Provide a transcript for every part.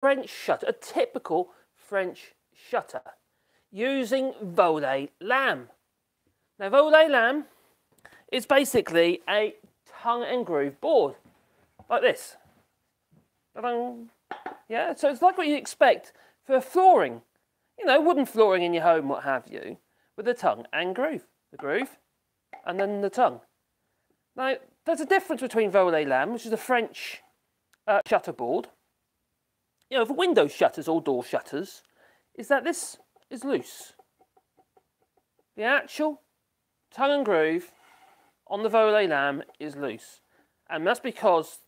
French shutter, a typical French shutter, using Volet Lam. Now, Volet Lam is basically a tongue and groove board, like this. Yeah, so it's like what you'd expect for flooring, you know, wooden flooring in your home, what have you, with a tongue and groove. The groove, and then the tongue. Now, there's a difference between Volet Lam, which is a French shutter board, you know, for window shutters or door shutters, is that this is loose. The actual tongue and groove on the Volet Lam is loose. And that's because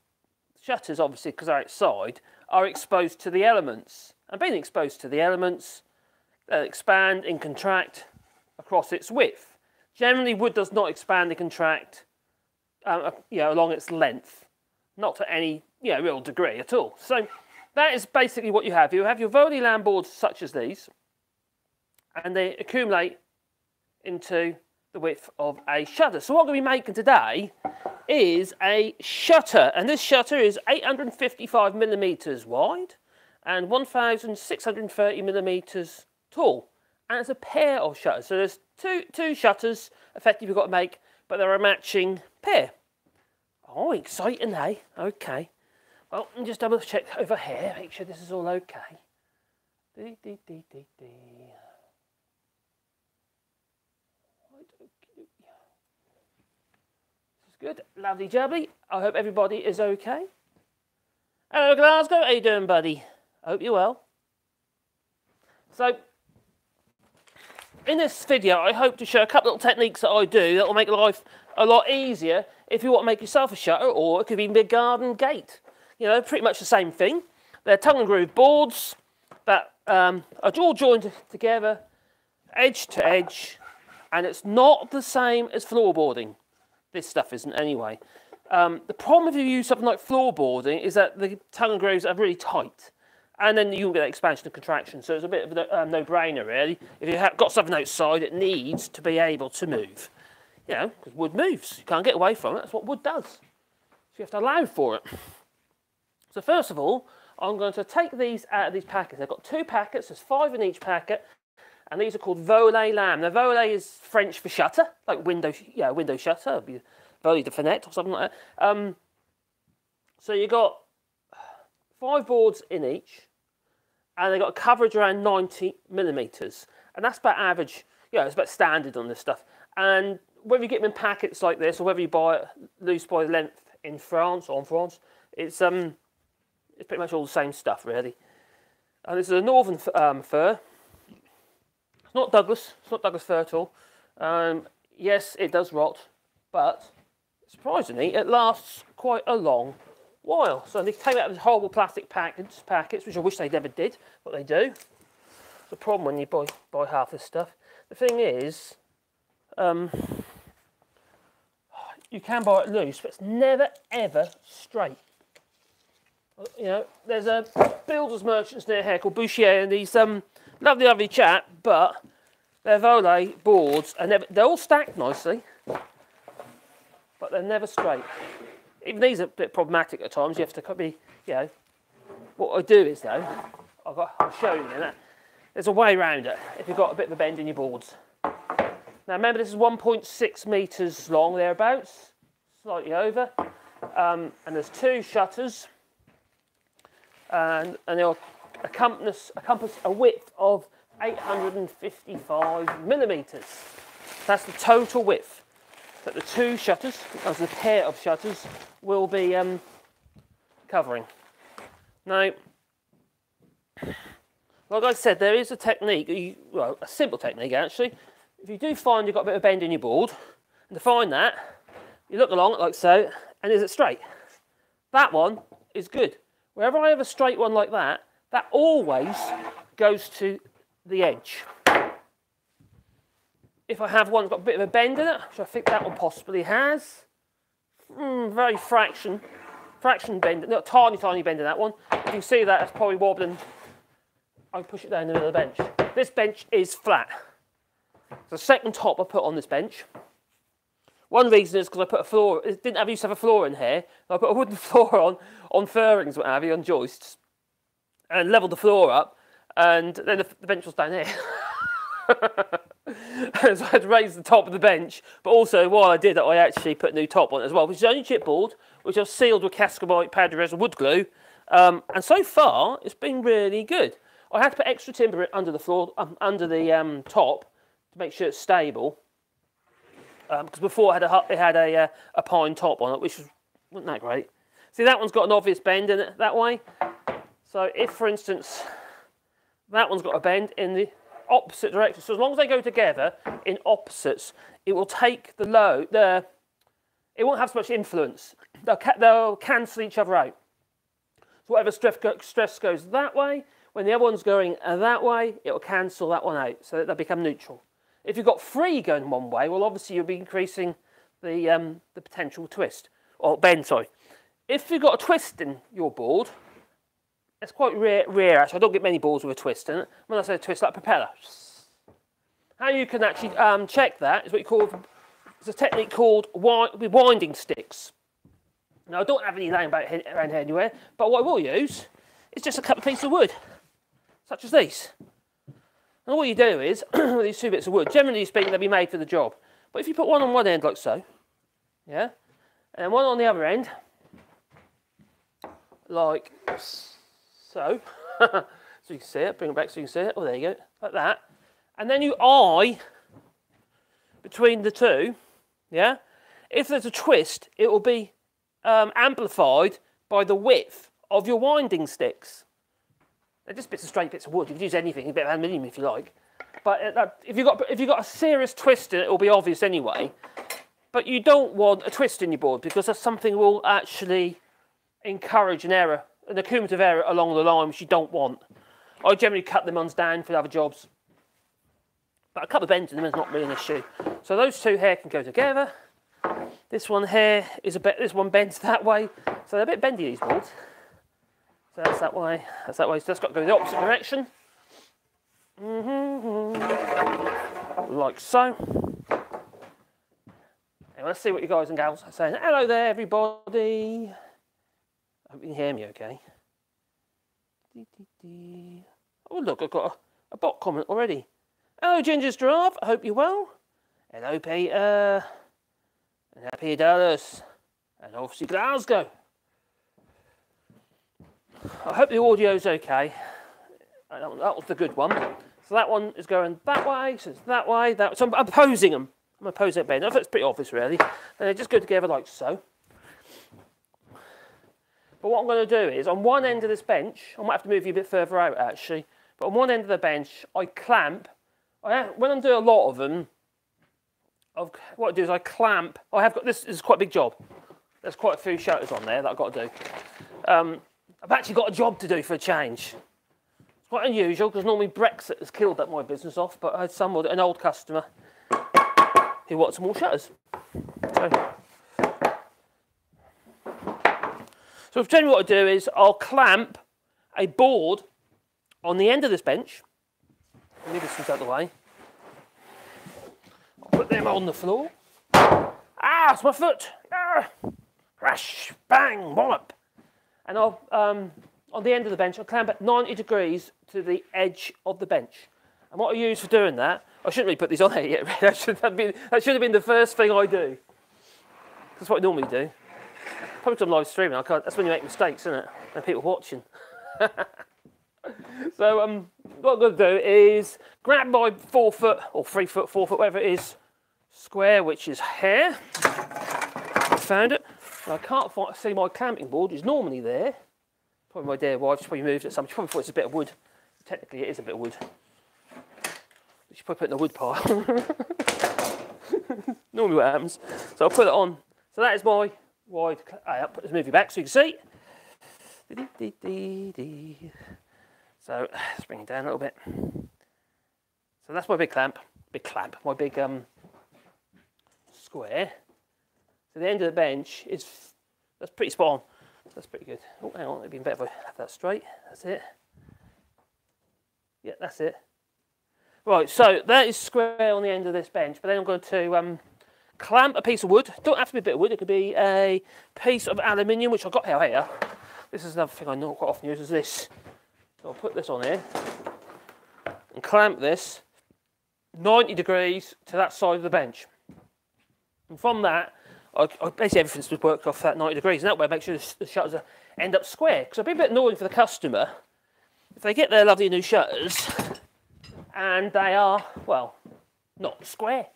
shutters, obviously, because they're outside, are exposed to the elements. And being exposed to the elements, they'll expand and contract across its width. Generally, wood does not expand and contract you know, along its length, not to any real degree at all. So that is basically what you have. You have your Volet Lam boards such as these, and they accumulate into the width of a shutter. So what we're going to be making today is a shutter, and this shutter is 855 millimeters wide and 1,630 millimeters tall, and it's a pair of shutters. So there's two shutters effectively we've got to make, but they're a matching pair. Oh, exciting, eh? Okay. Well, I'll just double check over here, make sure this is all okay. Dee, dee, dee, dee, dee. This is good. Lovely jubbly. I hope everybody is okay. Hello, Glasgow. How you doing, buddy? I hope you're well. So, in this video, I hope to show a couple of little techniques that I do that will make life a lot easier if you want to make yourself a shutter, or it could even be a garden gate. You know, pretty much the same thing. They're tongue and groove boards that are all joined together, edge to edge, and it's not the same as floorboarding. This stuff isn't anyway. The problem if you use something like floorboarding is that the tongue and grooves are really tight, and then you'll get expansion and contraction, so it's a bit of a no-brainer, really. If you've got something outside, it needs to be able to move. You know, because wood moves. You can't get away from it. That's what wood does. So you have to allow for it. So first of all, I'm going to take these out of these packets. I've got two packets, there's 5 in each packet, and these are called Volet Lam. Now, Volet is French for shutter, like window, yeah, window shutter, it'd be Volet de Fenêtre or something like that. So you've got 5 boards in each, and they've got a coverage around 90 millimeters, and that's about average, you know, it's about standard on this stuff. And whether you get them in packets like this, or whether you buy it loose by length in France or in France, it's pretty much all the same stuff, really. And this is a northern fir. It's not Douglas. It's not Douglas fir at all. Yes, it does rot, but surprisingly, it lasts quite a long while. So they came out of this horrible plastic packets, which I wish they never did, but they do. It's a problem when you buy half this stuff. The thing is, you can buy it loose, but it's never, ever straight. You know, there's a builder's merchants near here called Bouchier, and he's lovely, lovely chap, but they're Volet boards, and they're all stacked nicely, but they're never straight. Even these are a bit problematic at times. You have to be, you know, what I do is though, I'll show you that there's a way around it if you've got a bit of a bend in your boards. Now remember, this is 1.6 meters long, thereabouts, slightly over, and there's 2 shutters. And they'll encompass a width of 855 millimeters. That's the total width that the 2 shutters, as the pair of shutters, will be covering. Now, like I said, there is a technique, well, a simple technique actually. If you do find you've got a bit of bend in your board, and to find that, you look along it like so, and is it straight? That one is good. Wherever I have a straight one like that, that always goes to the edge. If I have one that's got a bit of a bend in it, which I think that one possibly has, very fraction bend, not tiny, tiny bend in that one. You can see that it's probably wobbling. I push it down the middle of the bench. This bench is flat. It's the second top I put on this bench. One reason is because I put a floor, it didn't have, used to have a floor in here, and I put a wooden floor on furrings, what have you, on joists. and leveled the floor up, and then the bench was down here. So I had to raise the top of the bench, but also while I did that, I actually put a new top on it as well, which is only chipboard, which I've sealed with Cascamite, powder resin, wood glue, and so far it's been really good. I had to put extra timber under the floor, under the top, to make sure it's stable, because before it had a pine top on it, which wasn't that great. See, that one's got an obvious bend in it that way. So if, for instance, that one's got a bend in the opposite direction, so as long as they go together in opposites, it will take the load. It won't have so much influence. They'll cancel each other out. So whatever stress goes that way, when the other one's going that way, it'll cancel that one out, so that they'll become neutral. If you've got three going one way, well, obviously you'll be increasing the potential twist, or bend, sorry. If you've got a twist in your board, it's quite rare actually, I don't get many boards with a twist in it. When I say a twist, like a propeller. How you can actually check that is what you call, it's a technique called winding sticks. Now, I don't have any laying about around here anywhere, but what I will use is just a couple of pieces of wood, such as these. And all you do is, with these two bits of wood, generally speaking, they'll be made for the job. But if you put one on one end like so, yeah, and one on the other end, like so, so you can see it, bring it back so you can see it, oh there you go, like that. And then you eye between the two, yeah? If there's a twist, it will be amplified by the width of your winding sticks. They're just bits of straight bits of wood. You could use anything, a bit of aluminium if you like. But if you've got a serious twist in it, it'll be obvious anyway. But you don't want a twist in your board, because that's something will actually encourage an error, an accumulative error along the line, which you don't want. I generally cut the ones down for the other jobs. But a couple of bends in them is not really an issue. So those two here can go together. This one here is a bit, this one bends that way. So they're a bit bendy, these boards. So that's that way, that's that way. So that's got to go the opposite direction. Like so. Anyway, let's see what you guys and gals are saying. Hello there, everybody. I hope you can hear me okay. Oh, look, I've got a bot comment already. Hello, Ginger's Giraffe. I hope you're well. Hello, Peter. And happy Dallas. And obviously Glasgow. I hope the audio's okay. That was the good one. So that one is going that way, so it's that way, that. So I'm opposing them. I'm opposing Ben. I think it's pretty obvious, really. And they just go together like so. But what I'm going to do is, on one end of this bench, I might have to move you a bit further out actually, but on one end of the bench, I clamp. When I do a lot of them, what I do is I clamp. I have got, this is quite a big job. There's quite a few shutters on there that I've got to do. I've actually got a job to do for a change. It's quite unusual, because normally Brexit has killed that my business off, but I had someone, an old customer, who wants some more shutters. So generally what I do is I'll clamp a board on the end of this bench. I'll move this out of the way. I'll put them on the floor. Ah, it's my foot. Ah, crash, bang, wallop. And I'll, on the end of the bench, I'll clamp at 90 degrees to the edge of the bench. And what I use for doing that, I shouldn't really put these on here yet, really. That should have been the first thing I do. That's what I normally do. Probably because I'm live streaming, I can't, that's when you make mistakes, isn't it? And people watching. So what I'm going to do is grab my 4 foot, or 3 foot, 4 foot, whatever it is, square, which is here. I found it. I can't see my clamping board, is normally there. Probably my dear wife, she probably moved it some. She probably thought it's a bit of wood. Technically it is a bit of wood. She probably put it in a wood pile. Normally what happens. So I'll put it on. So that is my wide, let's move you back so you can see. So let's bring it down a little bit. So that's my big clamp, my big square. So the end of the bench is, that's pretty spot on. That's pretty good. Oh, hang on, it'd be better if I have that straight. That's it. Yeah, that's it. Right, so that is square on the end of this bench, but then I'm going to clamp a piece of wood. Don't have to be a bit of wood, it could be a piece of aluminium, which I've got here. This is another thing I know quite often use, is this So I'll put this on here and clamp this 90 degrees to that side of the bench. And from that, basically everything's been worked off that 90 degrees, and that way I make sure the shutters end up square. Because I've been a bit annoying for the customer if they get their lovely new shutters and they are, well, not square.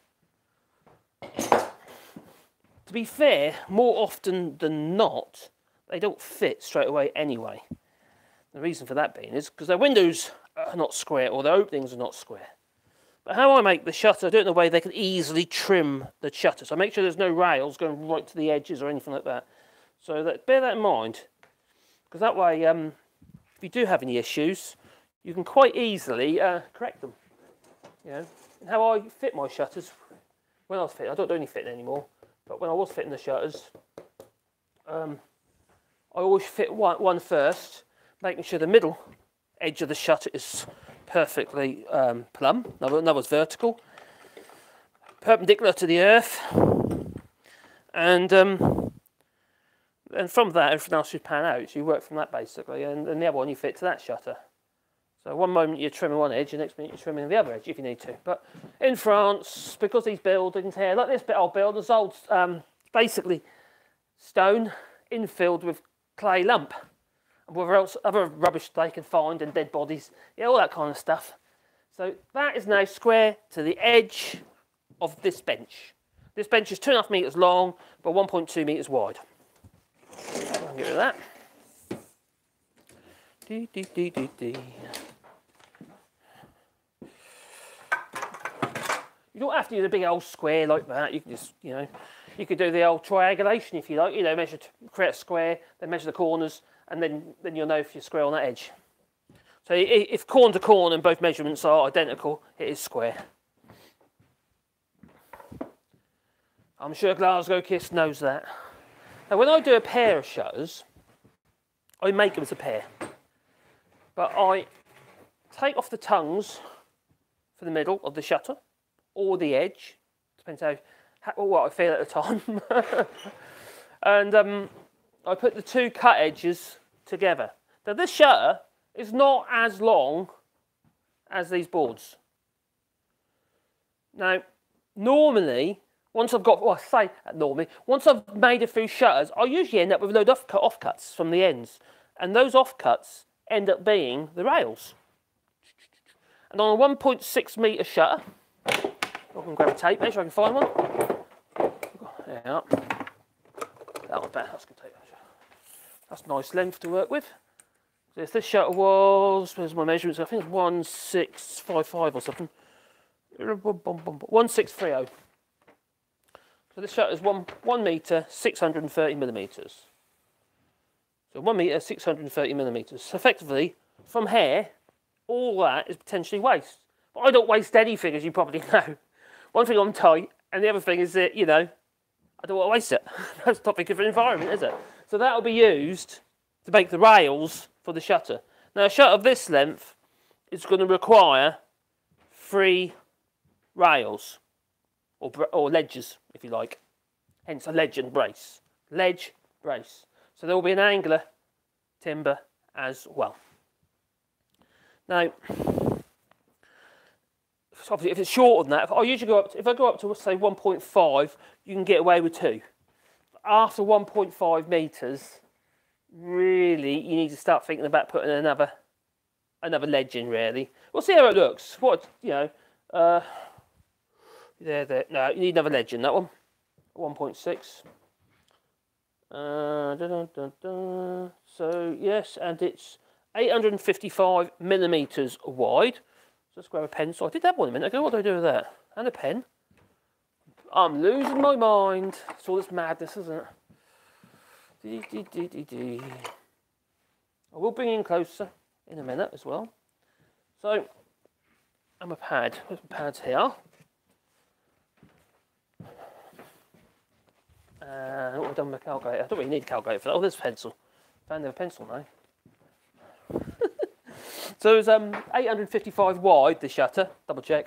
To be fair, more often than not, they don't fit straight away anyway. The reason for that being is because their windows are not square or their openings are not square. But how I make the shutter, I do it in a way they can easily trim the shutter. So I make sure there's no rails going right to the edges or anything like that. So that, bear that in mind, because that way, if you do have any issues, you can quite easily correct them. You know, and how I fit my shutters, when I was fitting, I don't do any fitting anymore, but when I was fitting the shutters, I always fit one first, making sure the middle edge of the shutter is perfectly plumb, in other words vertical, perpendicular to the earth, and from that everything else should pan out. So you work from that basically, and the other one you fit to that shutter. So one moment you're trimming one edge, the next minute you're trimming the other edge if you need to. But in France, because these buildings here, like this bit I'll build, this old basically stone infilled with clay lump. Whatever else, other rubbish they can find and dead bodies, yeah, all that kind of stuff. So that is now square to the edge of this bench. This bench is 2.5 metres long, but 1.2 metres wide. I'll get rid of that. Dee, dee, dee, dee, dee. You don't have to do the big old square like that. You can just, you know, you could do the old triangulation if you like. You know, measure, create a square, then measure the corners. And then you'll know if you're square on that edge. So if corner to corner and both measurements are identical, it is square. I'm sure Glasgow Kiss knows that. Now when I do a pair of shutters, I make them as a pair. But I take off the tongues for the middle of the shutter, or the edge, depends how what I feel at the time. And I put the two cut edges together. Now this shutter is not as long as these boards. Now, normally, once I've got, well I say normally, once I've made a few shutters, I usually end up with a load of offcuts from the ends. And those offcuts end up being the rails. And on a 1.6 metre shutter, I can grab a tape measure, I can find one. Yeah. That one's better, that's a good tape measure. That's nice length to work with. So if this shutter was, where's my measurements? I think it's 1655 or something. 1630. So this shutter is 1 metre, 630 millimetres. So 1 metre, 630 millimetres. So effectively, from here, all that is potentially waste. But I don't waste anything, as you probably know. One thing I'm tight, and the other thing is that, you know, I don't want to waste it. That's not good for the environment, is it? So that'll be used to make the rails for the shutter. Now a shutter of this length is going to require 3 rails, or ledges if you like, hence a ledge and brace. Ledge, brace. So there will be an angular timber as well. Now, obviously if it's shorter than that, if I go up to say 1.5, you can get away with 2. After 1.5 metres, really, you need to start thinking about putting another ledge in, really. We'll see how it looks. What, you know, there, no, you need another ledge in that one, 1.6. So, yes, and it's 855 millimetres wide. Let's grab a pencil. I did that one a minute ago. What do I do with that? And a pen. I'm losing my mind. It's all this madness, isn't it? Dee, dee, dee, dee, dee. I will bring in closer in a minute as well. So, and my pad. Where's my pads here? And what have I done with my calculator? I don't really need a calculator for that. Oh, there's a pencil. Found a pencil now. So it's 855 wide, the shutter, double check.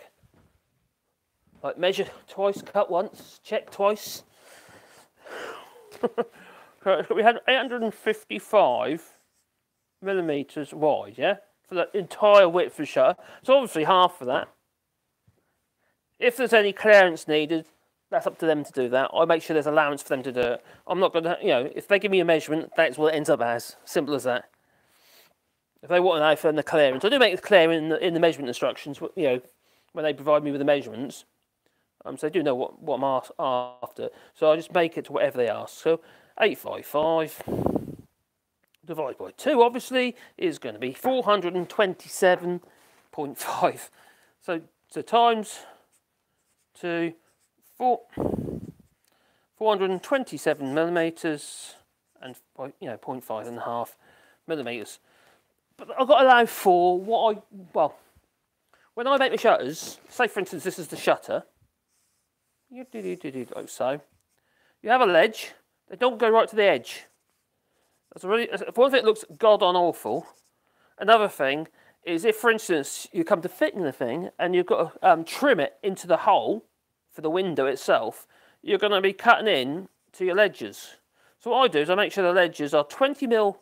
Like measure twice, cut once, check twice. We had 855 millimetres wide, yeah? for the entire Whitfordshire. So obviously half of that. If there's any clearance needed, that's up to them to do that. I make sure there's allowance for them to do it. I'm not going to, you know, if they give me a measurement, that's what it ends up as. Simple as that. If they want an alpha and the clearance, I do make it clear in the measurement instructions, you know, when they provide me with the measurements. So they do know what I'm after. So I just make it to whatever they ask. So 855 divided by 2, obviously, is going to be 427.5. So times 2... 427 millimetres and, you know, 0.5 and a half millimetres. But I've got to allow for what I, well, when I make the shutters, say for instance this is the shutter, you do like so. You have a ledge, they don't go right to the edge. That's really, for one thing, it looks god-on awful. Another thing is if, for instance, you come to fitting the thing and you've got to trim it into the hole, for the window itself, you're going to be cutting in to your ledges. So what I do is I make sure the ledges are 20mm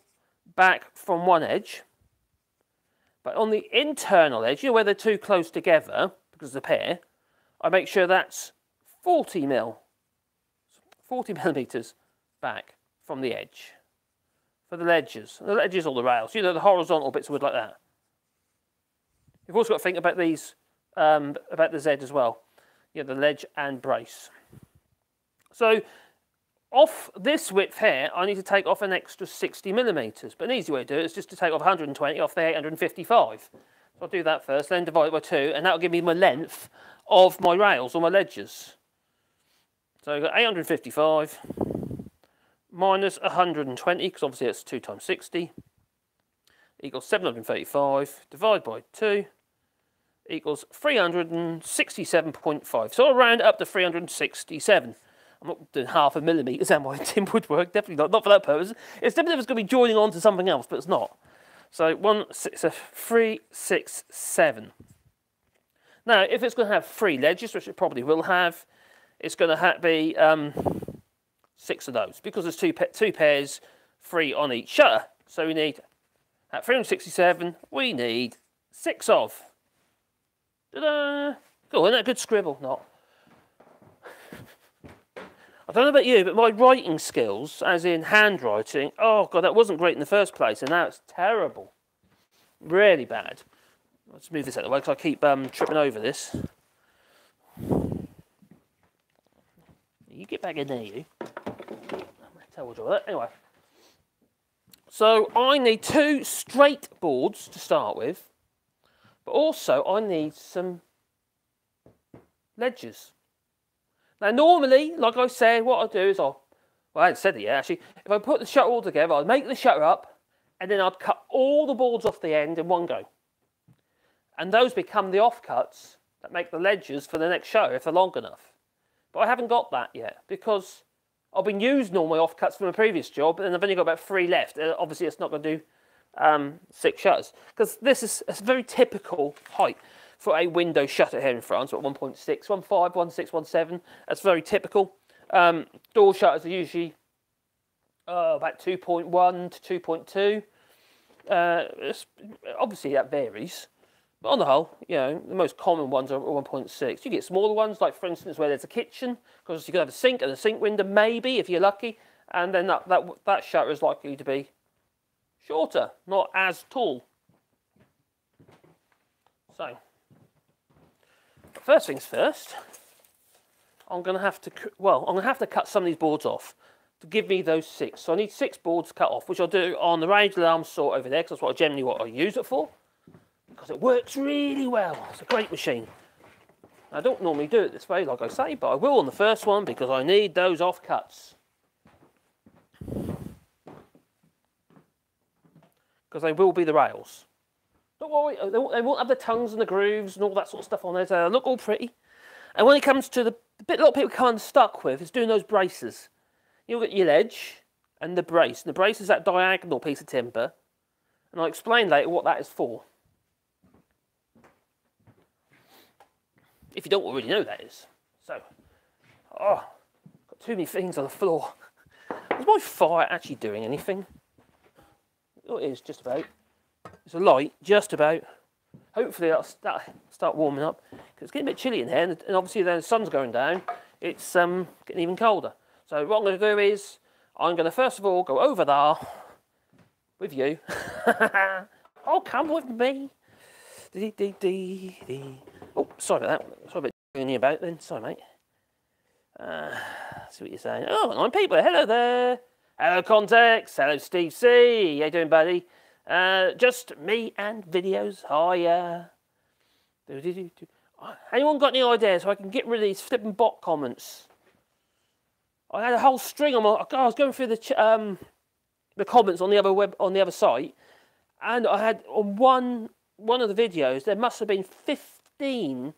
back from one edge, but on the internal edge, you know, where they're too close together because of the pair, I make sure that's 40mm back from the edge for the ledges. The ledges or the rails, you know, the horizontal bits of wood like that. You've also got to think about these, about the Z as well. Yeah, the ledge and brace. So off this width here, I need to take off an extra 60mm. But an easy way to do it is just to take off 120 off the 855. So I'll do that first, then divide it by 2, and that'll give me my length of my rails or my ledges. So I've got 855 minus 120, because obviously it's 2 times 60, equals 735, divide by 2, equals 367.5. So I'll round up to 367. I'm not doing half a millimetre, am I? Tim woodwork, definitely not for that purpose. It's definitely going to be joining on to something else, but it's not. So 367. Now, if it's going to have 3 ledges, which it probably will have, it's going to be 6 of those, because there's two pairs, 3 on each shutter. So we need, at 367, we need 6 of. Ta-da! Cool, isn't that a good scribble? Not. I don't know about you, but my writing skills, as in handwriting, oh god, that wasn't great in the first place, and now it's terrible. Really bad. Let's move this out of the way, because I keep tripping over this. You get back in there, you. I'm going to tell you about that. Anyway. So I need 2 straight boards to start with. But also, I need some ledges. Now, normally, like I said, what I do is I'll... Well, I hadn't said it yet, actually. If I put the shutter all together, I'd make the shutter up, and then I'd cut all the boards off the end in one go. And those become the offcuts that make the ledges for the next shutter, if they're long enough. But I haven't got that yet, because I've been using all my offcuts from a previous job, and I've only got about 3 left. And obviously, it's not going to do... 6 shutters, because this is a very typical height for a window shutter here in France, at 1.6, 1.5, 1.6, 1.7. That's very typical. Door shutters are usually about 2.1 to 2.2. Obviously, that varies, but on the whole, you know, the most common ones are 1.6. You get smaller ones, like for instance, where there's a kitchen, because you could have a sink and a sink window, maybe if you're lucky, and then that shutter is likely to be shorter, not as tall. So, first things first, I'm going to have to, well, I'm going to have to cut some of these boards off to give me those 6. So I need 6 boards cut off, which I'll do on the range alarm saw over there, because that's what generally I use it for, because it works really well. It's a great machine. I don't normally do it this way, like I say, but I will on the first one, because I need those off cuts. Because they will be the rails. Don't worry, they won't have the tongues and the grooves and all that sort of stuff on there, so they look all pretty. And when it comes to the bit a lot of people come unstuck with, is doing those braces. You'll get your ledge and the brace. And the brace is that diagonal piece of timber. And I'll explain later what that is for. If you don't already know that is. So, oh, got too many things on the floor. Is my fire actually doing anything? Oh, it is, just about. It's a light, just about. Hopefully that'll start warming up, because it's getting a bit chilly in here, and obviously then the sun's going down, it's getting even colder. So what I'm going to do is, I'm going to first of all go over there with you. Oh, come with me. Oh, sorry about that. Sorry about doing you about then. Sorry, mate. See what you're saying. Oh, 9 people. Hello there. Hello, Context. Hello, Steve C. How you doing, buddy? Just me and videos. Hiya. Anyone got any ideas so I can get rid of these flipping bot comments? I had a whole string on my. I was going through the comments on the other site, and I had on one of the videos there must have been 15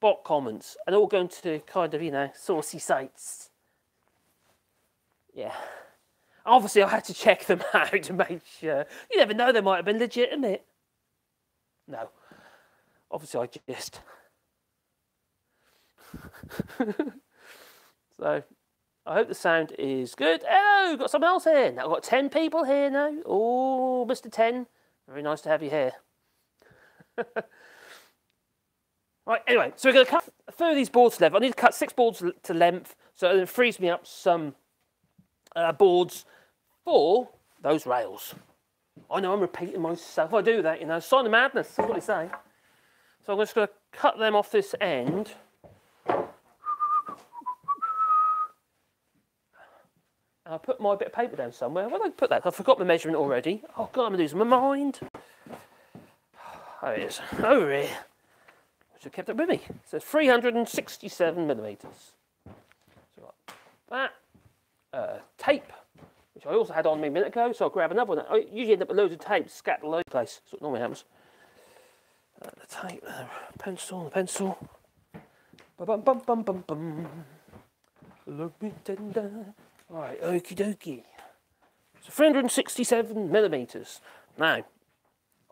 bot comments, and all going to kind of, you know, saucy sites. Yeah. Obviously, I had to check them out to make sure. You never know, they might have been legitimate. No. Obviously, I just... So, I hope the sound is good. Oh, got someone else here. Now, I've got 10 people here now. Oh, Mr. 10. Very nice to have you here. Right, anyway, so we're going to cut through these boards to length. I need to cut 6 boards to length, so it frees me up some... boards for those rails. I know I'm repeating myself. I do that, you know. Sign of madness, that's what they say. So I'm just going to cut them off this end. I'll put my bit of paper down somewhere. Where did I put that? I forgot my measurement already. Oh God, I'm losing my mind. Oh, it is over here. I should have kept it with me. So 367mm. So like that. Tape, which I also had on me a minute ago, so I'll grab another one. I usually end up with loads of tape scattered all over the place. That's what normally happens. The tape, pencil, Bum bum bum bum bum. Alright, okie dokie. So 367mm. Now,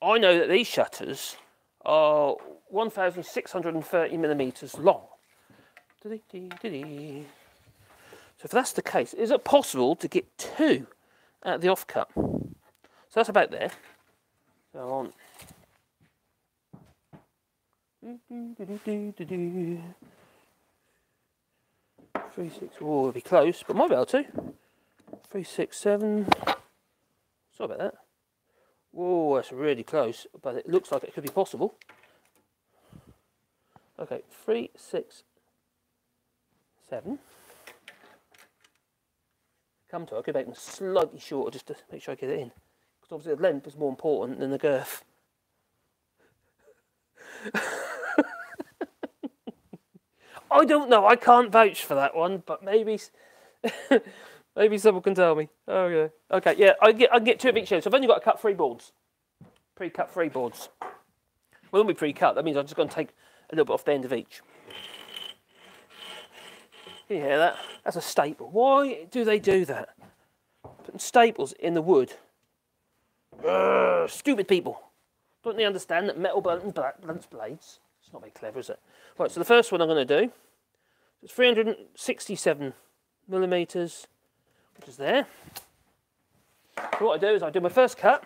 I know that these shutters are 1630mm long. So if that's the case, is it possible to get 2 at the off cut? So that's about there. So on. Oh, it'll be close, but might be able to. 367. Sorry about that. Whoa, that's really close, but it looks like it could be possible. Okay, 367. Come to it, I'll go back and slightly shorter just to make sure I get it in. Because obviously the length is more important than the girth. I don't know, I can't vouch for that one, but maybe maybe someone can tell me. Oh yeah. Okay, yeah, I can get 2 of each end. So I've only got to cut 3 boards. Pre-cut 3 boards. Well, when we pre-cut, that means I'm just going to take a little bit off the end of each. You hear that? That's a staple. Why do they do that? Putting staples in the wood. Urgh, stupid people. Don't they understand that metal blunts blades? It's not very clever, is it? Right, so the first one I'm going to do is 367mm, which is there. So what I do is I do my first cut.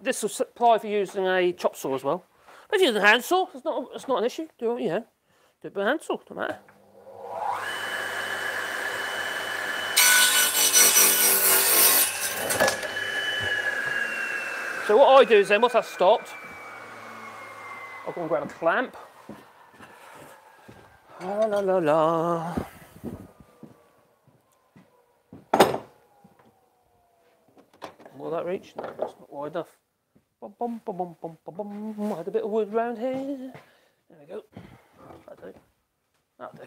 This will apply for using a chop saw as well. If you use a hand saw, it's not an issue. Do it, yeah. Do it with a hand saw, don't matter. So what I do is then, once I've stopped, I'll go and grab a clamp. La la la la. Will that reach? No, that's not wide enough. Bum, bum, bum, bum, bum, bum, bum. I had a bit of wood round here. There we go. That'll do. That'll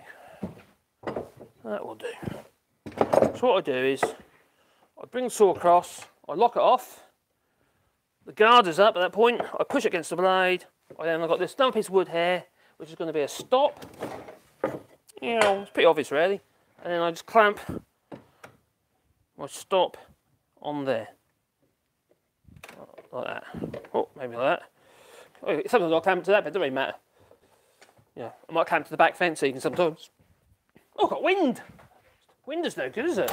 do. That will do. So what I do is, I bring the saw across, I lock it off. The guard is up at that point, I push it against the blade, and then I've got this dumb piece of wood here, which is going to be a stop. You know, it's pretty obvious really. And then I just clamp my stop on there. Like that. Oh, maybe like that. Sometimes I'll clamp to that, but it doesn't really matter. Yeah, I might clamp to the back fence even sometimes. Oh, I've got wind! Wind is no good, is it?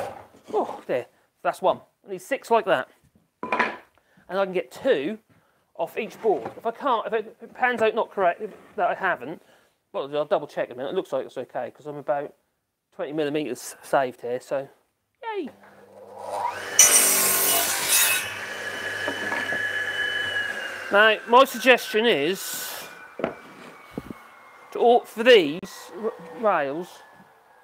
Oh, there. That's one. I need 6 like that. And I can get 2 off each board. If I can't, if it pans out not correct, that I haven't, well, I'll double check a minute. It looks like it's okay because I'm about 20 millimeters saved here, so yay! Now, my suggestion is to for these rails,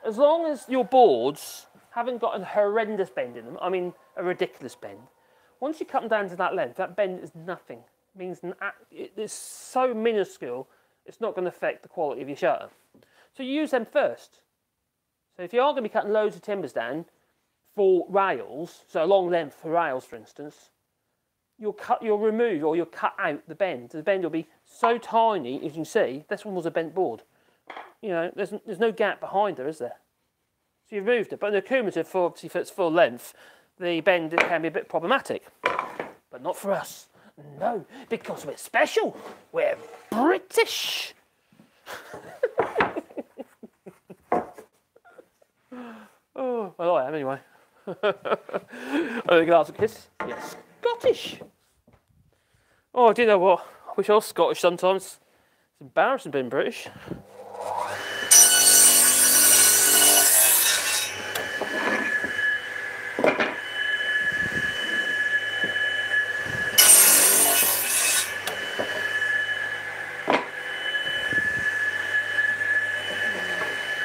as long as your boards haven't got a horrendous bend in them, I mean a ridiculous bend, once you cut them down to that length, that bend is nothing. It means it's so minuscule, it's not going to affect the quality of your shutter. So you use them first. So if you are going to be cutting loads of timbers down for rails, so a long length for rails, for instance, you'll remove or you'll cut out the bend. The bend will be so tiny, as you can see, this one was a bent board. You know, there's no gap behind her, is there? So you've removed it. But in the accumulative, for obviously for its full length, the bend can be a bit problematic. But not for us. No, because we're special. We're British. Oh, well, I am anyway. Are you going to ask a kiss? Yes. Scottish. Oh, do you know what? I wish I was Scottish sometimes. It's embarrassing being British.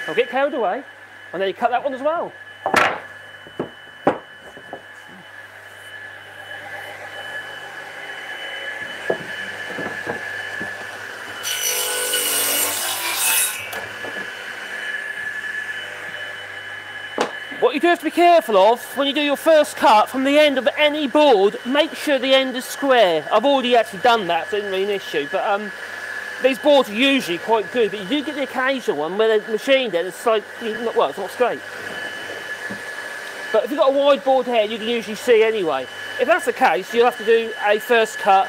I'll get carried away, and then you cut that one as well. What you do have to be careful of when you do your first cut from the end of any board, make sure the end is square. I've already actually done that, so it isn't really an issue, but these boards are usually quite good, but you do get the occasional one where they're machined and it's like, well, it's not straight. But if you've got a wide board here, you can usually see anyway. If that's the case, you'll have to do a first cut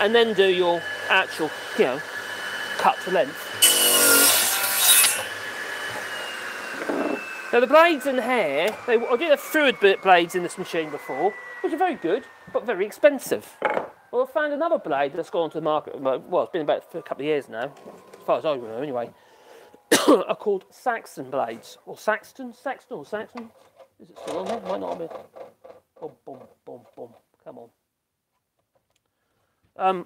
and then do your actual, you know, cut to length. Now the blades in here, I did have fluid blades in this machine before, which are very good, but very expensive. Well, I found another blade that's gone to the market, well, it's been about a couple of years now, as far as I remember anyway, are called Saxton blades, or Saxton, Saxton or Saxton, is it still on there? Might not have been. Boom, boom, boom, boom, come on.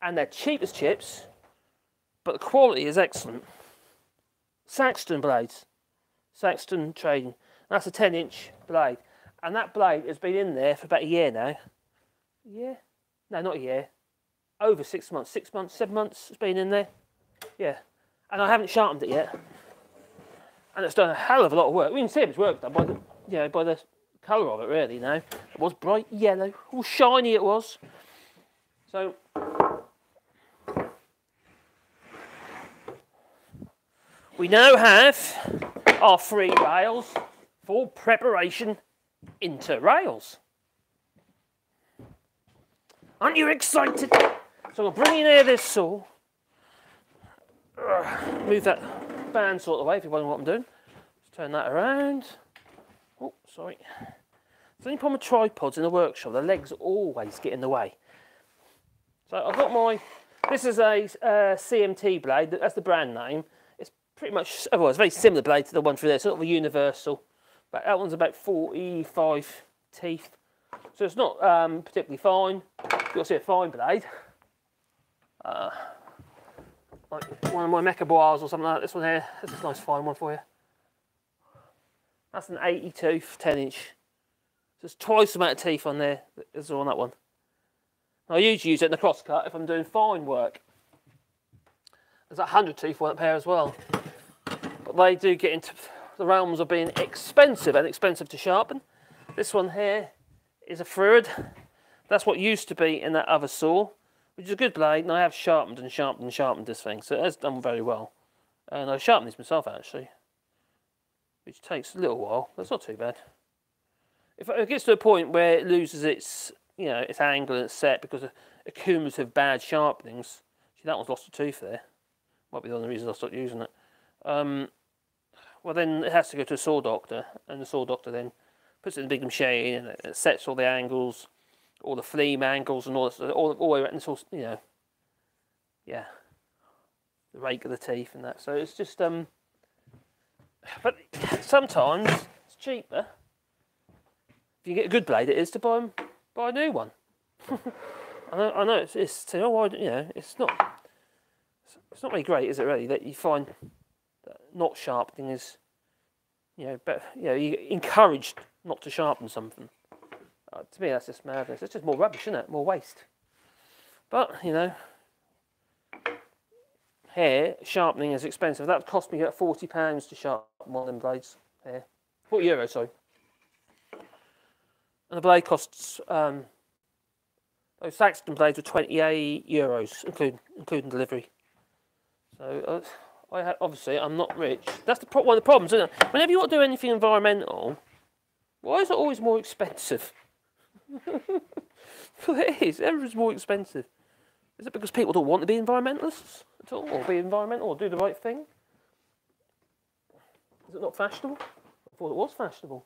And they're cheap as chips, but the quality is excellent. Saxton blades. Saxton Trading. That's a 10-inch blade, and that blade has been in there for about a year now. Yeah, no, not a year. Over 6 months, 7 months. It's been in there. Yeah, and I haven't sharpened it yet, and it's done a hell of a lot of work. We can see it's worked done by the, you know, by the colour of it really. Now it was bright yellow, all shiny it was. So. We now have our three rails for preparation into rails. Aren't you excited? So I'll bring in here this saw. Move that band sort of way if you're wondering what I'm doing. Just turn that around. Oh, sorry. The only problem with tripods in the workshop, the legs always get in the way. So I've got my, this is a CMT blade, that's the brand name. Pretty much, well, it's a very similar blade to the one through there, sort of a universal, but that one's about 45 teeth, so it's not particularly fine. You've got to see a fine blade, like one of my Mechabois or something like this one here. This is a nice fine one for you. That's an 82 10-inch, so there's twice the amount of teeth on there as on that one. I usually use it in the crosscut if I'm doing fine work. There's that 100 teeth one up here as well. They do get into the realms of being expensive and expensive to sharpen. This one here is a Freud. That's what used to be in that other saw, which is a good blade, and I have sharpened and sharpened and sharpened this thing, so it has done very well. And I sharpened this myself actually, which takes a little while, but it's not too bad. If it gets to a point where it loses its, you know, its angle and its set because of accumulative bad sharpenings, see that one's lost a tooth there. Might be the only reason I stopped using it. Well, then it has to go to a saw doctor, and the saw doctor then puts it in the big machine and it sets all the angles all the fleam angles and all this, all the way, and it's all, you know, yeah, the rake of the teeth and that. So it's just, but sometimes it's cheaper, if you get a good blade, it is to buy a new one. I know it's you know, it's not really great, is it? Really, that you find that not sharpening is, you know, better, you know, you're encouraged not to sharpen something. To me, that's just madness. It's just more rubbish, isn't it? More waste. But, you know, hair sharpening is expensive. That cost me about £40 to sharpen one of them blades. Hair. €40, sorry. And the blade costs, those Saxton blades were €28, including delivery. So, obviously, I'm not rich. That's the one of the problems, isn't it? Whenever you want to do anything environmental, why is it always more expensive? Well, it is. Everything's more expensive. Is it because people don't want to be environmentalists at all, or be environmental, or do the right thing? Is it not fashionable? I thought it was fashionable.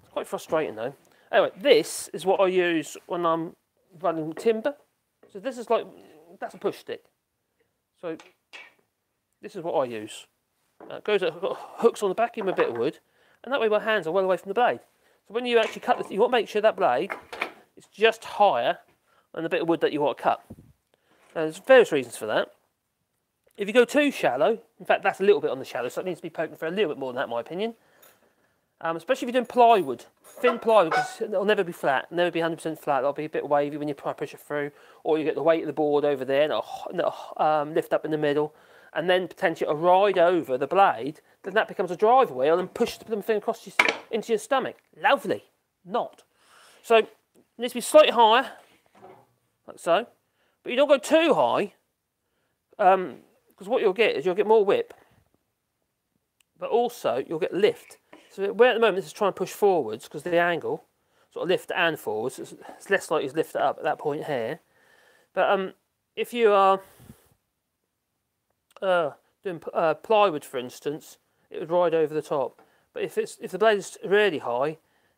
It's quite frustrating, though. Anyway, this is what I use when I'm running timber. So this is like, that's a push stick. So this is what I use. It goes, I've got hooks on the back, give them a bit of wood, and that way my hands are well away from the blade. So when you actually cut, you want to make sure that blade is just higher than the bit of wood that you want to cut. Now, there's various reasons for that. If you go too shallow, in fact, that's a little bit on the shallow, so it needs to be poking for a little bit more than that, in my opinion. Especially if you're doing plywood, thin plywood, because it'll never be flat, never be 100% flat. It'll be a bit wavy when you push it through, or you get the weight of the board over there, and it'll lift up in the middle, and then potentially it'll ride over the blade. Then that becomes a drive wheel and push the thing across into your stomach. Lovely, not. So it needs to be slightly higher, like so, but you don't go too high, because what you'll get is you'll get more whip, but also you'll get lift. So where at the moment this is trying to push forwards because of the angle, sort of lift and forwards, so it's less likely to lift it up at that point here. But if you are doing plywood, for instance, it would ride over the top. But if the blade is really high,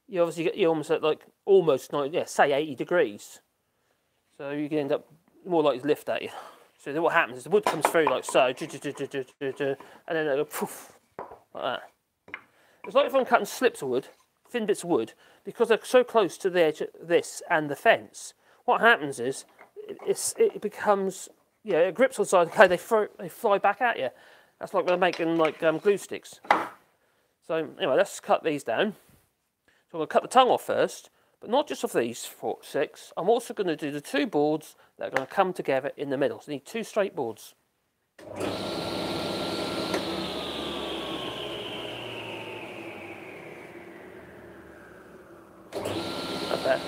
you obviously get, you almost at like almost 90, yeah, say 80 degrees. So you can end up more likely to lift at you. So then what happens is the wood comes through like so, and then it'll poof like that. It's like if I'm cutting slips of wood, thin bits of wood, because they're so close to the edge of this and the fence, what happens is it becomes, you know, it grips on the side, okay, they fly back at you. That's like when I'm making like glue sticks. So anyway, let's cut these down. So I'm going to cut the tongue off first, but not just off these 4, 6. I'm also going to do the two boards that are going to come together in the middle. So you need two straight boards. There.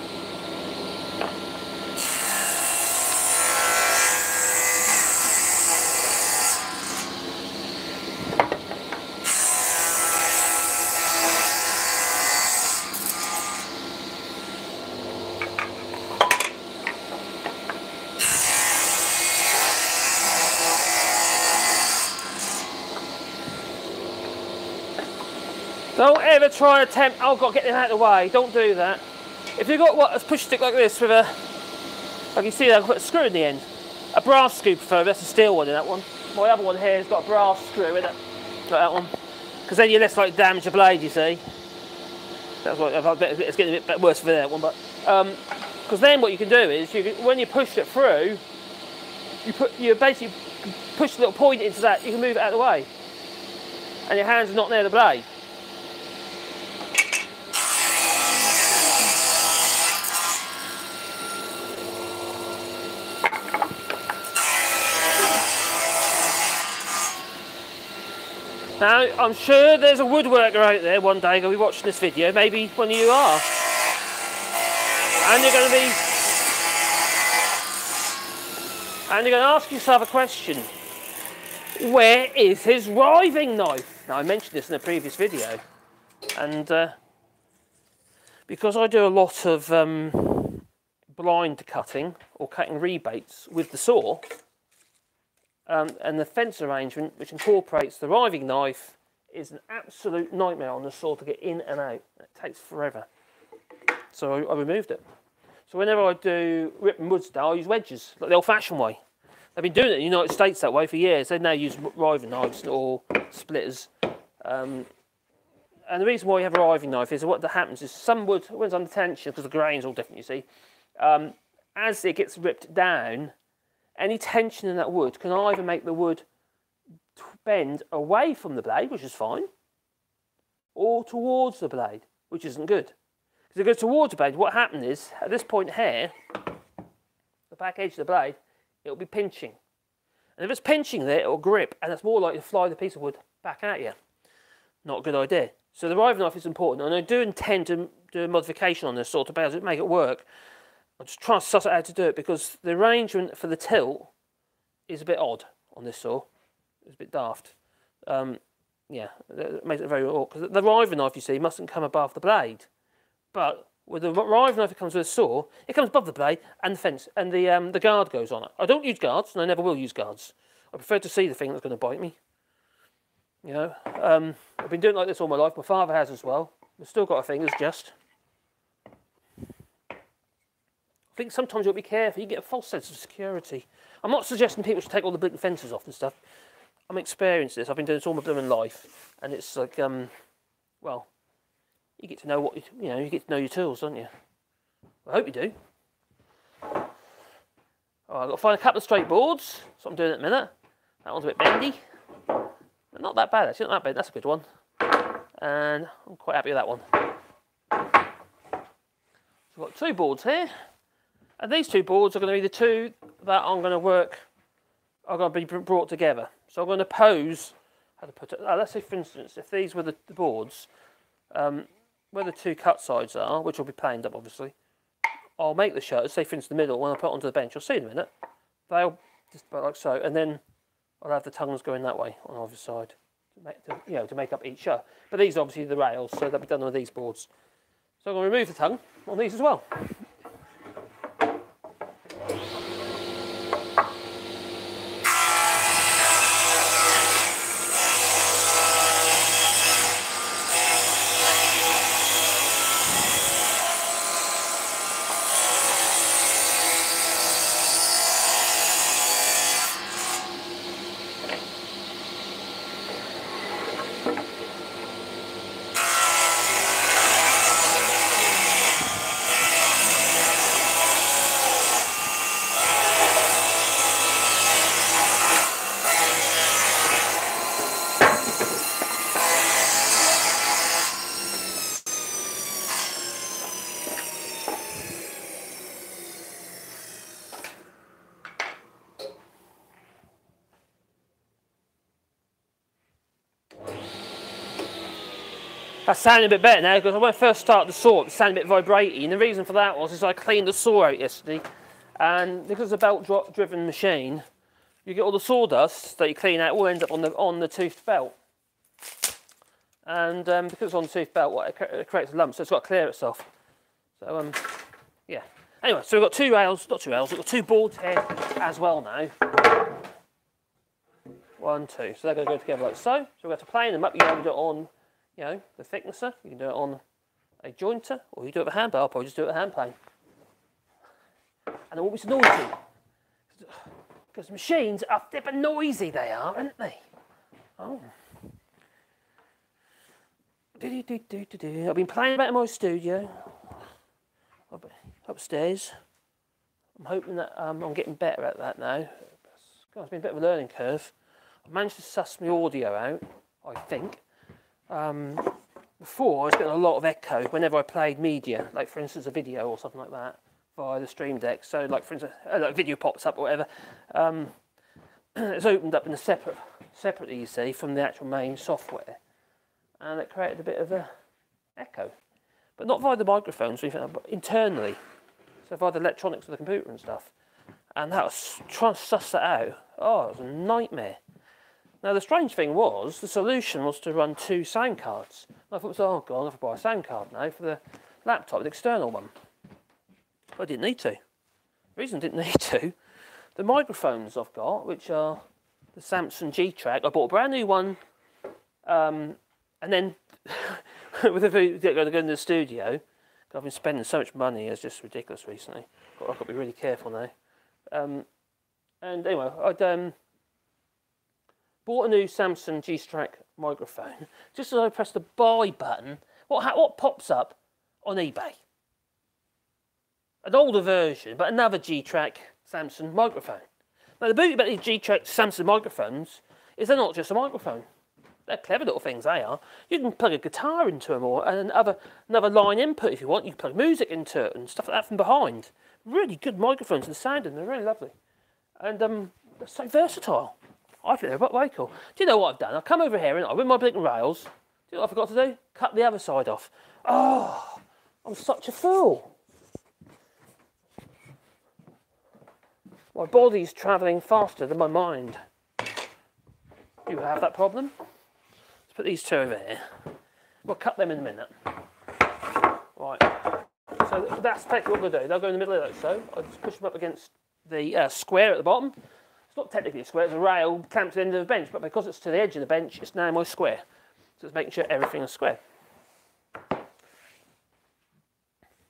Don't ever try and attempt, oh, I've got to get them out of the way, don't do that. If you've got a push stick like this with a, like you see there, I've got a screw in the end. A brass screw preferably, that's a steel one in that one. My other one here has got a brass screw in it, like that one. Because then you're less likely to damage the blade, you see. That's what, it's getting a bit worse for that one, but. Because then what you can do is, when you push it through, you basically push the little point into that, you can move it out of the way. And your hands are not near the blade. Now, I'm sure there's a woodworker out there one day going to be watching this video, maybe one of you are. And you're going to ask yourself a question. Where is his riving knife? Now, I mentioned this in a previous video. And because I do a lot of blind cutting, or cutting rebates with the saw, and the fence arrangement, which incorporates the riving knife, is an absolute nightmare on the saw to get in and out. It takes forever. So I removed it. So whenever I do rip and mud style, I use wedges, like the old-fashioned way. They've been doing it in the United States that way for years. They now use riving knives or splitters. And the reason why you have a riving knife is what happens is some wood, when it's under tension, because the grain's all different, you see, as it gets ripped down, any tension in that wood can either make the wood bend away from the blade, which is fine, or towards the blade, which isn't good. Because it goes towards the blade, what happened is, at this point here, the back edge of the blade, it'll be pinching. And if it's pinching there, it'll grip, and it's more likely to fly the piece of wood back at you. Not a good idea. So the riving knife is important, and I do intend to do a modification on this sort of bezel to make it work. I'm just trying to suss out how to do it, because the arrangement for the tilt is a bit odd on this saw. It's a bit daft. Yeah, it makes it very awkward. The riving knife, you see, mustn't come above the blade. But with the riving knife, it comes with a saw, it comes above the blade and the fence, and the guard goes on it. I don't use guards, and I never will use guards. I prefer to see the thing that's going to bite me. You know, I've been doing it like this all my life. My father has as well. We've still got our fingers just. I think sometimes you'll be careful. You get a false sense of security. I'm not suggesting people should take all the blinking fences off and stuff. I'm experienced this. I've been doing this all my blooming life, and it's like, well, you get to know what you know. You get to know your tools, don't you? Well, I hope you do. All right, I've got to find a couple of straight boards. That's what I'm doing at the minute. That one's a bit bendy. Not that bad, actually, not that bad. That's a good one. And I'm quite happy with that one. So we've got two boards here. And these two boards are going to be the two that I'm going to work, are going to be brought together. So I'm going to pose, how to put it, let's say for instance, if these were the boards, where the two cut sides are, which will be planed up obviously, I'll make the shirt, say for instance the middle, when I put it onto the bench, you'll see in a minute, they'll just about like so, and then I'll have the tongues going that way on either side to make up each shirt. But these are obviously the rails, so they'll be done with these boards. So I'm going to remove the tongue on these as well. That's sounding a bit better now, because when I first started the saw, it sounded a bit vibrating, and the reason for that was I cleaned the saw out yesterday, and because it's a belt-driven machine, you get all the sawdust that you clean out all ends up on the toothed belt, and because it's on the toothed belt, it creates a lump, so it's got to clear itself. So yeah. Anyway, so we've got two rails, not two rails, we've got two boards here as well now. One, two. So they're going to go together like so. So we're going to plane them up. You can do it on, you know, the thicknesser, you can do it on a jointer, or you do it with a hand plane. I'll probably just do it with a hand plane. And they're always noisy. Because machines are flippin' noisy, they are, aren't they? Oh. Do-do-do-do-do-do. I've been playing about in my studio. Upstairs. I'm hoping that I'm getting better at that now. God, it's been a bit of a learning curve. I've managed to suss my audio out, I think. Before I was getting a lot of echo whenever I played media, like for instance a video or something like that via the stream deck. So like for instance, like video pops up or whatever. It's opened up in a separately, you see, from the actual main software, and it created a bit of a echo, but not via the microphones or anything, but internally, so via the electronics of the computer and stuff. And that was trying to suss that out. Oh, it was a nightmare. Now the strange thing was, the solution was to run two sound cards. And I thought, oh God, I have to buy a sound card now for the laptop, the external one. But I didn't need to. The reason I didn't need to, the microphones I've got, which are the Samson G-Track, I bought a brand new one, and then with the video, I go to the studio, I've been spending so much money, it's just ridiculous recently. I've got to be really careful now. And anyway, I'd bought a new Samson G-Track microphone. Just as I press the buy button, what pops up on eBay? An older version, but another G-Track Samson microphone. Now the beauty about these G-Track Samson microphones is they're not just a microphone. They're clever little things, they are. You can plug a guitar into them or another line input if you want. You can plug music into it and stuff like that from behind. Really good microphones and sound, and they're really lovely. And they're so versatile. I think they're way cool. Do you know what I've done? I've come over here and I'm with my blinking rails. Do you know what I forgot to do? Cut the other side off. Oh, I'm such a fool. My body's travelling faster than my mind. You have that problem? Let's put these two over here. We'll cut them in a minute. Right. So that's technically what we're going to do. They'll go in the middle of those. So I'll just push them up against the square at the bottom. It's not technically a square, it's a rail clamped to the end of the bench, but because it's to the edge of the bench, it's now my square. So it's making sure everything is square.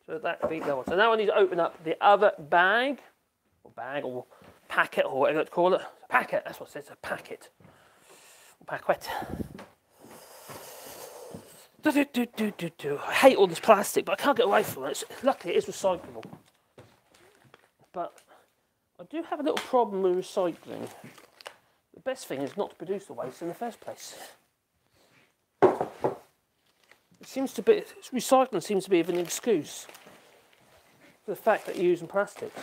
So that beat that one. So now I need to open up the other bag. Or bag, or packet, or whatever you call it. Packet, that's what it says, a packet. Or paquette. I hate all this plastic, but I can't get away from it. Luckily, it is recyclable. But I do have a little problem with recycling. The best thing is not to produce the waste in the first place. It seems to be, recycling seems to be an excuse for the fact that you're using plastics.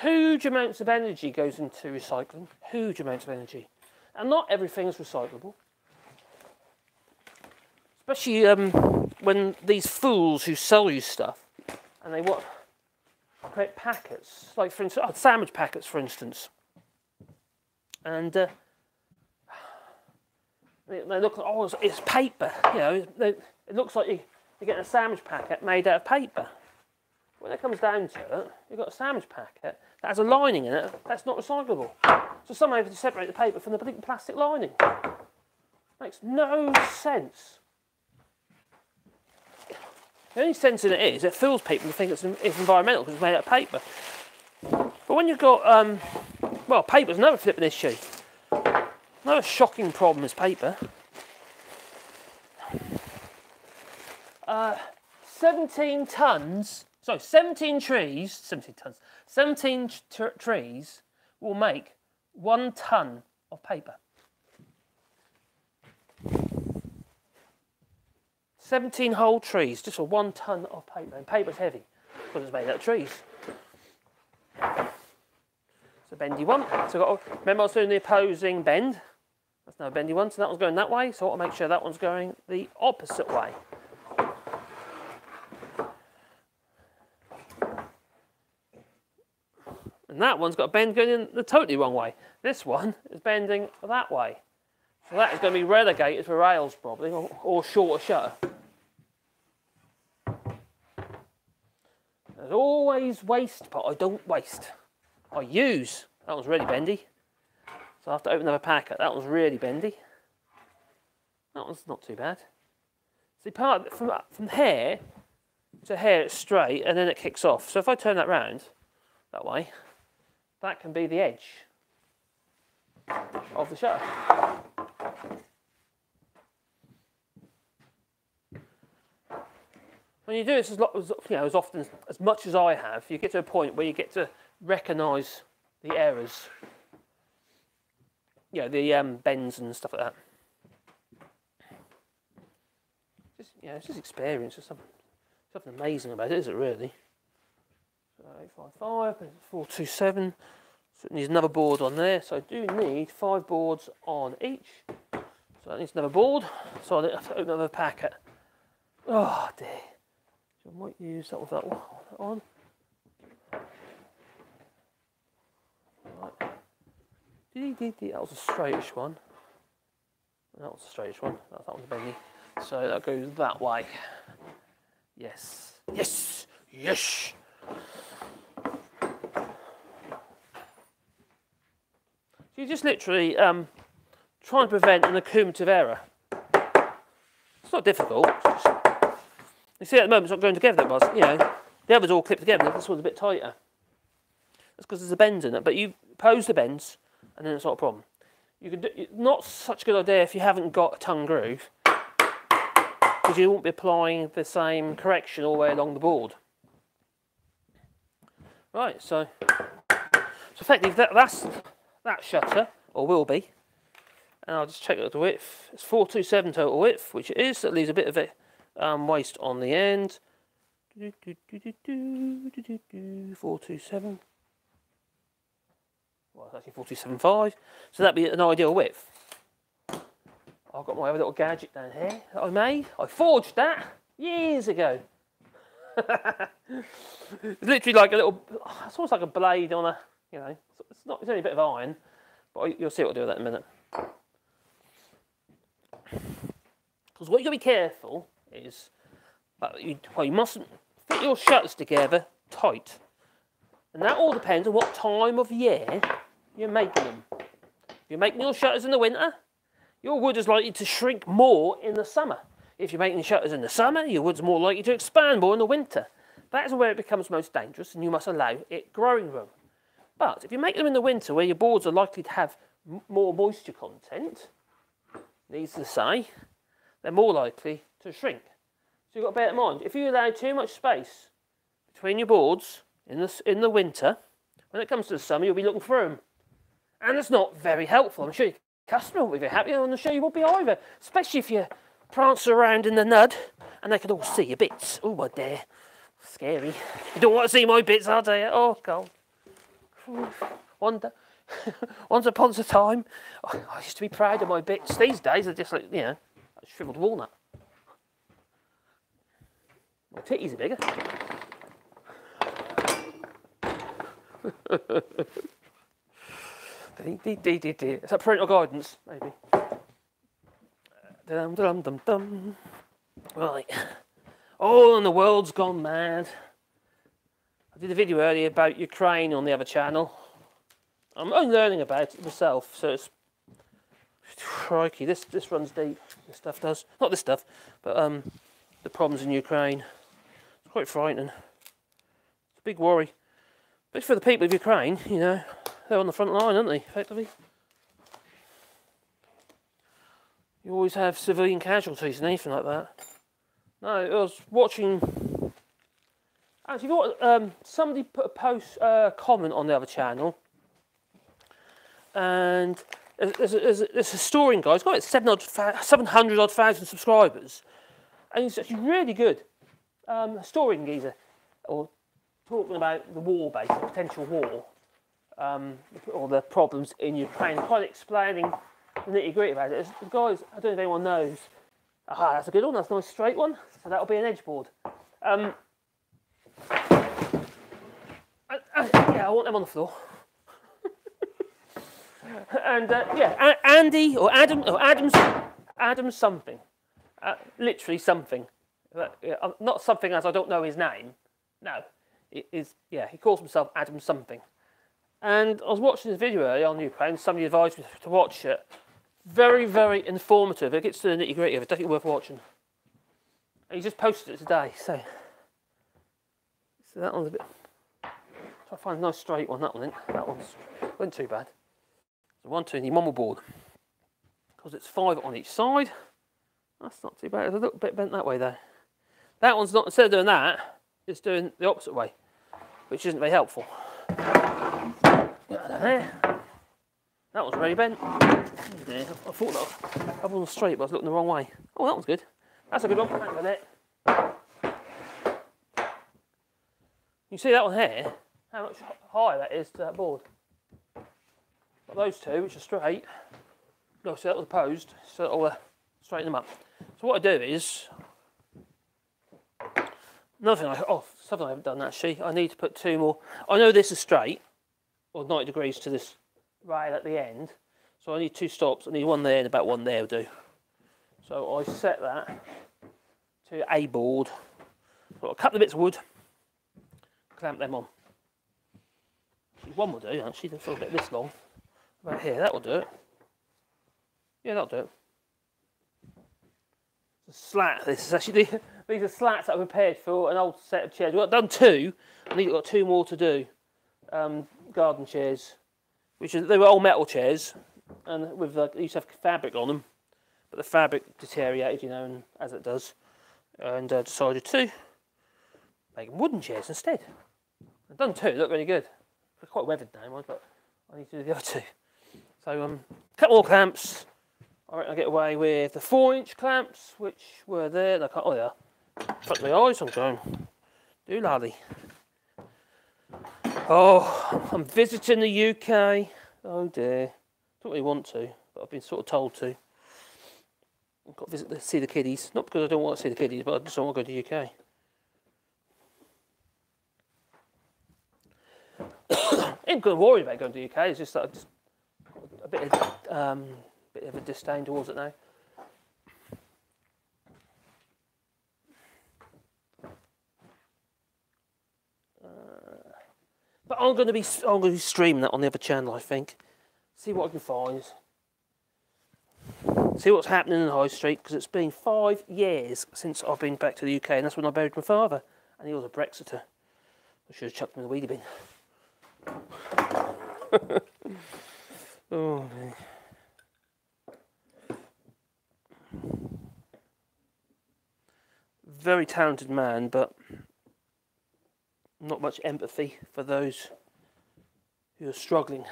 Huge amounts of energy goes into recycling, huge amounts of energy. And not everything is recyclable. Especially when these fools who sell you stuff and they want to create packets, like for instance, sandwich packets for instance. And they look like, oh, it's paper, you know, it looks like you're getting a sandwich packet made out of paper. When it comes down to it, you've got a sandwich packet that has a lining in it that's not recyclable. So somehow you have to separate the paper from the plastic lining. Makes no sense. The only sense in it is it fools people to think it's environmental because it's made out of paper. But when you've got, well, paper's another flipping issue. Another shocking problem is paper. 17 trees will make 1 ton of paper. 17 whole trees, just for 1 ton of paper. And paper's heavy, because it's made out of trees. It's a bendy one. So I've got to, remember I was doing the opposing bend. That's now a bendy one, so that one's going that way. So I'll make sure that one's going the opposite way. And that one's got a bend going in the totally wrong way. This one is bending that way. So that is going to be relegated for rails probably, or shorter shutter. There's always waste, but I don't waste. I use. That one's really bendy. So I have to open up a packet. That one's really bendy. That one's not too bad. See, part of it, from here to here it's straight, and then it kicks off. So if I turn that round, that way, that can be the edge of the shutter. When you do this as often as much as I have, you get to a point where you get to recognise the errors, you know, the bends and stuff like that. Just, you know, it's just experience. There's something amazing about it, isn't it? Really. 855, 427, so it needs another board on there, so I do need 5 boards on each, so that needs another board, so I have to open another packet. Oh dear, so I might use that with that one on. Right. That was a straightish one, that was a straightish one, that one's bendy, so that goes that way. Yes, yes, yes! So you just literally try and prevent an accumulative error. It's not difficult. It's just, You see at the moment it's not going together, Boz. You know, the others all clip together, this one's a bit tighter. That's because there's a bend in it, but you pose the bends and then it's not a problem. You can do, not such a good idea if you haven't got a tongue groove, because you won't be applying the same correction all the way along the board. Right, so effectively that's that shutter, or will be, and I'll just check out the width. It's 427 total width, which it is. That leaves a bit of a waist on the end. 427. Well, it's actually 427.5, so that'd be an ideal width. I've got my other little gadget down here that I made. I forged that years ago. It's literally like a little, it's almost like a blade on a, you know, it's not, it's only a bit of iron, but you'll see what I'll do with that in a minute. Because what you've got to be careful is, you mustn't fit your shutters together tight. And that all depends on what time of year you're making them. If you're making your shutters in the winter, your wood is likely to shrink more in the summer. If you're making shutters in the summer, your wood's more likely to expand more in the winter. That's where it becomes most dangerous, and you must allow it growing room. But if you make them in the winter, where your boards are likely to have more moisture content, needs to say, they're more likely to shrink. So you've got to bear in mind, if you allow too much space between your boards in the winter, when it comes to the summer, you'll be looking through them. And it's not very helpful. I'm sure your customer won't be very happy, and I'm sure you won't be either, especially if you prance around in the nud and they can all see your bits. Oh, my dear. Scary. You don't want to see my bits, are they? Oh, God. Once upon a time, I used to be proud of my bits. These days, they're just like, you know, a shriveled walnut. My titties are bigger. Is that parental guidance? Maybe. Right. Oh, and the world's gone mad. I did a video earlier about Ukraine on the other channel. I'm only learning about it myself, so it's crikey. This runs deep. This stuff does. Not this stuff, but the problems in Ukraine. It's quite frightening. It's a big worry, but for the people of Ukraine, you know, they're on the front line, aren't they? Effectively, you always have civilian casualties and anything like that. No, I was watching. Actually, you know what, somebody put a comment on the other channel, and there's a historian guy. He's got like 700 odd thousand subscribers, and he's actually really good historian geezer, or talking about the war, basically, the potential war, or the problems in Ukraine. Quite explaining the nitty gritty about it. It's, guys, I don't know if anyone knows. Ah, that's a good one. That's a nice straight one. So that'll be an edge board. Yeah, I want them on the floor. And yeah, Andy or Adam or Adam something, literally something, not something as I don't know his name. No, it is, yeah, he calls himself Adam something. And I was watching this video earlier on Ukraine. Somebody advised me to watch it. Very, very informative. It gets to the nitty gritty of it. Definitely worth watching. And he just posted it today, so that one's a bit. I find a nice straight one. That one, that one's wasn't too bad. So one, two, and your pommel board, because it's 5 on each side. That's not too bad. It's a little bit bent that way though. That one's not. Instead of doing that, it's doing the opposite way, which isn't very helpful. There. That one's really bent. Yeah, I thought that one was straight, but I was looking the wrong way. Oh, that one's good. That's a good one. Hang on it. You see that one here? How much higher that is to that board. But those two, which are straight, no, so that was posed, so I'll straighten them up. So what I do is, nothing. Oh, something I haven't done actually. I need to put two more. I know this is straight, or 90 degrees to this rail at the end. So I need two stops. I need one there and about one there will do. So I set that to a board. Got a couple of bits of wood, clamp them on. One will do actually, they'll still get this long. About here, that will do it. Yeah, that'll do it. slat. This is actually these are slats that I prepared for an old set of chairs. We've done two. I think we've got two more to do. Garden chairs, which is, they were all metal chairs, and with like they used to have fabric on them, but the fabric deteriorated, you know, and as it does, and decided to make wooden chairs instead. I've done two. They look really good. They're quite weathered now, but I need to do the other two. So couple more clamps. I reckon I get away with the 4-inch clamps, which were there. They can't, oh, they are. Fuck my eyes, I'm going. Doolally. Oh, I'm visiting the UK. Oh dear. Don't really want to, but I've been sort of told to. I've got to visit, see the kiddies. Not because I don't want to see the kiddies, but I just don't want to go to the UK. I ain't going to worry about going to the UK. It's just that I've just got a bit of a disdain towards it now. But I'm going to be streaming that on the other channel, I think. See what I can find. See what's happening in High Street, because it's been 5 years since I've been back to the UK, and that's when I buried my father, and he was a Brexiter. I should have chucked him in the weedy bin. Oh, man. Very talented man, but not much empathy for those who are struggling.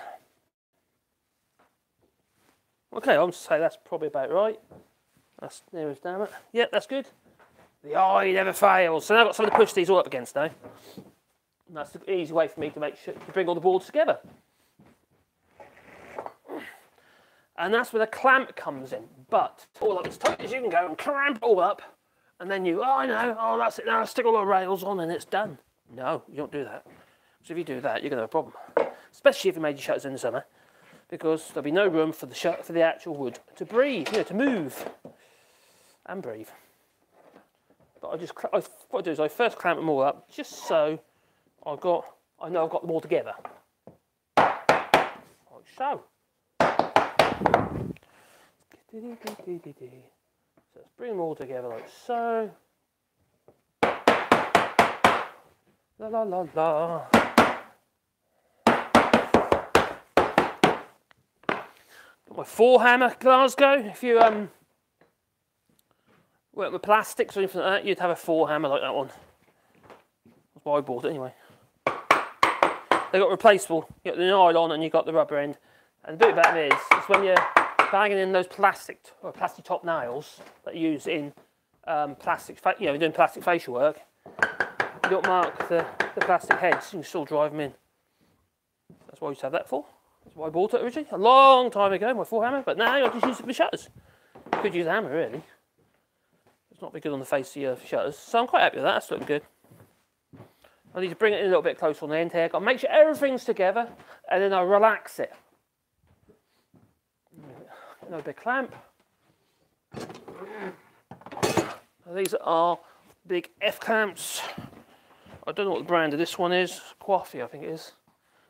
Okay, I'm going to say that's probably about right. That's near as damn it. Yep, that's good. The eye never fails. So now I've got something to push these all up against now. And that's the easy way for me to make sure to bring all the boards together. And that's where the clamp comes in. But all up as tight as you can go and clamp all up, and then you, oh, I know, oh, that's it now, stick all the rails on and it's done. No, you don't do that. Because if you do that, you're going to have a problem. Especially if you made your shutters in the summer, because there'll be no room for the actual wood to breathe, you know, to move and breathe. But what I do is I first clamp them all up, just so I know I've got them all together. Like so. So let's bring them all together like so. La la la la. Got my 4 hammer Glasgow. If you work with plastics or anything like that, you'd have a 4 hammer like that one. That's why I bought it anyway. They got replaceable. You got the nylon and you got the rubber end. And the bit about it is, it's when you're banging in those plastic top nails that you use in you know, doing plastic facial work. Don't mark the plastic heads, you can still drive them in. That's what I used to have that for. That's why I bought it originally. A long time ago, my 4 hammer, but now I just use it for shutters. You could use a hammer, really. It's not very good on the face of your shutters, so I'm quite happy with that. That's looking good. I need to bring it in a little bit closer on the end here. I'll make sure everything's together, and then I'll relax it. Another big clamp. Now these are big F clamps. I don't know what the brand of this one is, Coiffy I think it is,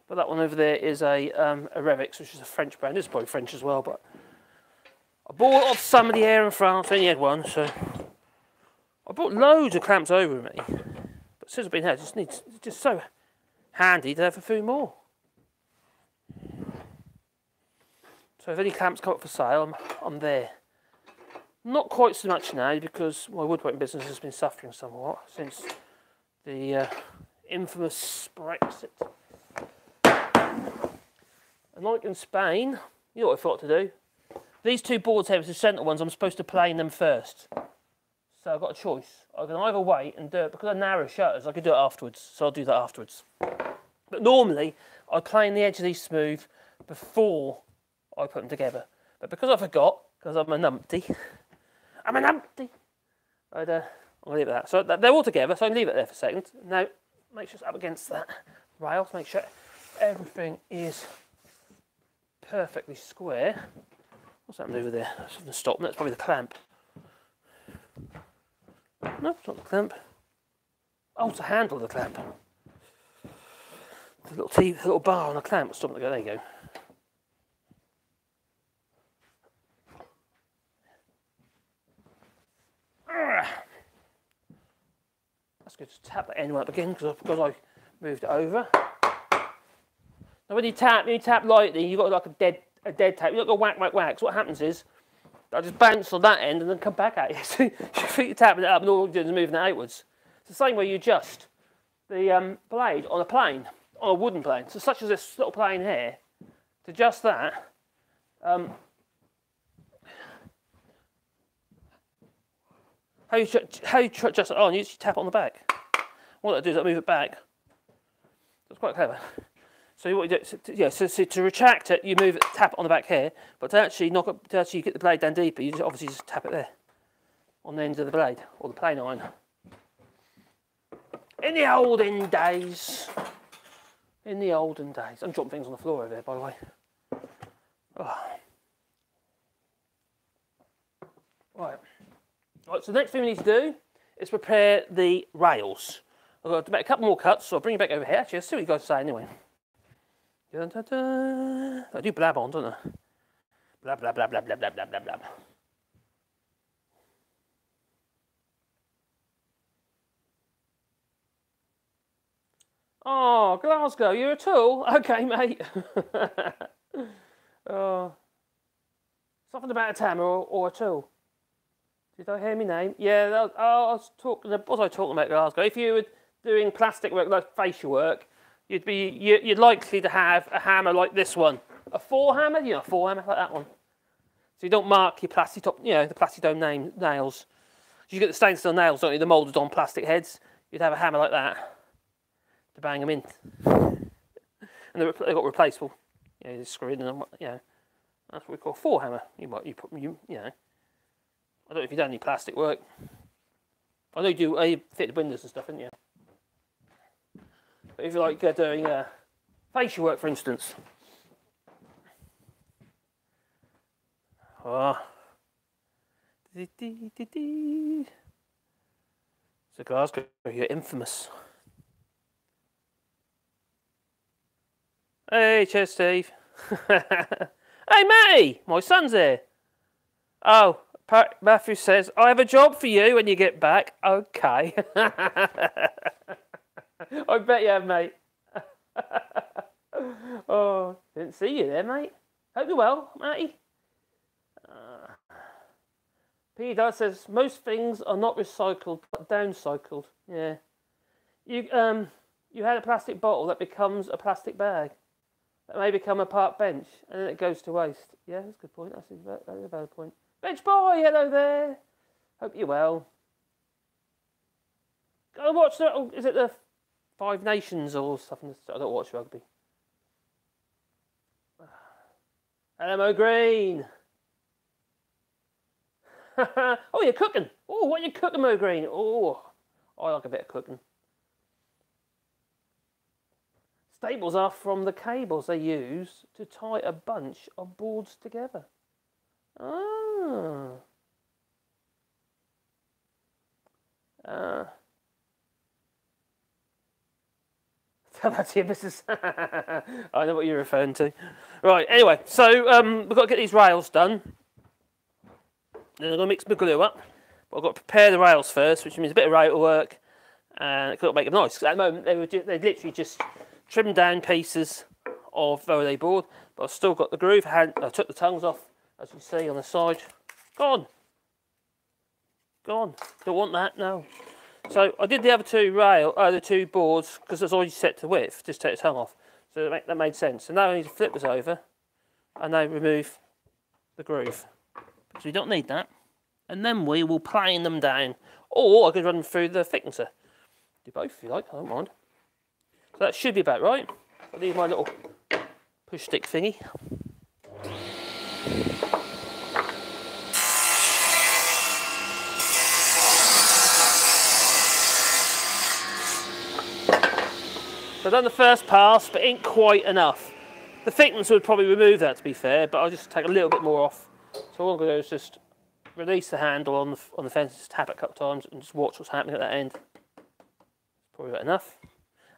but that one over there is a Revix, which is a French brand. It's probably French as well, but I bought off somebody here in France. I only had one, so I bought loads of clamps over me, but since I've been here, it's just so handy to have a few more. So if any clamps come up for sale, I'm there. Not quite so much now, because my woodworking business has been suffering somewhat since the infamous Brexit. And like in Spain, you know what I thought to do? These two boards here, the centre ones, I'm supposed to plane them first. So I've got a choice. I can either wait and do it, because I narrow shutters, I could do it afterwards, so I'll do that afterwards. But normally, I plane the edge of these smooth before I put them together. But because I forgot, because I'm an numpty, I'm an numpty, I'll leave it at that. So they're all together, so I can leave it there for a second. Now, make sure it's up against that rail to make sure everything is perfectly square. What's happened over there? That's something stopping. That's probably the clamp. No, it's not the clamp. Oh, to handle the clamp. The little, little bar on the clamp. Stop it. There you go. That's good to tap that end up again because I moved it over. Now when you tap lightly, you've got like a dead tap. You've got to whack. So what happens is I just bounce on that end and then come back at you. So you're tapping it up and all you're doing is moving it outwards. It's the same way you adjust the blade on a plane, on a wooden plane. So such as this little plane here, to adjust that, how you adjust it on, you just tap it on the back. What I do is I move it back. That's quite clever. So what you do, so to retract it, you move it, tap it on the back here. But to actually knock it, to actually get the blade down deeper, you just obviously just tap it there on the end of the blade or the plane iron. In the olden days, I'm dropping things on the floor over there, by the way. Oh. Right. So the next thing we need to do is prepare the rails. I've got to make a couple more cuts, so I'll bring you back over here. Actually, let's see what you guys say anyway. Da, da, da. I do blab on, don't I? Blab, blab, blab, blab, blab, blab, blab, blab. Oh, Glasgow, you're a tool? Okay, mate. Something about a hammer or a tool. Did I hear my name? Yeah, I was talking about Glasgow. If you were doing plastic work, like facial work, you're likely to have a hammer like this one, a forehammer, you know, a forehammer like that one. So you don't mark your plastic top, you know, the plastic dome nails. You get the stainless steel nails, don't you? The moulded on plastic heads. You'd have a hammer like that to bang them in, and they got replaceable. You know, they're screwed in and you know, that's what we call a forehammer. You know, I don't know if you've done any plastic work. I know you do. You fit the windows and stuff, didn't you? If you like doing facial work, for instance. Oh. So Glasgow, you're infamous. Hey, Chess Steve. Hey, Matty, my son's here. Oh, Matthew says, I have a job for you when you get back. Okay. I bet you have, mate. Oh, didn't see you there, mate. Hope you're well, matey. P. Dad says, most things are not recycled, but downcycled. Yeah. You had a plastic bottle that becomes a plastic bag. That may become a park bench, and then it goes to waste. Yeah, that's a good point. That's a valid point. Bench boy, hello there. Hope you're well. Go watch the, is it the Five Nations or something? I don't watch rugby. Hello, Green. Oh, you're cooking. Oh, what are you cooking, Mo Green? Oh, I like a bit of cooking. Staples are from the cables they use to tie a bunch of boards together. Ah. Tell that to your missus. I know what you're referring to. Right, anyway, so we've got to get these rails done. Then I'm going to mix my glue up. But I've got to prepare the rails first, which means a bit of rail work. And it could make them nice. Because at the moment, they literally just trimmed down pieces of Volet board. But I've still got the groove. I took the tongues off, as you see, on the side. Gone. Gone. Don't want that, no. So I did the other two rail, the two boards, because it's already set to width. Just take the tongue off, so that made sense. So now I need to flip this over, and now remove the groove, because we don't need that. And then we will plane them down, or I could run them through the thicknesser. Do both if you like. I don't mind. So that should be about right. I need my little push stick thingy. So I've done the first pass, but ain't quite enough. The thickness would probably remove that, to be fair, but I'll just take a little bit more off. So all I'm going to do is just release the handle on the fence, just tap it a couple of times, and just watch what's happening at that end. Probably about enough.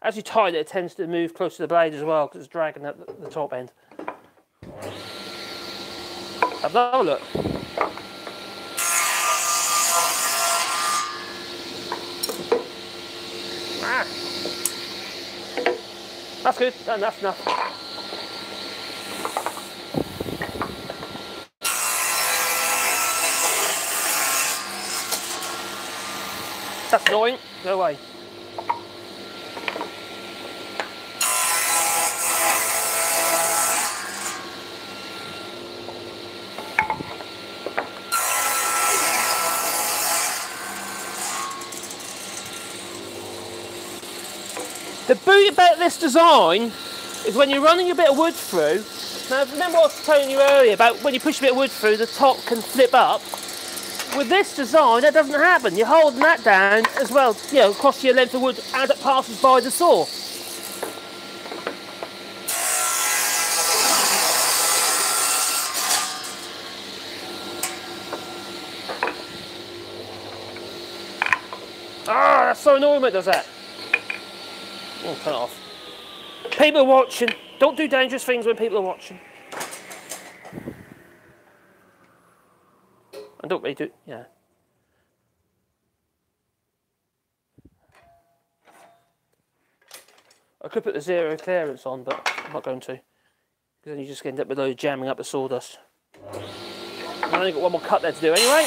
As you tighten it, it tends to move close to the blade as well, because it's dragging at the top end. Have another look. That's good, that's enough. That's annoying, go away. The beauty about this design is when you're running a bit of wood through, now remember what I was telling you earlier about when you push a bit of wood through, the top can flip up. With this design, that doesn't happen. You're holding that down as well, you know, across your length of wood as it passes by the saw. Ah, that's so annoying when it does that. Oh, turn it off. People are watching. Don't do dangerous things when people are watching. I don't really do, yeah. I could put the zero clearance on, but I'm not going to. Because then you just end up with those jamming up the sawdust. I've only got one more cut there to do anyway.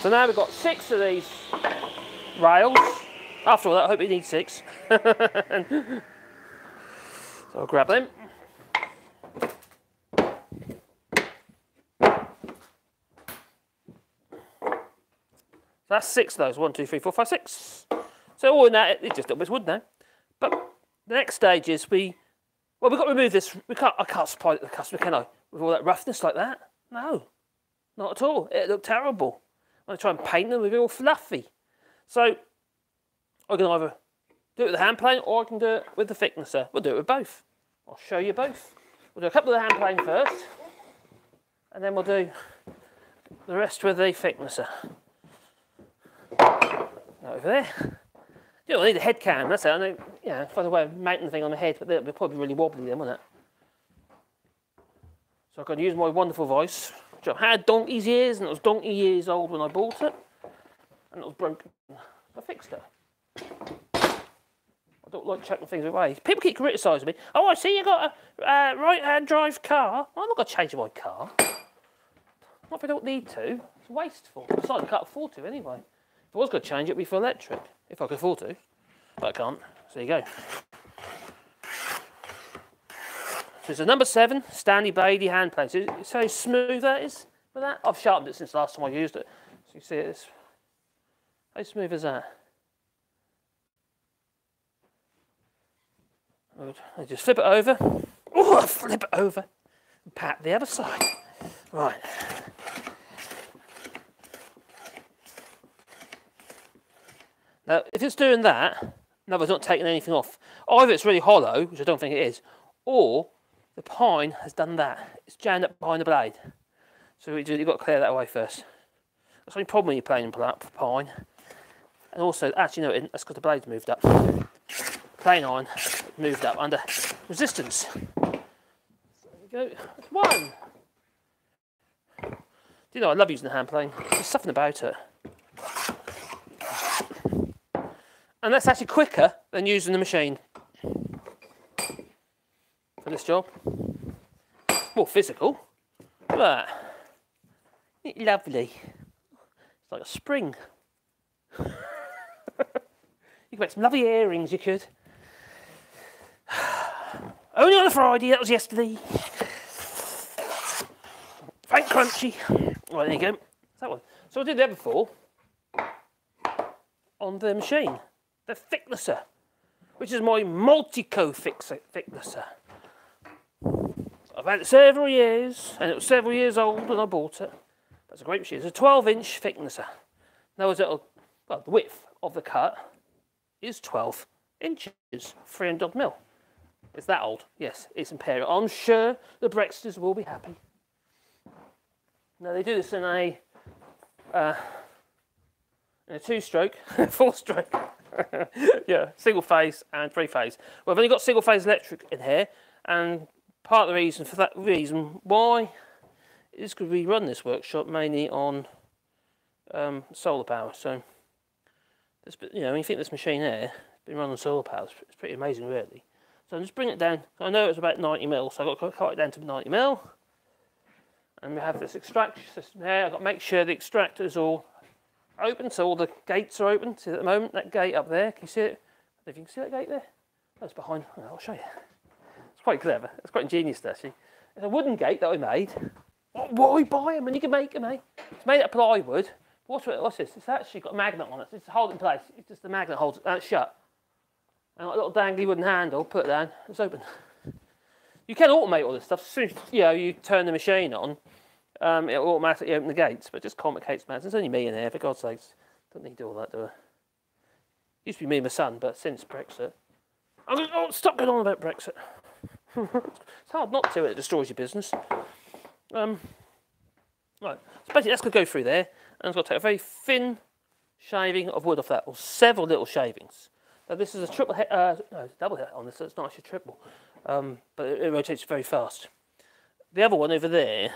So now we've got 6 of these rails. After all that, I hope you need 6. So I'll grab them. That's 6 of those, 1, 2, 3, 4, 5, 6. So all in that, it's just a little bit of wood now. But the next stage is we've got to remove this. I can't supply it to the customer, can I? With all that roughness like that? No, not at all. It looked terrible. When I try and paint them, they'll be all fluffy. So I can either do it with the hand plane or I can do it with the thicknesser. We'll do it with both. I'll show you both. We'll do a couple of the hand plane first, and then we'll do the rest with the thicknesser. Over there. You know, I need a head cam, that's it. I know, you know, find a way of mounting the thing on the head, but they'll probably be really wobbly then, won't it? So I've got to use my wonderful voice, which I've had donkey's ears, and it was donkey years old when I bought it, and it was broken. I fixed it. I don't like chucking things away. People keep criticising me. Oh, I see you got a right-hand drive car. I'm not going to change my car. Not if I don't need to. It's wasteful. Besides, I can't afford to anyway. I was going to change it, be for electric, if I could afford to, but I can't, so there you go. So it's a number 7 Stanley Bailey hand plane. So it's how smooth that is with that. I've sharpened it since the last time I used it, so you see it's, how smooth is that? I just flip it over, oh, I flip it over, and pat the other side, right. Now, if it's doing that, no, it's not taking anything off. Either it's really hollow, which I don't think it is, or the pine has done that. It's jammed up behind the blade. So you've got to clear that away first. That's the only problem when you're playing pine. And also, actually, no, that's because the blade's moved up. Plain iron moved up under resistance. There we go. That's 1. Do you know, I love using the hand plane. There's something about it. And that's actually quicker than using the machine for this job. More physical, but isn't it lovely? It's like a spring. You could make some lovely earrings, you could. Only on a Friday, that was yesterday. Thank Crunchy. Right, there you go. That's that one. So I did that before on the machine. The thicknesser, which is my Multico Fixer thicknesser. I've had it several years, and it was several years old when I bought it. That's a great machine. It's a 12-inch thicknesser. Now, well, the width of the cut is 12 inches, 300 mil. It's that old. Yes, it's imperial. I'm sure the Brexiters will be happy. Now they do this in a 2-stroke, 4-stroke. Yeah, single phase and 3-phase. Well, I've only got single phase electric in here, and part of the reason for that reason why is because we run this workshop mainly on solar power. So this, you know, when you think this machine here has been run on solar power, it's pretty amazing really. So I'm just bringing it down. I know it's about 90 mil, so I've got to cut it down to 90 mil, and we have this extraction system here. I've got to make sure the extractor is all open, so all the gates are open. See, at the moment that gate up there, can you see it? I don't know if you can see that gate there. That's behind. I'll show you. It's quite clever. It's quite ingenious actually. It's a wooden gate that I made. Why buy them when you can make them, eh? It's made out of plywood. What's this? It's actually got a magnet on it. It's holding in place. It's just the magnet holds it shut. And like a little dangly wooden handle, put it down, it's open. You can automate all this stuff. As soon as, you know, you turn the machine on, it'll automatically open the gates, but it just complicates matters. There's only me in here, for God's sakes. Don't need to do all that, do I? Used to be me and my son, but since Brexit. I'm going to stop going on about Brexit. It's hard not to, it destroys your business. Right, so basically that's going to go through there, and it's going to take a very thin shaving of wood off that, or several little shavings. Now this is a triple hit, no, double hit on this, so it's not actually triple, but it rotates very fast. The other one over there,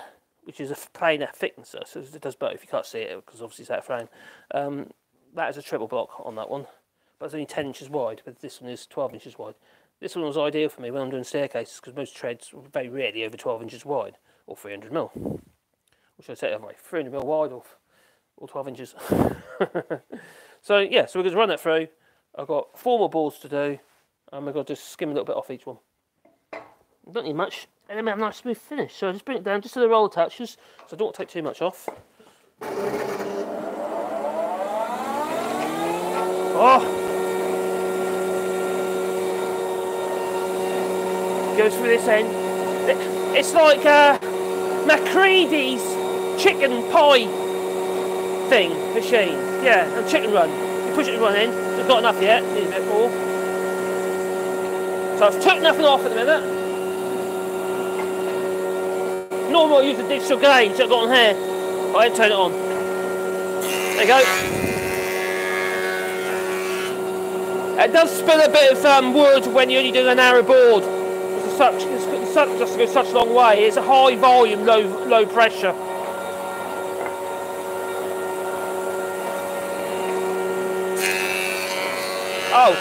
which is a planar thicknesser, so it does both. You can't see it because obviously it's out of frame. That is a triple block on that one, but it's only 10 inches wide, but this one is 12 inches wide. This one was ideal for me when I'm doing staircases, because most treads are very rarely over 12 inches wide, or 300 mil. Or should I say, like 300 mil wide, or 12 inches. So yeah, so we're going to run that through. I've got 4 more balls to do, and we've got to just skim a little bit off each one. Don't need much, and then we have a nice smooth finish. So I just bring it down just so the roll attaches, so I don't want to take too much off. Oh! Goes through this end. It's like MacReady's chicken pie thing, machine. Yeah, and chicken run. You push it to one end. Not enough yet, need a bit more. So I've took nothing off at the minute. Normally I use the digital gauge that I've got on here, but I didn't turn it on. There you go. It does spill a bit of wood when you're only doing a narrow board. It doesn't go such a long way. It's a high volume, low pressure. Oh,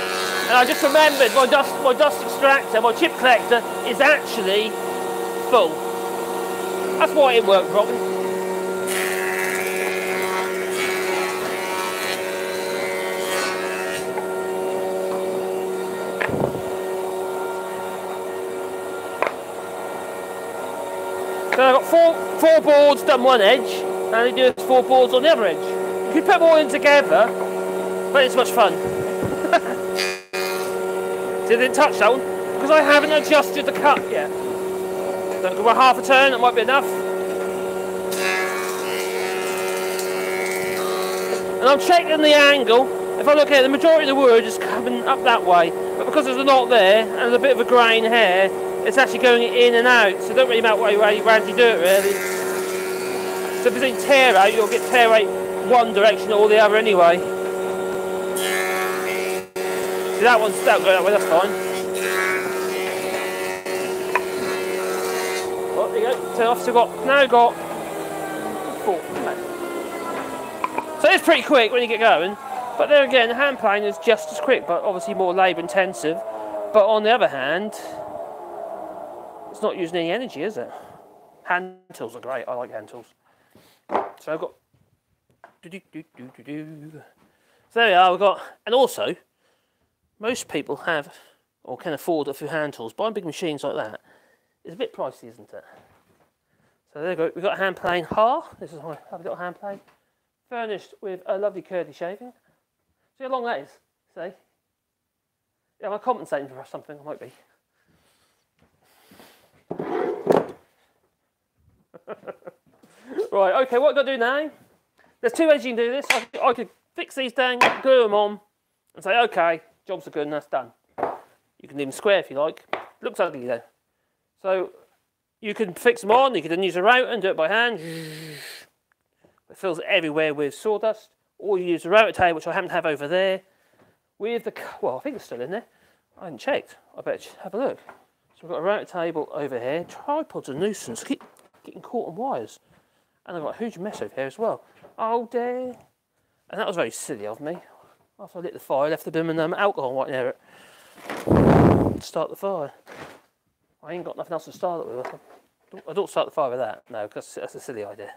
and I just remembered my dust extractor, my chip collector is actually full. That's why it worked properly. So I've got four boards done one edge, and I do 4 boards on the other edge. You could put them all in together, but it's much fun. Didn't touch that one because I haven't adjusted the cut yet. So we're half a turn, that might be enough. And I'm checking the angle. If I look at it, the majority of the wood is coming up that way, but because there's a knot there and there's a bit of a grain here, it's actually going in and out, so it doesn't really matter where you do it really. So if you think tear out, you'll get tear out one direction or the other anyway. See, that one's that'll go that way, that's fine. Well, there you go, so I've still got, now I've got 4. Okay. So it's pretty quick when you get going, but there again, hand plane is just as quick, but obviously more labour intensive. But on the other hand, it's not using any energy, is it? Hand tools are great, I like hand tools. So I've got, so there we are, we've got, and also, most people have, or can afford a few hand tools. Buying big machines like that is a bit pricey, isn't it? So there we go, we've got a hand plane ha. This is my little hand plane. Furnished with a lovely curly shaving. See how long that is, see? Yeah, am I compensating for something? I might be. Right, okay, what I've got to do now? There's 2 ways you can do this. I could fix these things, glue them on, and say, okay, jobs are good and that's done. You can leave them square if you like. Looks ugly though. So you can fix them on, you can then use a router and do it by hand. It fills everywhere with sawdust. Or you use a router tail, which I happen to have over there. With the, well, I think it's still in there. I haven't checked. I better have a look. So we've got a router table over here. Tripods are a nuisance. I keep getting caught on wires. And I've got a huge mess over here as well. Oh dear. And that was very silly of me. After I lit the fire, I left the bin with alcohol right near it to start the fire. I ain't got nothing else to start it with. I don't start the fire with that, no, because that's a silly idea.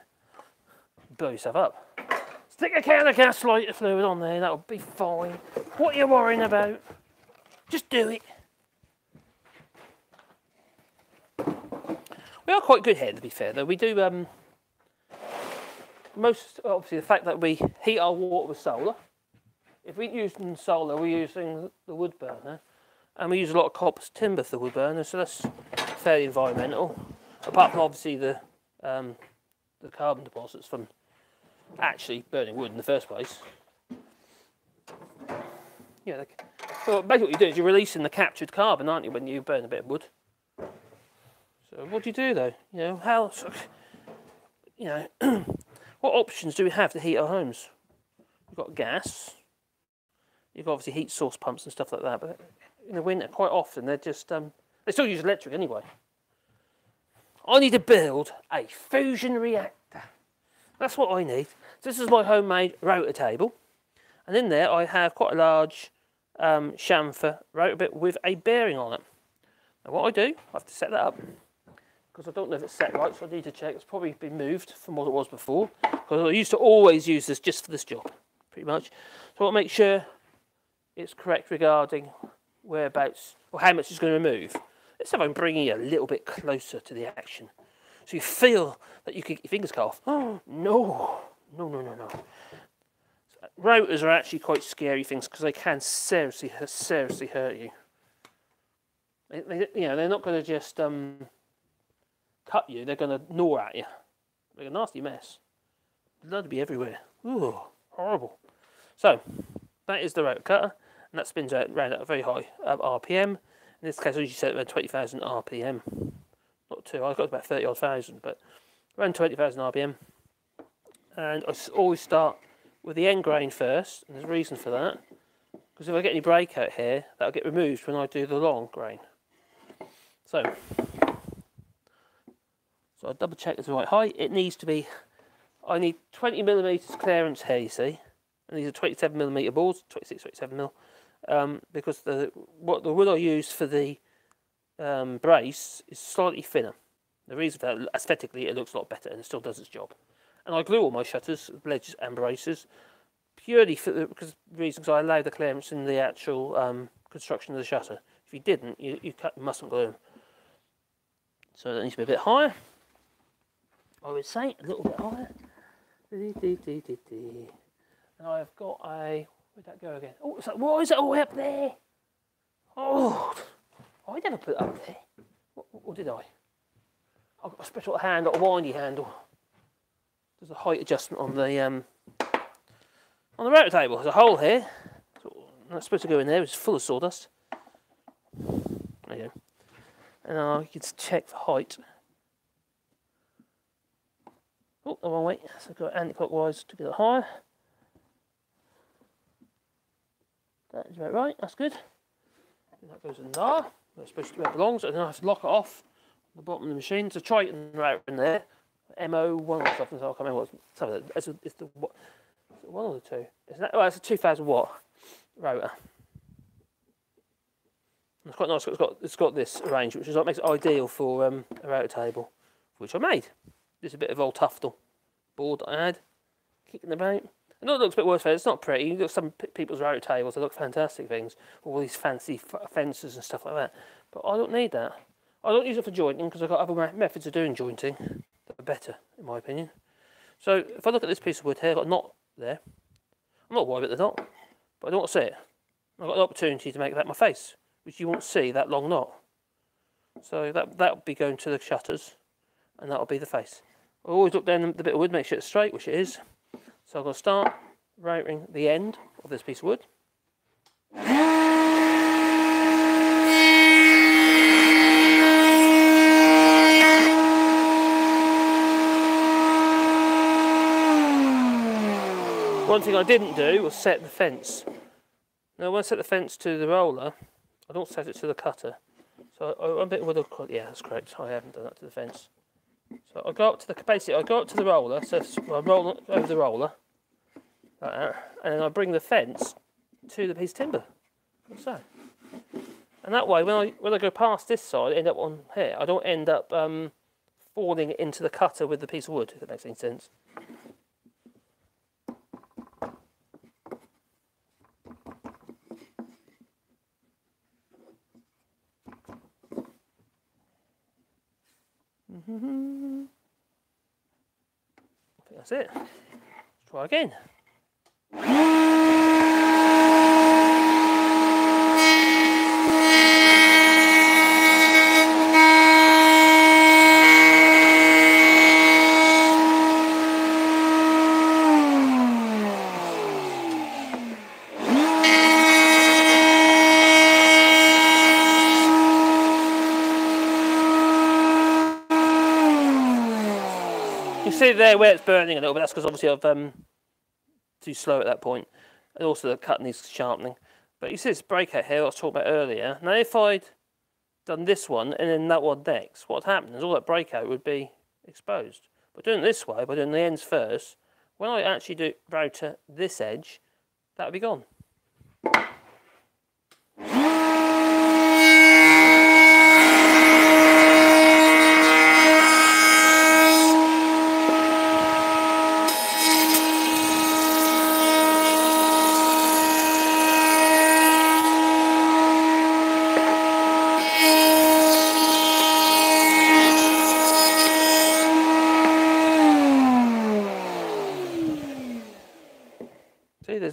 Blow yourself up. Stick a can of gas lighter fluid on there, that'll be fine. What are you worrying about? Just do it. We are quite good here, to be fair, though. We do, obviously, the fact that we heat our water with solar. If we use solar, we're using the wood burner. And we use a lot of copse timber for the wood burner, so that's fairly environmental. Apart from, obviously, the carbon deposits from actually burning wood in the first place. Yeah, well, basically what you do is you're releasing the captured carbon, aren't you, when you burn a bit of wood. So what do you do, though? You know, how... You know, what options do we have to heat our homes? We've got gas. You've got, obviously, heat source pumps and stuff like that, but in the winter, quite often, they're just... they still use electric anyway. I need to build a fusion reactor. That's what I need. So this is my homemade router table. And in there, I have quite a large chamfer router bit with a bearing on it. Now, what I do, I have to set that up. Because I don't know if it's set right, so I need to check. It's probably been moved from what it was before. Because I used to always use this just for this job, pretty much. So I'll make sure it's correct regarding whereabouts, or how much it's going to remove. Let's see if I'm bringing you a little bit closer to the action. So you feel that you can get your fingers cut off. Oh, no. No, no, no, no. So, routers are actually quite scary things because they can seriously, seriously hurt you. You know, they're not going to just cut you. They're going to gnaw at you. They're a nasty mess. Blood will be everywhere. Ooh, horrible. So, that is the router cutter. And that spins around at a very high RPM. In this case, I usually set it around 20,000 RPM. Not too high, I've got about 30-odd thousand, but around 20,000 RPM. And I always start with the end grain first, and there's a reason for that. Because if I get any breakout here, that'll get removed when I do the long grain. So I double check it's the right height. It needs to be, I need 20mm clearance here, you see. And these are 27mm balls, 26, 27mm. Because the wood I use for the brace is slightly thinner. The reason for that, aesthetically, it looks a lot better and it still does its job. And I glue all my shutters, ledges and braces purely for the reason I allow the clearance in the actual construction of the shutter. If you didn't, you mustn't glue them. So that needs to be a bit higher. I would say a little bit higher. And I've got a... Where'd that go again? Oh, it's like, why is it all up there? Oh, I never put it up there. Or did I? I've got a special handle, a windy handle. There's a height adjustment on the router table. There's a hole here. So I'm not supposed to go in there. It's full of sawdust. There you go. And I can check for height. Oh, the wrong way. So I've got anti-clockwise to get it higher. That is about right, that's good. And that goes in there, that's supposed to be where it belongs, and then I have to lock it off at the bottom of the machine. It's a Triton router in there, MO1 or something, so I can't remember what it's the what, is it one or the two? It's a 2000 watt router. And it's quite nice, it's got this range, which is what makes it ideal for a router table, which I made. Just a bit of old tuftal board that I had, kicking about. I know it looks a bit worse, it's not pretty. You look at some people's router tables, they look fantastic things. All these fancy fences and stuff like that. But I don't need that. I don't use it for jointing because I've got other methods of doing jointing that are better, in my opinion. So if I look at this piece of wood here, I've got a knot there. I'm not worried about the knot, but I don't want to see it. I've got an opportunity to make that my face, which you won't see, that long knot. So that will be going to the shutters, and that will be the face. I always look down the bit of wood, make sure it's straight, which it is. So I'm going to start routing the end of this piece of wood. One thing I didn't do was set the fence. Now when I set the fence to the roller, I don't set it to the cutter. So I'm a bit worried. Yeah, that's correct. I haven't done that to the fence. So I'll go up to the basically I'll go up to the roller, so I'll roll over the roller, like that, and then I'll bring the fence to the piece of timber. Like so. And that way when I go past this side, I end up on here, I don't end up falling into the cutter with the piece of wood, if that makes any sense. Mm-hmm. I think that's it. Let's try again. See there where it's burning a little bit, that's because obviously I've too slow at that point, and also the cut needs sharpening. But you see this breakout here I was talking about earlier. Now if I'd done this one and then that one next, what'd happen is all that breakout would be exposed. But doing it this way, by doing the ends first, when I actually do router this edge, that would be gone.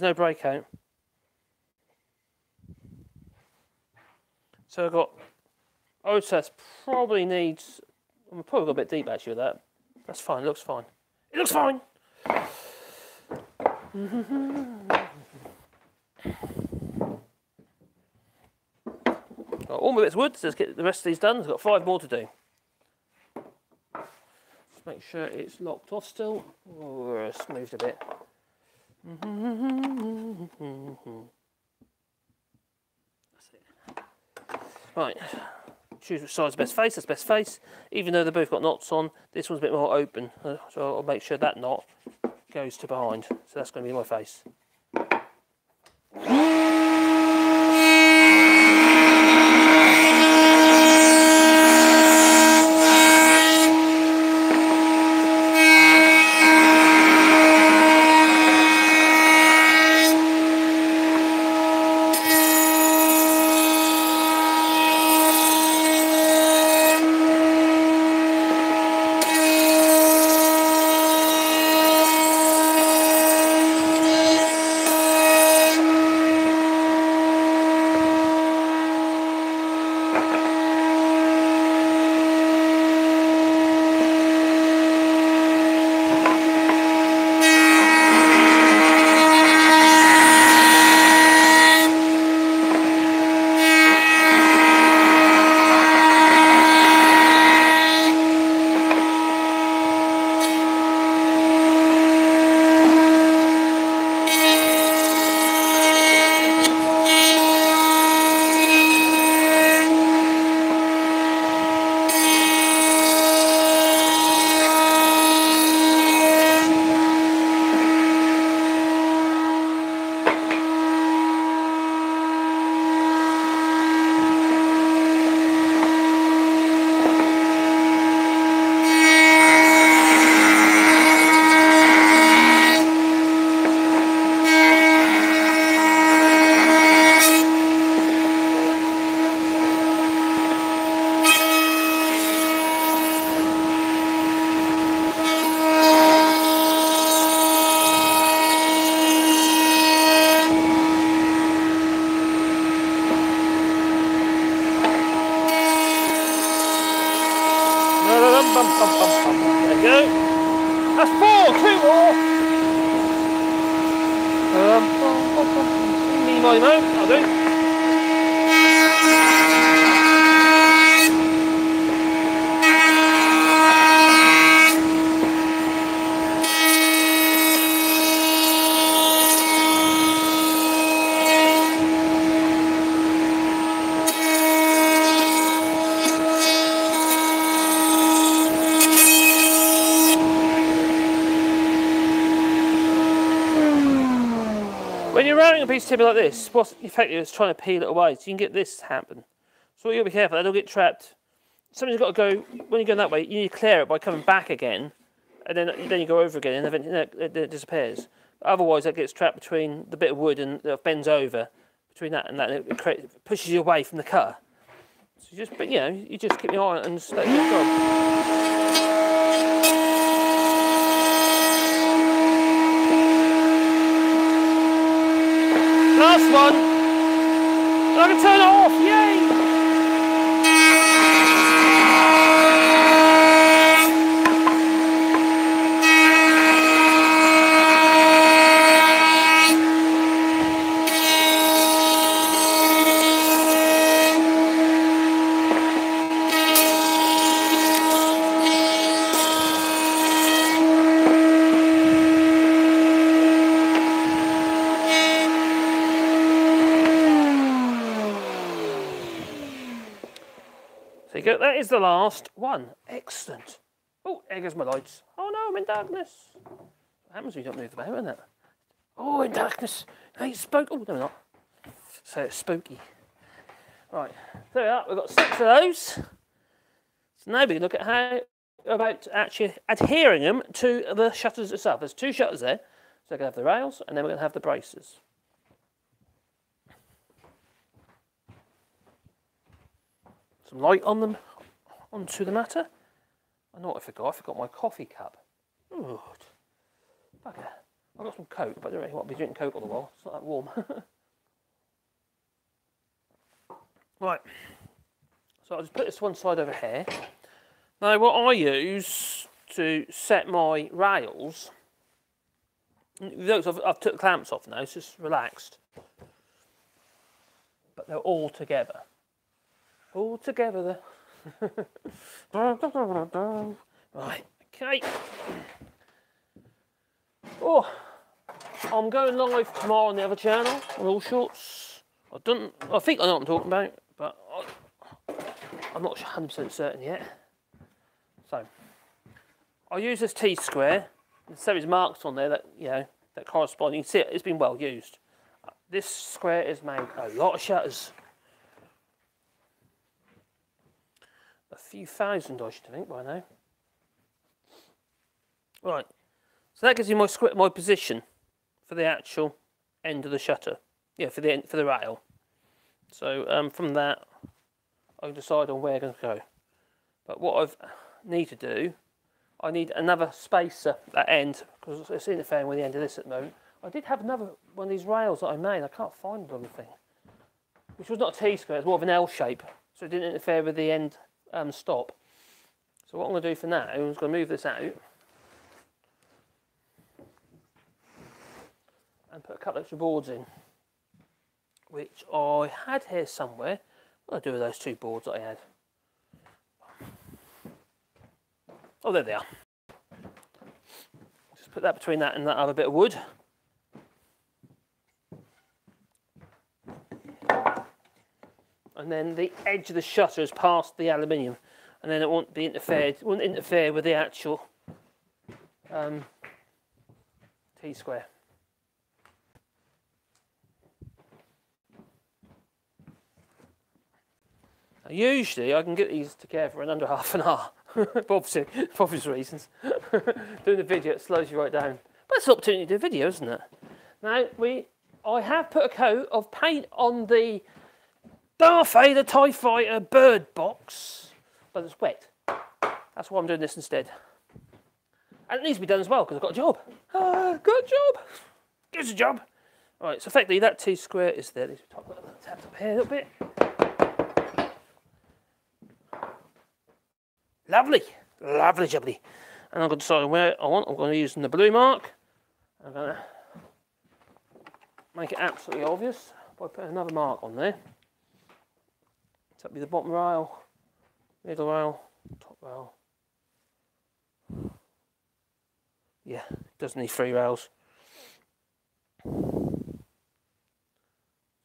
No breakout. So I've got, I would say that's probably needs, I'm probably got a bit deep actually with that. That's fine, it looks fine. It looks fine! Got all my bits of wood, so let's get the rest of these done. I've got 5 more to do. Just make sure it's locked off still. Oh, it's smoothed a bit. That's it. Right, choose which side's best face, that's best face. Even though they've both got knots on, this one's a bit more open, so I'll make sure that knot goes to behind. So that's going to be my face. you tip it like this, what's effective is trying to peel it away, so you can get this happen. So you've got to be careful, they'll get trapped. Something's got to go, when you're going that way, you need to clear it by coming back again, and then you go over again, and eventually it disappears. Otherwise, that gets trapped between the bit of wood and that bends over, between that and that, and it pushes you away from the cutter. So you just, but you know, you just keep your eye on it and just let it go. Last one, and I can turn it off, yay. That is the last one. Excellent. Oh, there goes my lights. Oh no, I'm in darkness. What happens when you don't move them out, isn't it? Oh, in darkness. Hey, spook. Oh, no, we're not. So it's spooky. Right, there we are. We've got 6 of those. So now we can look at how about actually adhering them to the shutters itself. There's 2 shutters there. So we're going to have the rails and then we're going to have the braces. Some light on them, onto the matter. I know what I forgot. I forgot my coffee cup. Ooh, bugger. I've got some Coke, but I don't really want to be drinking Coke all the while. It's not that warm. Right. So I'll just put this one side over here. Now, what I use to set my rails, I've took the clamps off now, it's just relaxed. But they're all together. All together there. Right, okay. Oh, I'm going live tomorrow on the other channel on All Shorts. I think I know what I'm talking about, but I'm not 100% certain yet. So I use this T-square. There's series marks on there that that correspond. You can see it's been well used. This square has made a lot of shutters. A few thousand, I should think, by now. Right, so that gives you my position for the actual end of the shutter. Yeah, for the rail. So from that, I can decide on where I'm going to go. But what I need to do, I need another spacer at that end because it's interfering with the end of this at the moment. I did have another one of these rails that I made. I can't find it on the thing, which was not a T square. It's more of an L shape, so it didn't interfere with the end. Stop. So what I'm going to do for now is I'm going to move this out and put a couple extra boards in, which I had here somewhere. What do I do with those 2 boards that I had? Oh, there they are. Just put that between that and that other bit of wood. And then the edge of the shutter is past the aluminium, and then it won't be interfered. Won't interfere with the actual T-square. Usually, I can get these together in under half an hour, for obvious reasons. Doing the video, it slows you right down. But it's an opportunity to do a video, isn't it? Now I have put a coat of paint on the Darth Vader TIE Fighter bird box, but it's wet. That's why I'm doing this instead. And it needs to be done as well because I've got a job. Good job. Gives a job. All right, so effectively that T square is there. Let's tap up here a little bit. Lovely, lovely jubbly. And I'm going to decide where I want. I'm going to use the blue mark. I'm going to make it absolutely obvious by putting another mark on there. So that'd be the bottom rail, middle rail, top rail. Yeah, it does need 3 rails. So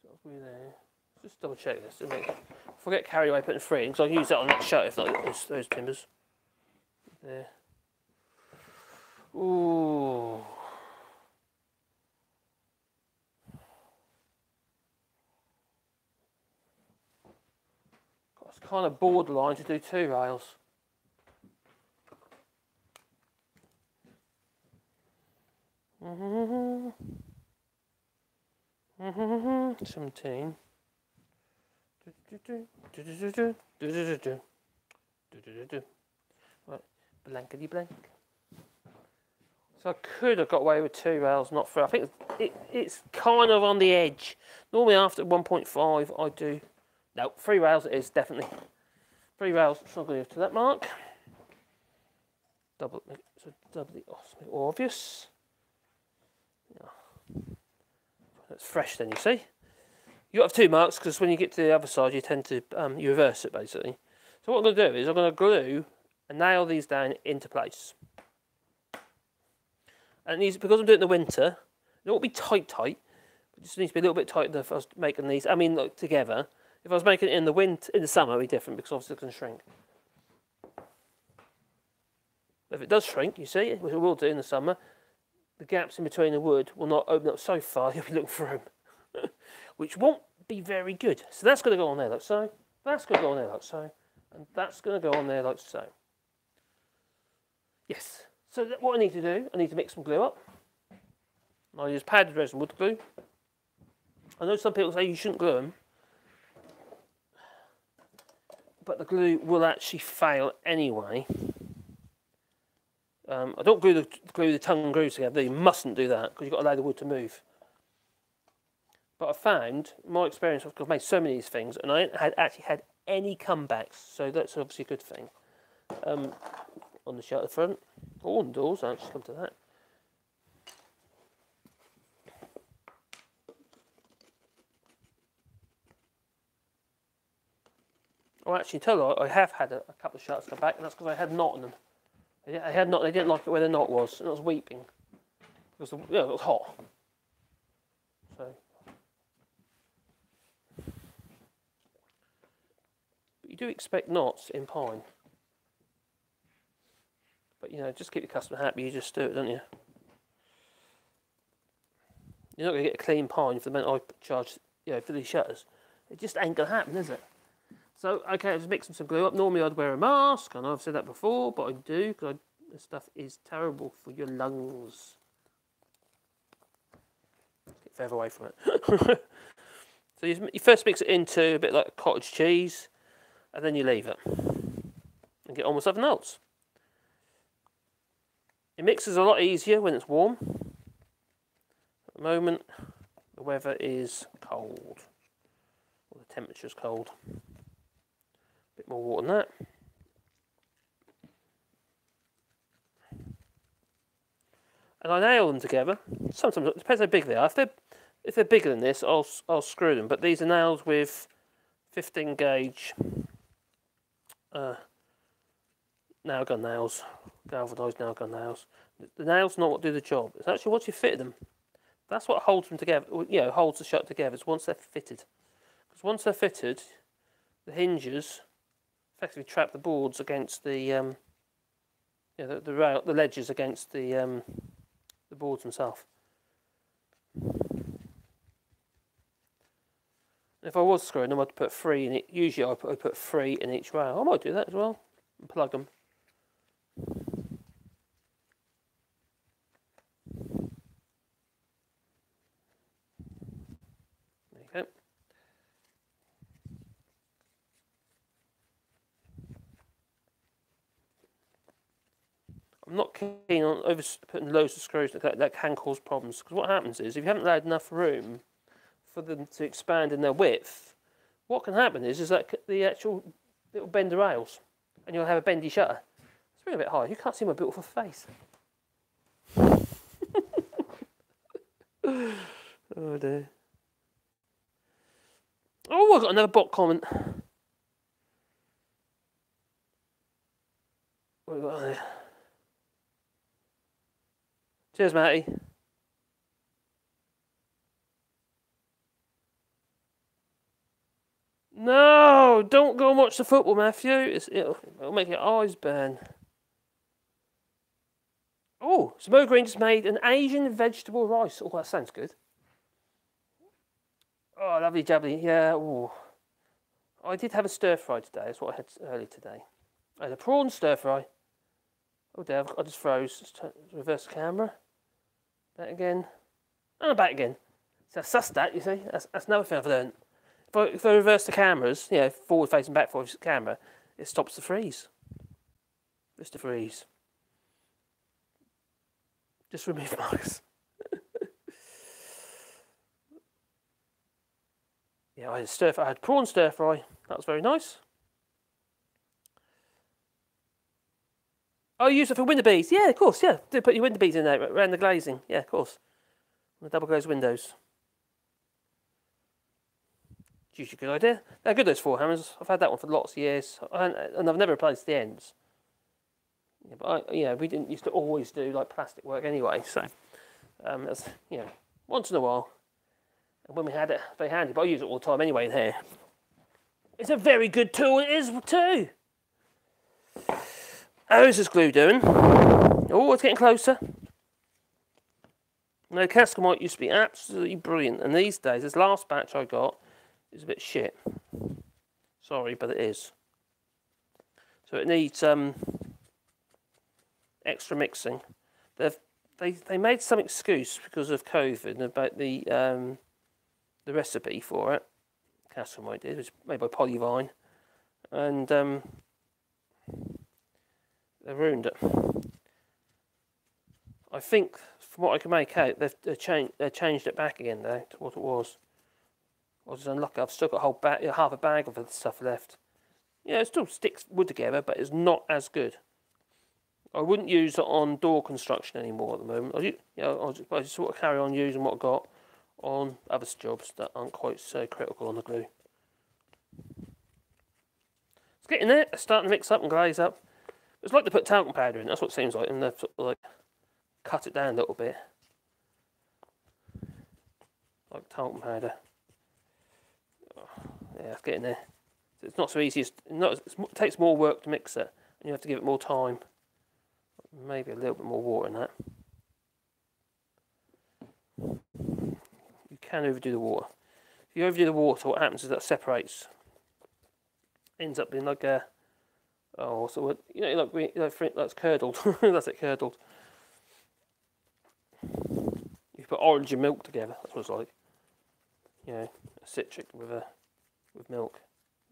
I'll be there. Just double check this. If I get carried away putting 3 in, because I can use that on that shutter if not those timbers. There. Ooh. kind of borderline to do two rails. Mm-hmm. Mm-hmm. 17. Right, blankety blank. So I could have got away with two rails, not three. I think it's kind of on the edge. Normally after 1.5 I do, no, three rails it is, definitely. Three rails, not going to get to that mark. Double, so double the obvious. No. That's fresh then, you see. You have two marks because when you get to the other side you tend to you reverse it basically. So what I'm going to do is I'm going to glue and nail these down into place. And these, because I'm doing it in the winter, it won't be tight, it just needs to be a little bit tighter if I was making these, I mean like together. If I was making it in the winter, in the summer it would be different because obviously it can shrink. But if it does shrink, you see, which it will do in the summer, the gaps in between the wood will not open up so far you'll be looking for them. Which won't be very good. So that's going to go on there like so, that's going to go on there like so, and that's going to go on there like so. Yes. So what I need to do, I need to mix some glue up. And I use padded resin wood glue. I know some people say you shouldn't glue them, but the glue will actually fail anyway. I don't glue the tongue and grooves together. You mustn't do that because you've got to allow the wood to move. But I found, my experience, I've made so many of these things, and I haven't actually had any comebacks, so that's obviously a good thing. On the shelf at the front, all the doors. I'll just come to that. Well, actually, until I have had a couple of shuts come back, and that's because I had knot in them. They didn't like it where the knot was, and I was weeping because it was hot. So, but you do expect knots in pine. But you know, just keep your customer happy, you just do it, don't you? You're not going to get a clean pine for the amount I charge, you know, for these shutters. It just ain't going to happen, is it? So, okay, I'm just mixing some glue up. Normally I'd wear a mask, I know I've said that before, but I do, because this stuff is terrible for your lungs. Get further away from it. So you first mix it into a bit like cottage cheese, and then you leave it. And get on with something else. It mixes a lot easier when it's warm. At the moment, the weather is cold. Or the temperature's cold. A bit more water than that. And I nail them together. Sometimes, it depends how big they are. If they're bigger than this, I'll screw them. But these are nailed with 15 gauge nail gun nails. Galvanised nail gun nails. The nails not what do the job. It's actually once you fit them, that's what holds them together. You know, holds the shut together. It's once they're fitted. Because once they're fitted, the hinges effectively trap the boards against the, you know, the ledges against the boards themselves. And if I was screwing them, I'd put three in it. Usually, I put three in each rail. I might do that as well and plug them. I'm not keen on over putting loads of screws that can cause problems, because what happens is if you haven't allowed enough room for them to expand in their width, what can happen is that the actual little bender rails, and you'll have a bendy shutter. It's really a bit high. You can't see my beautiful face. Oh dear. Oh, I got another bot comment. What have we got there? Cheers, Matty. No, don't go and watch the football, Matthew. It'll make your eyes burn. Oh, Samoa Green just made an Asian vegetable rice. Oh, that sounds good. Oh, lovely jabbly. Yeah, oh. I did have a stir fry today. That's what I had earlier today. I had a prawn stir fry. Oh dear, I just froze. Just reverse the camera. That again. And back again. So that's that, you see. That's another thing I've learned. If I reverse the cameras, you know, forward facing, back forward camera, it stops the freeze. Just to freeze. Just remove marks. Yeah, I had stir fry. I had prawn stir fry. That was very nice. Oh, you use it for window beads. Yeah, of course. Yeah, do put your window beads in there around the glazing. Yeah, of course. On the double glazed windows. It's usually a good idea. They're good, those forehammers. I've had that one for lots of years, and I've never replaced the ends. Yeah, but we didn't used to always do like plastic work anyway. So, that's, you know, once in a while. And when we had it, very handy, but I use it all the time anyway in here. It's a very good tool, it is too. How's this glue doing? Oh, it's getting closer. No, Cascamite used to be absolutely brilliant, and these days, this last batch I got is a bit shit. Sorry, but it is. So it needs extra mixing. They made some excuse because of COVID about the recipe for it. Cascamite did, which was made by Polyvine, and they ruined it. I think, from what I can make out, they've changed it back again though to what it was. I was unlucky. I've still got a whole bag, half a bag of the stuff left. Yeah, it still sticks wood together, but it's not as good. I wouldn't use it on door construction anymore at the moment. I just sort of carry on using what I've got on other jobs that aren't quite so critical on the glue. It's getting there. It's starting to mix up and glaze up. It's like they put talcum powder in. That's what it seems like, and they've sort of like cut it down a little bit, like talcum powder. Oh, yeah, it's getting there. So it's not so easy. It takes more work to mix it, and you have to give it more time. Maybe a little bit more water in that. You can overdo the water. If you overdo the water, what happens is that it separates. Ends up being like a, oh, so you know, like that's curdled. That's it, curdled. You put orange and milk together. That's what it's like. You know, a citric with milk,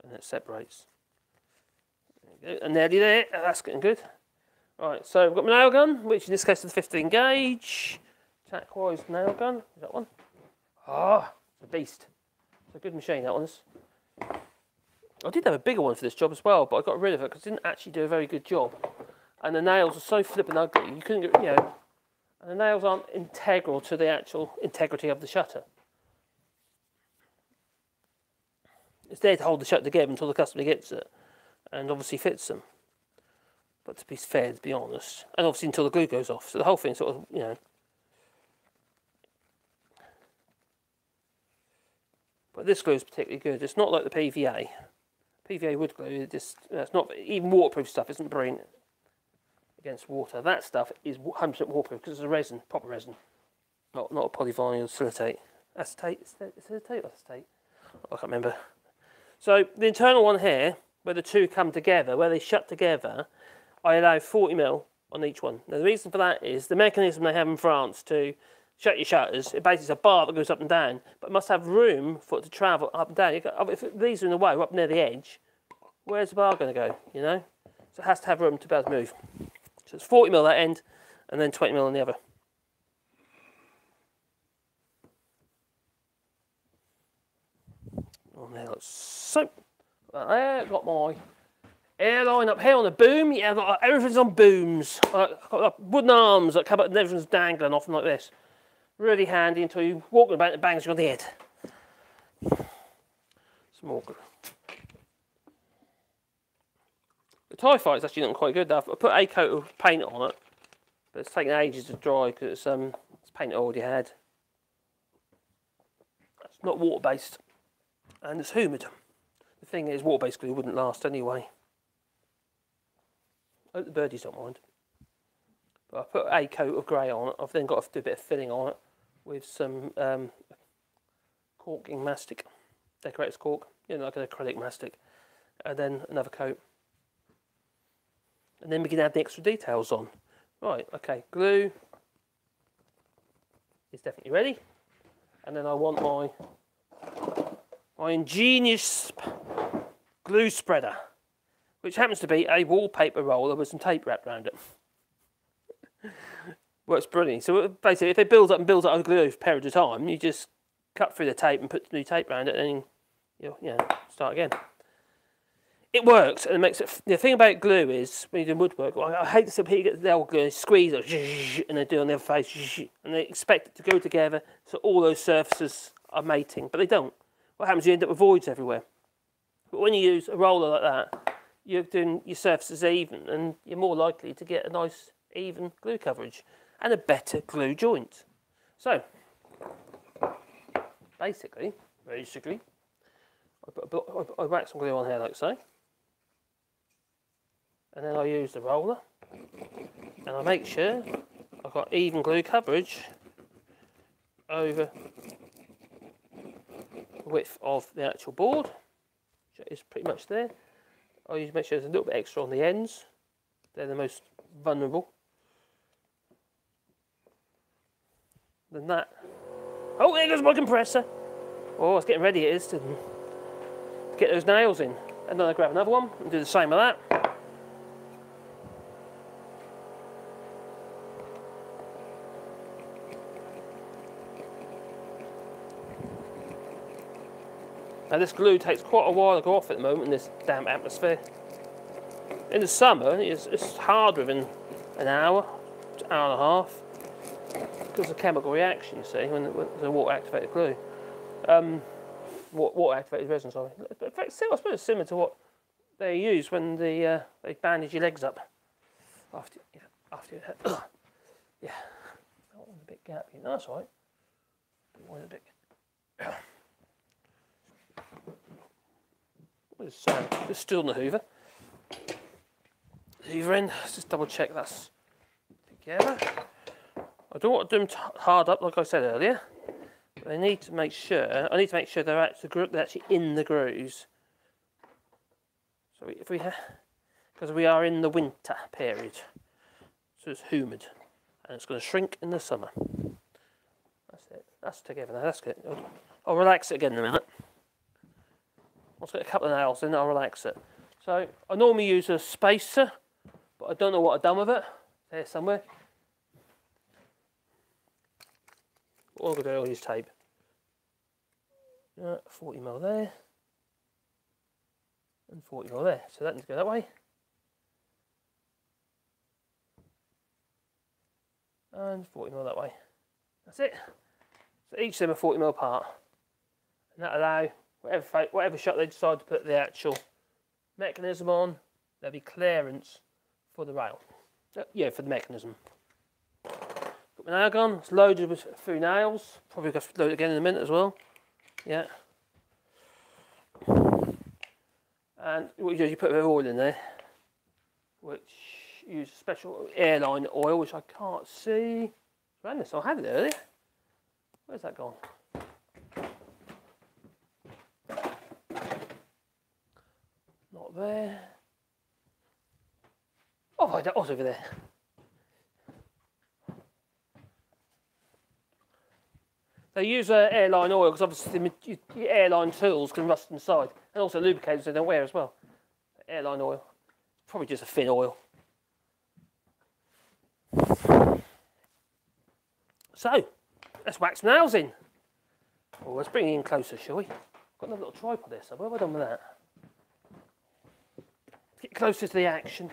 and it separates. There you go. And nearly there. That's getting good. Right, so we've got my nail gun, which in this case is the 15 gauge. Tack-wise nail gun, is that one? Ah, it's a beast. It's a good machine, that one is. I did have a bigger one for this job as well, but I got rid of it because it didn't actually do a very good job. And the nails are so flippin' ugly, you couldn't get, you know, and the nails aren't integral to the actual integrity of the shutter. It's there to hold the shutter together until the customer gets it, and obviously fits them. But to be fair, to be honest, and obviously until the glue goes off, so the whole thing sort of, you know. But this glue is particularly good. It's not like the PVA. PVA wood glue, it's not, even waterproof stuff isn't brilliant against water. That stuff is 100% waterproof because it's a resin, proper resin, not a polyvinyl silicate. Acetate? I can't remember. So the internal one here, where the two come together, where they shut together, I allow 40mm on each one. Now the reason for that is the mechanism they have in France to shut your shutters, it basically is a bar that goes up and down, but it must have room for it to travel up and down. If these are in the way, up near the edge, where's the bar going to go, you know? So it has to have room to be able to move. So it's 40mm that end, and then 20mm on the other. On there, like so. I got my airline up here on a boom. Yeah, everything's on booms. I've got wooden arms that come up and everything's dangling off them like this. Really handy until you're walking about and it bangs you on the head. Some more glue. The TIE Fighter's actually looking quite good though. I put a coat of paint on it, but it's taken ages to dry because it's paint I already had. It's not water based and it's humid. The thing is, water based glue wouldn't last anyway. I hope the birdies don't mind. But I put a coat of grey on it. I've then got to do a bit of filling on it with some corking mastic, decorator's cork. you know, like an acrylic mastic, and then another coat, and then we can add the extra details on. Right, okay, glue is definitely ready, and then I want my ingenious glue spreader, which happens to be a wallpaper roller with some tape wrapped around it. Works brilliantly. So basically, if it builds up on glue for a period of time, you just cut through the tape and put new tape around it, and then you know, start again. It works, and it makes it. The thing about glue is when you do woodwork, I hate to see people get the old glue, squeeze it, and they do it on their face, and they expect it to go together, so all those surfaces are mating, but they don't. What happens? You end up with voids everywhere. But when you use a roller like that, you're doing your surfaces even, and you're more likely to get a nice even glue coverage and a better glue joint. So basically, I whack some glue on here like so, and then I use the roller, and I make sure I've got even glue coverage over the width of the actual board, which is pretty much there. I usually make sure there's a little bit extra on the ends. They're the most vulnerable. Than that. Oh, there goes my compressor. Oh, it's getting ready, it is, to get those nails in. And then I grab another one and do the same with that. Now this glue takes quite a while to go off at the moment in this damp atmosphere. In the summer, it's harder than an hour and a half, because of chemical reaction, you see, when the water-activated glue. Water-activated resin, sorry. In fact, I suppose it's similar to what they use when they bandage your legs up. After you had, yeah, that one's a bit gappy. No, that's all right. That one's a bit... It's still on the Hoover end. Let's just double check that's together. I don't want to do them hard up like I said earlier. But I need to make sure they're actually in the grooves. So if we have, because we are in the winter period, so it's humid and it's going to shrink in the summer. That's it. That's together now. That's good. I'll relax it again in a minute. I'll get a couple of nails in, I'll relax it. So I normally use a spacer, but I don't know what I've done with it. There somewhere. All I'm going to do is use tape. 40mm there. And 40mm there. So that needs to go that way. And 40mm that way. That's it. So each of them are 40mm apart. And that allows... Whatever shot they decide to put the actual mechanism on, there'll be clearance for the rail. Yeah, for the mechanism. Got my nail gun, it's loaded with a few nails. Probably got to load it again in a minute as well. Yeah. And what you do is you put a bit of oil in there, which uses special airline oil, which I can't see. This, I had it earlier. Where's that gone? Not there. Oh, that was over there. They use airline oil because obviously your airline tools can rust inside, and also lubricators they don't wear as well. Airline oil, probably just a thin oil. So let's wax nails in. Oh, let's bring it in closer, shall we? Got another little tripod there, so what have I done with that? Get closer to the action.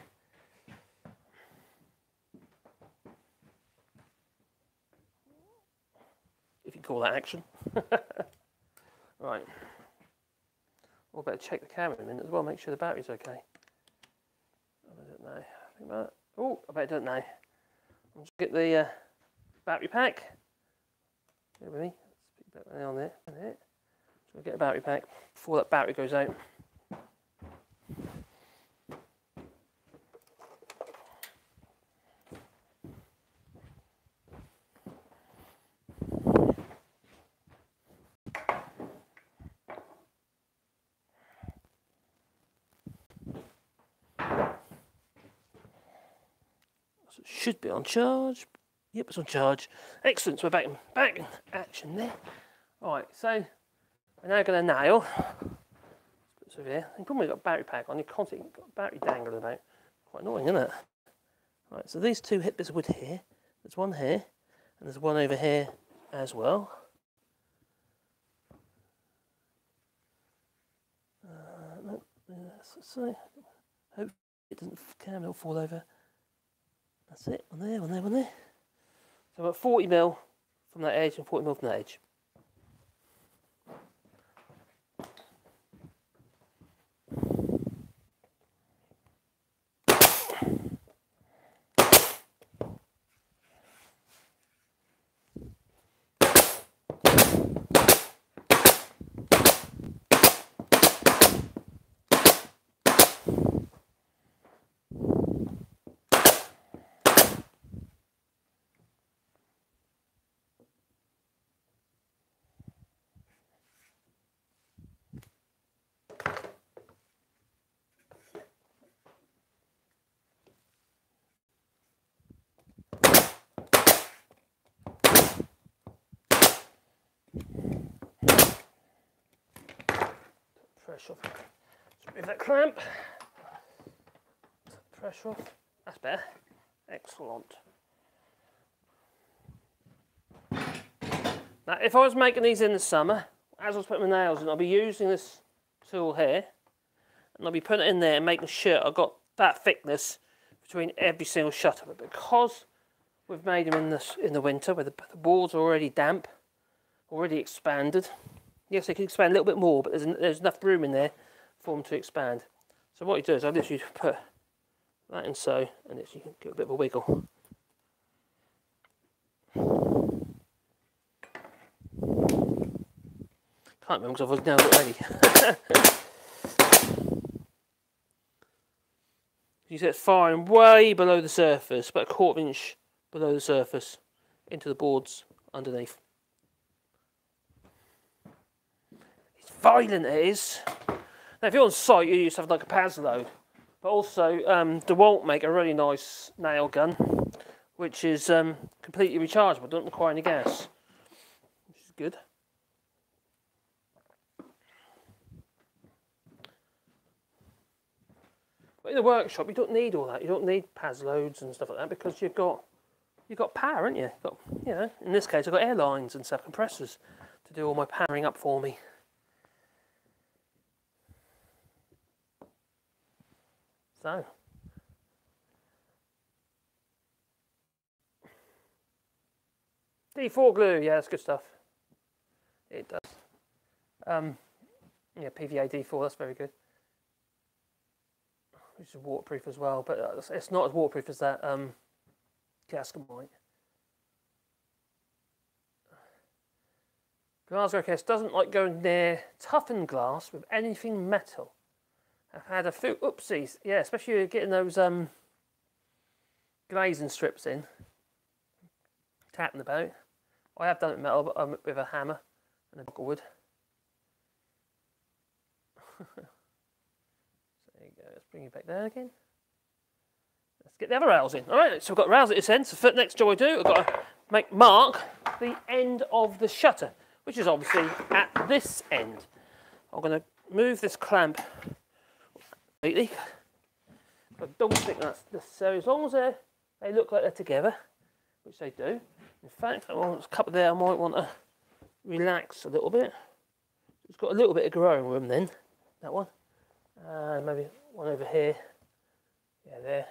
If you call that action. Right. We'll better check the camera in a minute as well, make sure the battery's okay. I don't know. I think that, oh, I better do it now. I'll just get the battery pack. Bear with me. Let's put that on there. So we'll get a battery pack before that battery goes out. should be on charge. Yep, it's on charge. Excellent, so we're back in action there. Right, so we're now going to nail. Let's put over here. The problem we've got a battery pack on, you constantly got a battery dangling about. Quite annoying, isn't it? Right, so these two hit bits of wood here. There's one here, and there's one over here as well. No, so hope it doesn't cam, it'll fall over. That's it, one there, one there, one there. So about 40mm from that edge and 40mm from that edge. Pressure off. Just remove that clamp. Pressure off. That's better. Excellent. Now, if I was making these in the summer, as I was putting my nails in, I'll be using this tool here, and I'll be putting it in there and making sure I've got that thickness between every single shutter. But because we've made them in the winter, where the boards are already damp, already expanded. Yes, they can expand a little bit more, but there's enough room in there for them to expand. So what you do is I literally put that in so, and it's, you can get a bit of a wiggle. Can't remember because I've now got ready. You set firing way below the surface, about a quarter-inch below the surface, into the boards underneath. Violent it is. Now if you're on site you used to have like a Paslow, but also DeWalt make a really nice nail gun which is completely rechargeable, doesn't require any gas, which is good. But in the workshop you don't need all that, you don't need Paslows and stuff like that because you've got power, haven't you? You've got, you know, in this case I've got airlines and stuff, compressors to do all my powering up for me. So, D4 glue, yeah, that's good stuff. It does. Yeah, PVA D4, that's very good. Which is waterproof as well, but it's not as waterproof as that Cascamite. Glasgow Cast doesn't like going near toughened glass with anything metal. I've had a few oopsies, yeah, especially getting those glazing strips in, tapping about. I have done it with metal, but with a hammer and a block of wood. So there you go, let's bring you back down again. Let's get the other rails in. All right, so we've got rails at this end, so the next job I do, I've got to mark the end of the shutter, which is obviously at this end. I'm going to move this clamp completely. I don't think that's necessary, as long as they look like they're together, which they do. In fact, I want a couple there, I might want to relax a little bit. It's got a little bit of growing room then, that one. Maybe one over here. Yeah, there.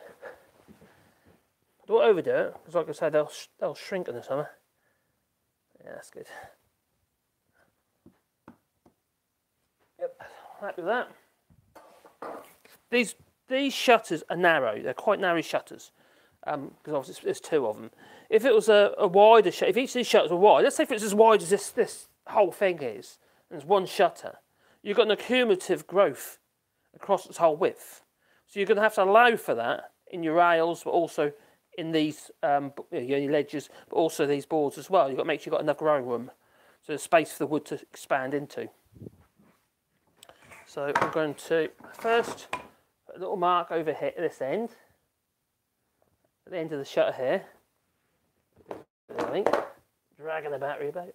Don't overdo it, because like I said, they'll shrink in the summer. Yeah, that's good. Yep, happy with that. These shutters are narrow. They're quite narrow shutters because obviously there's two of them. If it was a wider shutter, if each of these shutters were wide, let's say if it's as wide as this whole thing is, and there's one shutter, you've got an accumulative growth across its whole width. So you're going to have to allow for that in your rails, but also in these your ledges, but also these boards as well. You've got to make sure you've got enough growing room, so there's space for the wood to expand into. So I'm going to first put a little mark over here at this end, at the end of the shutter here, I think, dragging the battery about.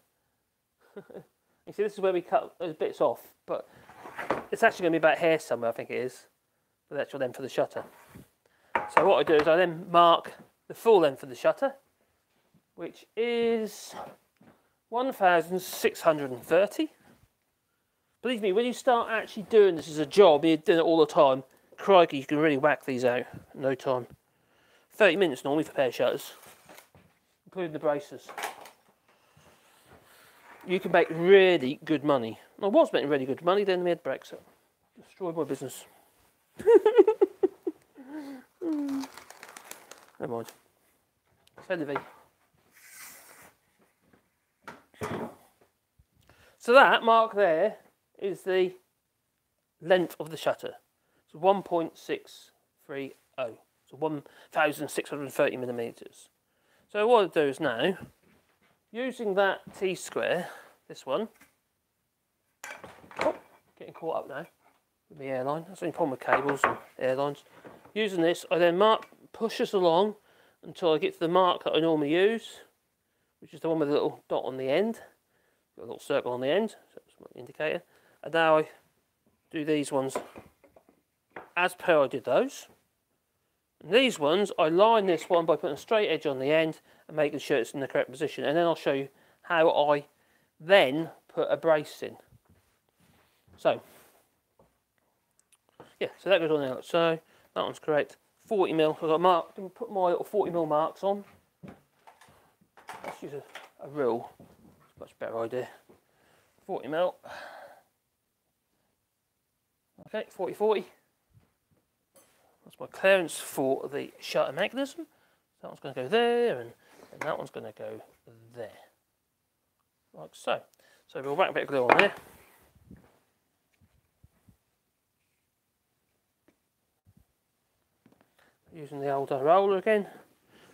You see, this is where we cut those bits off, but it's actually going to be about here somewhere, I think it is, the actual length for the shutter. So what I do is I then mark the full length of the shutter, which is 1,630. Believe me, when you start actually doing this as a job, you're doing it all the time, crikey, you can really whack these out in no time. 30 minutes normally for a pair of shutters, including the braces. You can make really good money. I was making really good money, then we had Brexit. Destroyed my business. Never mind. So that mark there is the length of the shutter. It's 1.630. So 1,630 millimeters. So what I'll do is now, using that T-square, this one, oh, getting caught up now with the airline. That's the only problem with cables and airlines. Using this, I then mark, push this along until I get to the mark that I normally use, which is the one with a little dot on the end, got a little circle on the end, so that's my indicator. And now I do these ones as per I did those. And these ones, I line this one by putting a straight edge on the end and making sure it's in the correct position. And then I'll show you how I then put a brace in. So, yeah, so that goes on there. So, that one's correct. 40 mil. So I've got marked and put my little 40 mil marks on. Let's use a rule. It's a much better idea. 40 mil. Okay, 40-40. That's my clearance for the shutter mechanism. That one's going to go there, and that one's going to go there. Like so. So we'll whack a bit of glue on there. Using the old roller again.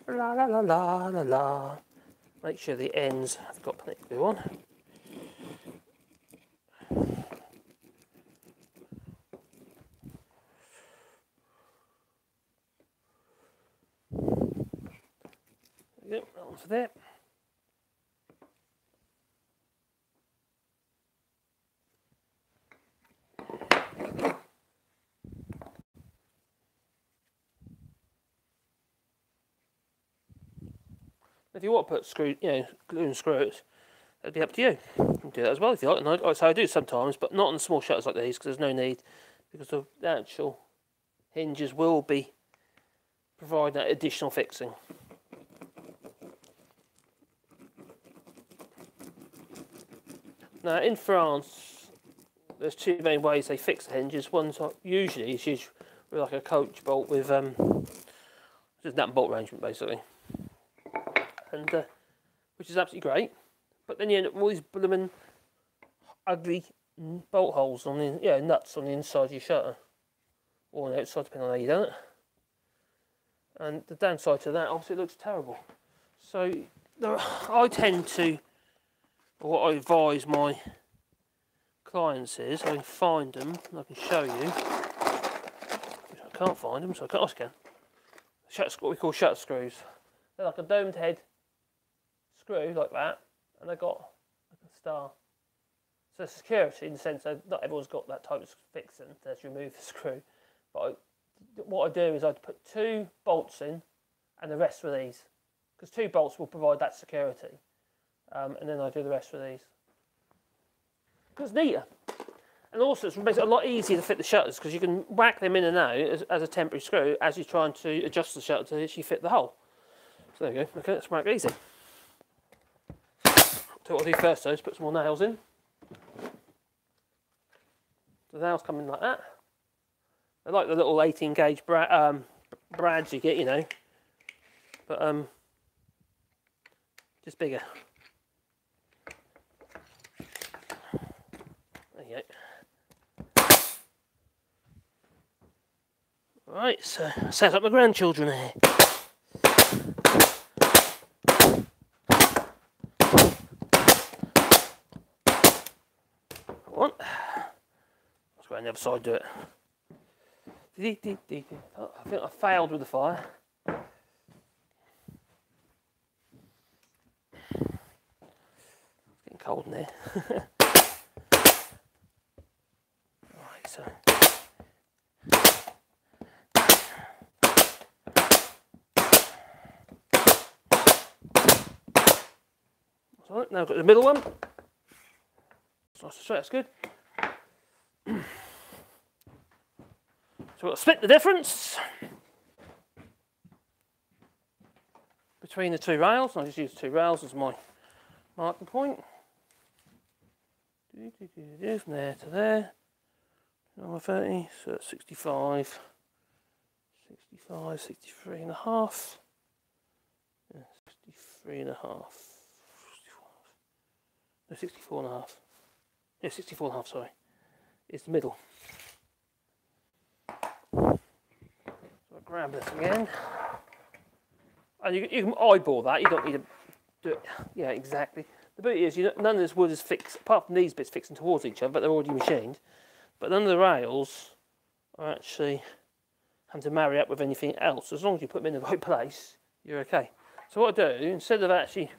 La la la la la la. Make sure the ends have got plenty of glue on. Yep, that one's there. If you want to put screw, you know, glue and screws, that'd be up to you. You can do that as well if you like. And I, so I do sometimes, but not on small shutters like these because there's no need, because the actual hinges will be providing that additional fixing. Now in France, there's two main ways they fix the hinges. One's usually it's used with like a coach bolt with just nut and bolt arrangement basically, and which is absolutely great. But then you end up with all these blooming ugly bolt holes on the nuts on the inside of your shutter or on the outside, depending on how you do it. And the downside to that, obviously, it looks terrible. So I tend to. What I advise my clients is, I can find them and I can show you. I can't find them, so I can't. Can. What we call shutter screws. They're like a domed head screw like that, and they've got like a star. So security in the sense that not everyone's got that type of fixing to remove the screw. But what I do is I put two bolts in, and the rest with these, because two bolts will provide that security. And then I do the rest for these. Because it's neater. And also it makes it a lot easier to fit the shutters because you can whack them in and out as a temporary screw as you're trying to adjust the shutter to actually fit the hole. So there you go. Okay, that's whacked easy. So what I'll do first though is put some more nails in. The nails come in like that. They're like the little 18 gauge brads you get, you know. But it's bigger. There you go. Right, so I set up my grandchildren here. One. Let's go on the other side, do it. I think I failed with the fire. cold in there. Right, so. Right, now I've got the middle one. It's nice and straight, that's good. So we'll split the difference between the two rails. I'll just use the two rails as my marking point. From there to there. Number 30, so that's 65, 65, 63 and a half, yeah, 63 and a half, 64, no, 64 and a half, yeah, 64 and a half, sorry, is the middle. So I'll grab this again. And you can eyeball that, you don't need to do it, yeah, exactly. The beauty is, none of this wood is fixed, apart from these bits fixing towards each other, but they're already machined. But none of the rails are actually having to marry up with anything else. As long as you put them in the right place, you're okay. So what I do, instead of actually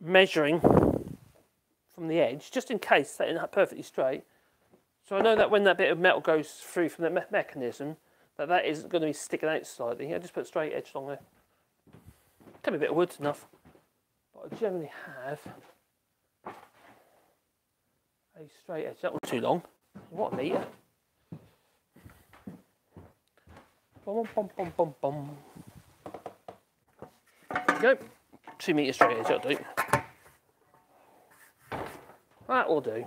measuring from the edge, just in case that is perfectly straight, so I know that when that bit of metal goes through from the mechanism, that isn't going to be sticking out slightly. I just put a straight edge along there. Could be a bit of wood's enough, but I generally have a straight edge. That one's too long. What a metre? Bum, bum, bum, bum, bum. There you go. 2 metres straight edge, that'll do. That will do.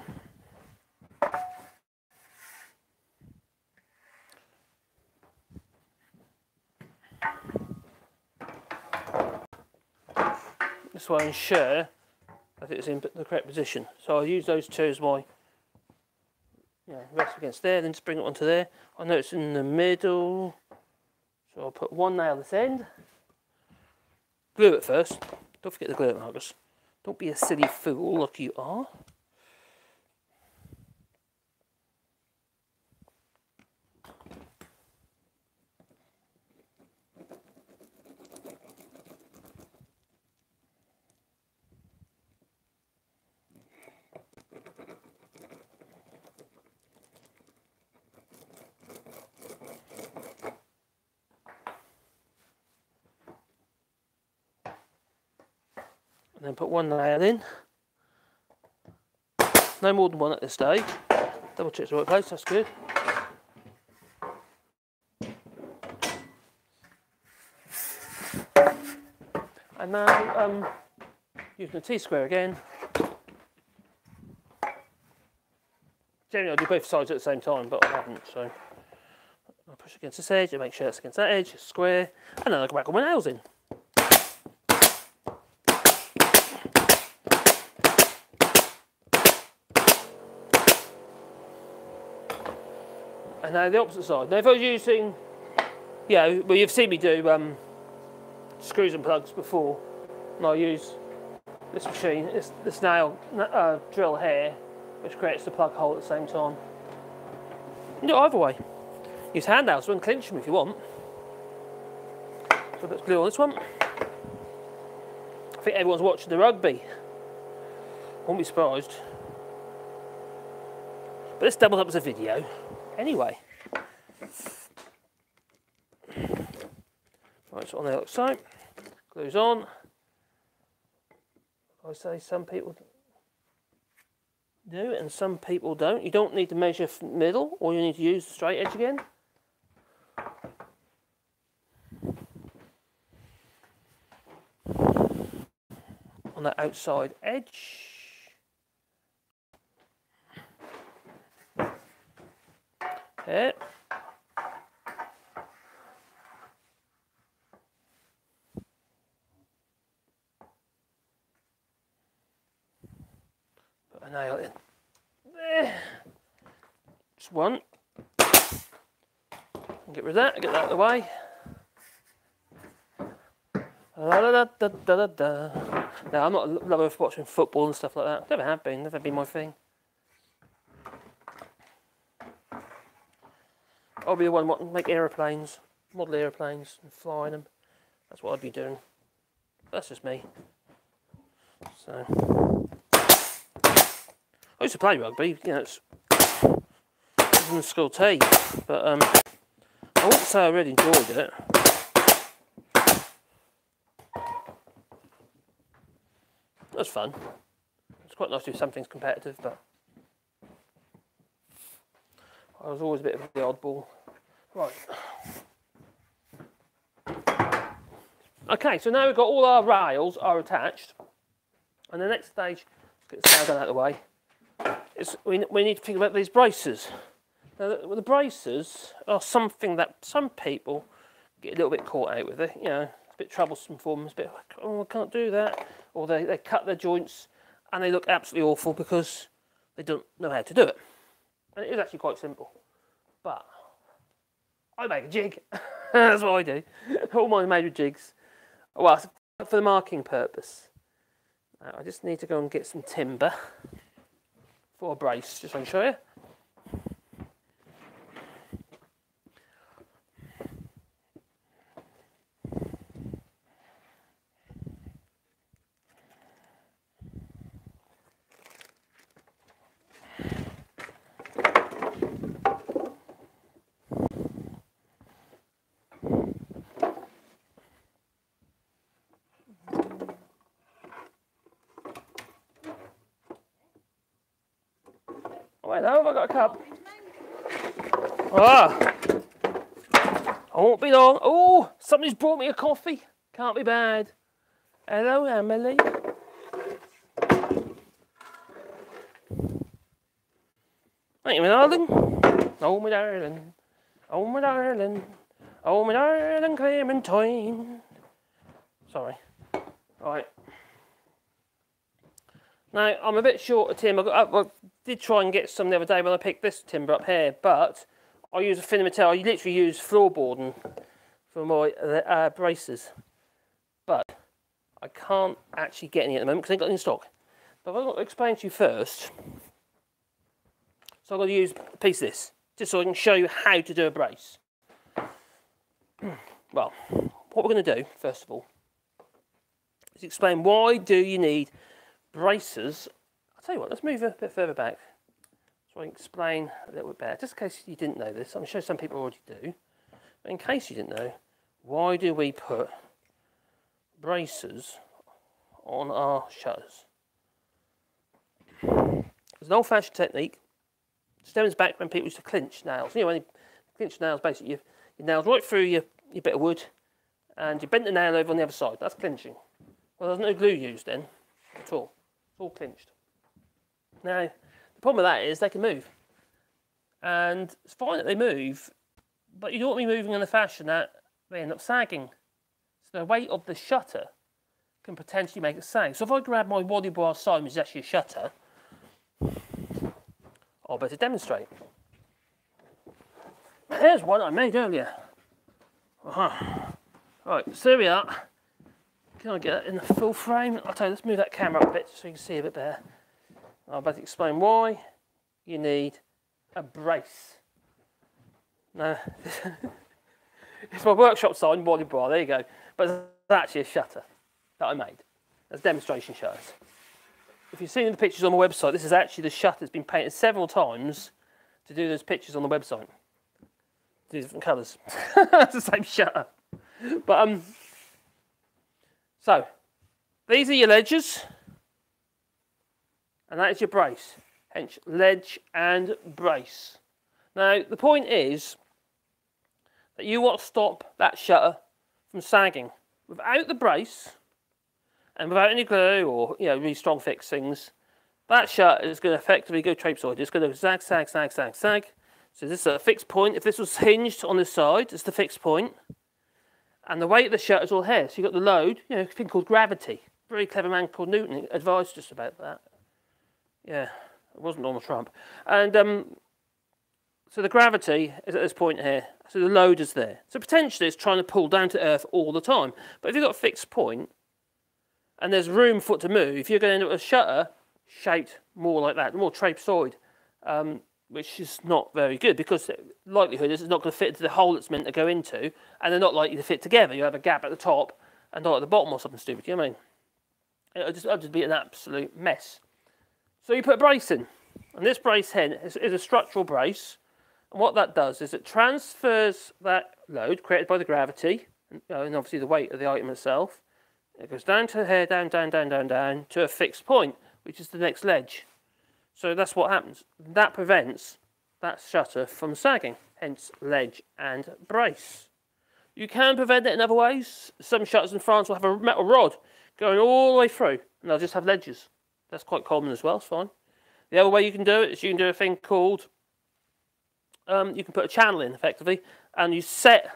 This will ensure that it's in the correct position. So I'll use those two as my rest against there, then just bring it onto there. I know it's in the middle, so I'll put one nail this end. Glue it first. Don't forget the glue markers. Don't be a silly fool like you are. And then put one nail in. No more than one at this stage. Double check the right place, that's good. And now, using a T-square again. Generally I do both sides at the same time, but I haven't, so. I'll push against this edge, and make sure that's against that edge, square. And then I can whack all my nails in. And now the opposite side. Now if I was using, well you've seen me do screws and plugs before, and I use this machine, this nail drill here, which creates the plug hole at the same time. You can do it either way. Use hand nails to unclinch them if you want. So let's glue on this one. I think everyone's watching the rugby. Won't be surprised. But this doubles up as a video. Anyway, right, so on there looks so. Glue's on. I say some people do and some people don't. You don't need to measure from the middle, or you need to use the straight edge again. On that outside edge. There. Put a nail in there. Just one. Get rid of that. Get that out of the way. La, da, da, da, da, da. Now I'm not a lover of watching football and stuff like that. Never have been. Never been my thing. I'll be the one that make aeroplanes, model aeroplanes, and flying them. That's what I'd be doing. That's just me. So, I used to play rugby, you know, it's in school tea, but I wouldn't say I really enjoyed it. It was fun. It's quite nice to do some things competitive, but I was always a bit of the oddball. Right. Okay, so now we've got all our rails are attached, and the next stage, let's get the sail down out of the way, is we need to think about these braces. Now the braces are something that some people get a little bit caught out with. You know, it's a bit troublesome for them, it's a bit like, oh, I can't do that, or they cut their joints and they look absolutely awful because they don't know how to do it. And it is actually quite simple, but I make a jig, that's what I do, all mine are made with jigs. Well, it's for the marking purpose. Now, I just need to go and get some timber for a brace, just to show you. Now have I got a cup? Ah, I won't be long. Oh, somebody's brought me a coffee. Can't be bad. Hello, Emily. Thank you, my darling. Oh, my darling. Oh, my darling. Oh, my darling Clementine. Sorry. Right. Now, I'm a bit short of timber. I did try and get some the other day when I picked this timber up here, but I use a thinner material. I literally use floorboarding for my braces, but I can't actually get any at the moment because I ain't got any in stock. But I've got to explain to you first. So I've got to use a piece of this, just so I can show you how to do a brace. Well, what we're going to do, first of all, is explain why do you need braces. Tell you what, let's move a bit further back so I can explain a little bit better. Just in case you didn't know this, I'm sure some people already do, but in case you didn't know, why do we put braces on our shutters? It's an old-fashioned technique. It stems back when people used to clinch nails. You know, when you clinch nails, basically you nails right through your bit of wood, and you bend the nail over on the other side. That's clinching. Well, there's no glue used then at all. It's all clinched. Now, the problem with that is they can move. And it's fine that they move, but you don't want to be moving in a fashion that they end up sagging. So the weight of the shutter can potentially make it sag. So if I grab my wallybois side, which is actually a shutter, I'll better demonstrate. Here's one I made earlier. Right, so here we are. Can I get that in the full frame? I'll tell you, let's move that camera up a bit so you can see a bit better. I'll about to explain why you need a brace. Now, it's my workshop sign, wallybois, there you go. But that's actually a shutter that I made. That's demonstration shutters. If you've seen the pictures on my website, this is actually the shutter that's been painted several times to do those pictures on the website. Do different colours. It's the same shutter. But, so, these are your ledges. And that is your brace, hence ledge and brace. Now, the point is that you want to stop that shutter from sagging. Without the brace, and without any glue or, you know, really strong fixings, that shutter is going to effectively go trapezoid. It's going to zag, sag, sag, sag, sag. So this is a fixed point. If this was hinged on this side, it's the fixed point. And the weight of the shutter is all here. So you've got the load, you know, a thing called gravity. A very clever man called Newton advised us about that. Yeah, it wasn't Donald Trump. And so the gravity is at this point here. So the load is there. So potentially it's trying to pull down to earth all the time. But if you've got a fixed point and there's room for it to move, you're going to end up with a shutter shaped more like that, more trapezoid, which is not very good because the likelihood is it's not going to fit into the hole it's meant to go into, and they're not likely to fit together. You have a gap at the top and not at the bottom or something stupid. You know what I mean? It'll just be an absolute mess. So you put a brace in. And this brace hen is a structural brace. And what that does is it transfers that load created by the gravity and obviously the weight of the item itself. It goes down to here, down to a fixed point, which is the next ledge. So that's what happens. That prevents that shutter from sagging, hence ledge and brace. You can prevent it in other ways. Some shutters in France will have a metal rod going all the way through, and they'll just have ledges. That's quite common as well, it's fine. The other way you can do it is you can do a thing called, you can put a channel in, effectively, and you set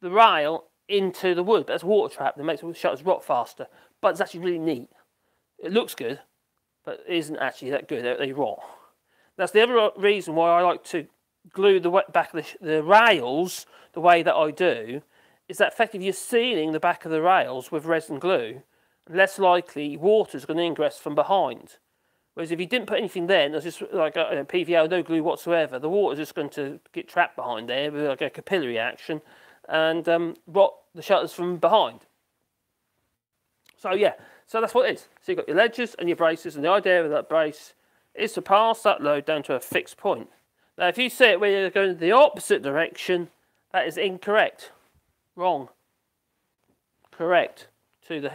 the rail into the wood. But that's a water trap that makes the shutters rot faster. But it's actually really neat. It looks good, but it isn't actually that good. They rot. That's the other reason why I like to glue the back of the rails the way that I do, is that effectively you're sealing the back of the rails with resin glue. Less likely water's going to ingress from behind. Whereas if you didn't put anything there, there's just like a PVL, no glue whatsoever, the water's just going to get trapped behind there with like a capillary action and rot the shutters from behind. So yeah, so that's what it is. So you've got your ledges and your braces, and the idea of that brace is to pass that load down to a fixed point. Now if you see it where you're going the opposite direction, that is incorrect. Wrong. Correct to the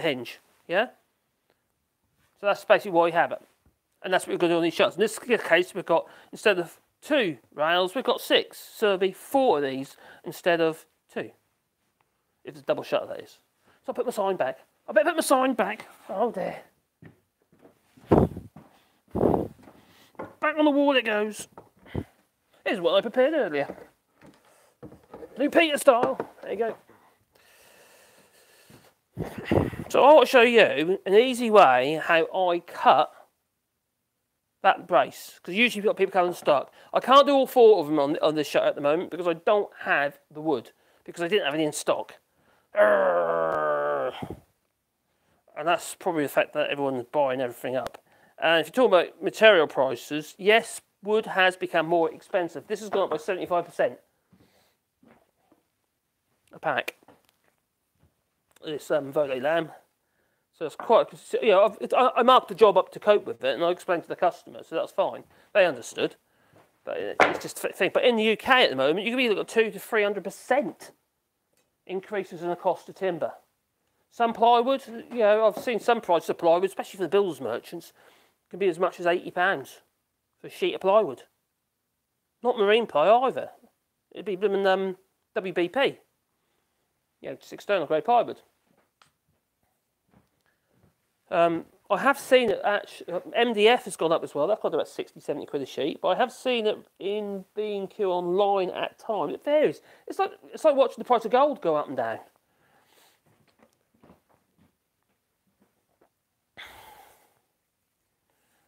hinge. Yeah? So that's basically why we have it. And that's what we're going to do on these shutters. In this case, we've got, instead of 2 rails, we've got 6. So there'll be 4 of these instead of 2. If it's a double shutter, that is. So I'll put my sign back. I better put my sign back. Oh, there. Back on the wall it goes. Here's what I prepared earlier. New Peter style. There you go. So I want to show you an easy way how I cut that brace, because usually you've got people coming stuck. I can't do all 4 of them on this shutter at the moment because I don't have the wood, because I didn't have any in stock. And that's probably the fact that everyone's buying everything up. And if you're talking about material prices, yes, wood has become more expensive. This has gone up by 75% a pack. This Volet Lam. So it's quite, you know, I marked the job up to cope with it, and I explained to the customer, so that's fine. They understood, but it's just a thing. But in the UK at the moment, you can either got 200 to 300% increases in the cost of timber. Some plywood, you know, I've seen some prices of plywood, especially for the builders merchants, can be as much as £80 for a sheet of plywood. Not marine ply either. It'd be blooming WBP, you know, just external grade plywood. I have seen it actually, MDF has gone up as well. That's got about 60, 70 quid a sheet. But I have seen it in B&Q online at times. It varies. It's like watching the price of gold go up and down.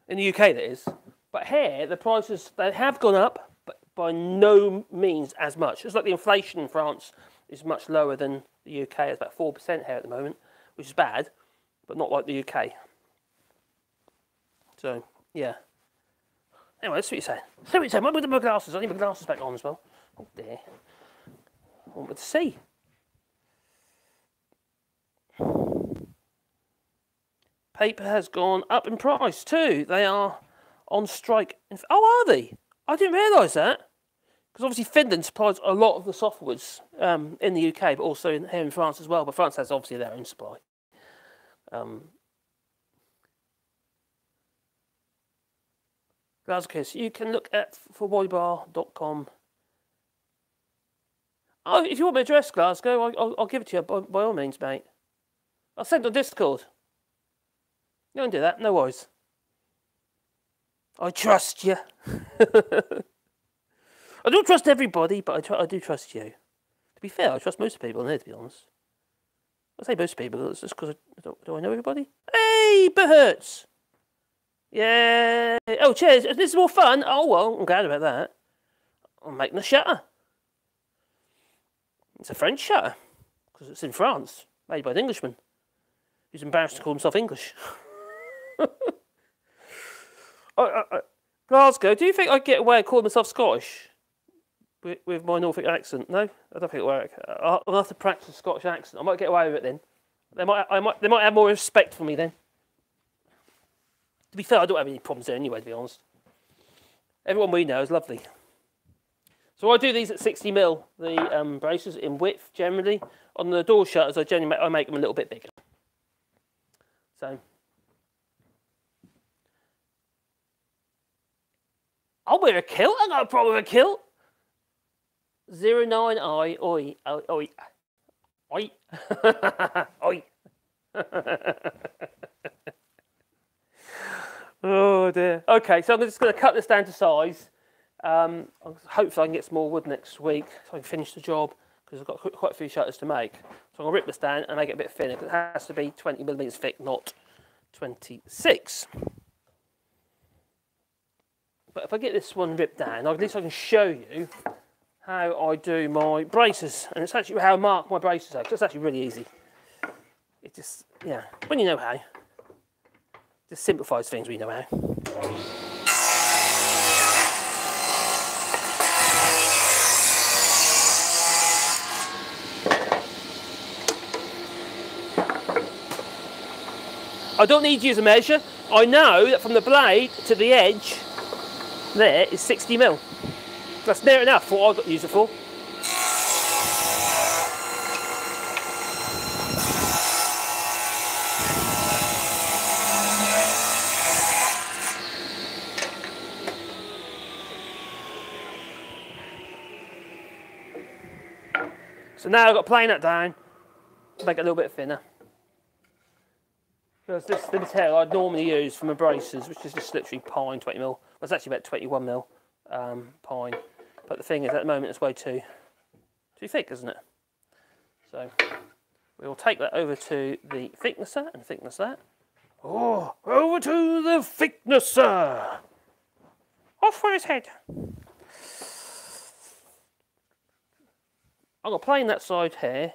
In the UK, that is. But here, the prices, they have gone up, but by no means as much. It's like the inflation in France is much lower than the UK. It's about 4% here at the moment, which is bad, but not like the UK. So, yeah. Anyway, that's what you're saying. That's what you're saying. I'm with my glasses. I need my glasses back on as well. Oh, dear. I want me to see. Paper has gone up in price too. They are on strike. Oh, are they? I didn't realise that. Because obviously Finland supplies a lot of the softwoods in the UK, but also here in France as well. But France has obviously their own supply. So you can look at wallybois.com. Oh, if you want my address, Glasgow, I'll give it to you by all means, mate. I'll send it on Discord. You don't do that, no worries. I trust you. I don't trust everybody, but I do trust you. To be fair, I trust most people in here, to be honest. I say most people, it's just because do I know everybody? Hey, Bertz! Yeah. Oh, cheers. This is more fun. Oh, well, I'm glad about that. I'm making a shutter. It's a French shutter, because it's in France, made by an Englishman who's embarrassed to call himself English. Glasgow, do you think I'd get away calling myself Scottish with my Norfolk accent? No, I don't think it'll work. I'll have to practice a Scottish accent. I might get away with it then. They might have more respect for me then. To be fair, I don't have any problems there anyway, to be honest. Everyone we know is lovely. So I do these at 60mm, the braces in width generally. On the door shutters, I generally make, I make them a little bit bigger. So I'll wear a kilt. I've got a problem with a kilt. 09i, oi, oi, oi, oi. Oh dear. Okay, so I'm just going to cut this down to size. Hopefully I can get some more wood next week so I can finish the job, because I've got quite a few shutters to make. So I'm going to rip this down and make it a bit thinner, because it has to be 20mm thick, not 26. But if I get this one ripped down, at least I can show you how I do my braces. And it's actually how I mark my braces out, because it's actually really easy. It just, yeah, when you know how, it just simplifies things when you know how. I don't need to use a measure. I know that from the blade to the edge there is 60mm. That's near enough for what I've got to use it for. So now I've got to plane that down to make it a little bit thinner. Because this is the material I'd normally use for my braces, which is just literally pine 20mm. Well, it's actually about 21mm pine. But the thing is, at the moment, it's way too thick, isn't it? So we'll take that over to the thicknesser and thickness that. Oh, over to the thicknesser! Off for his head! I'm going to plane that side here,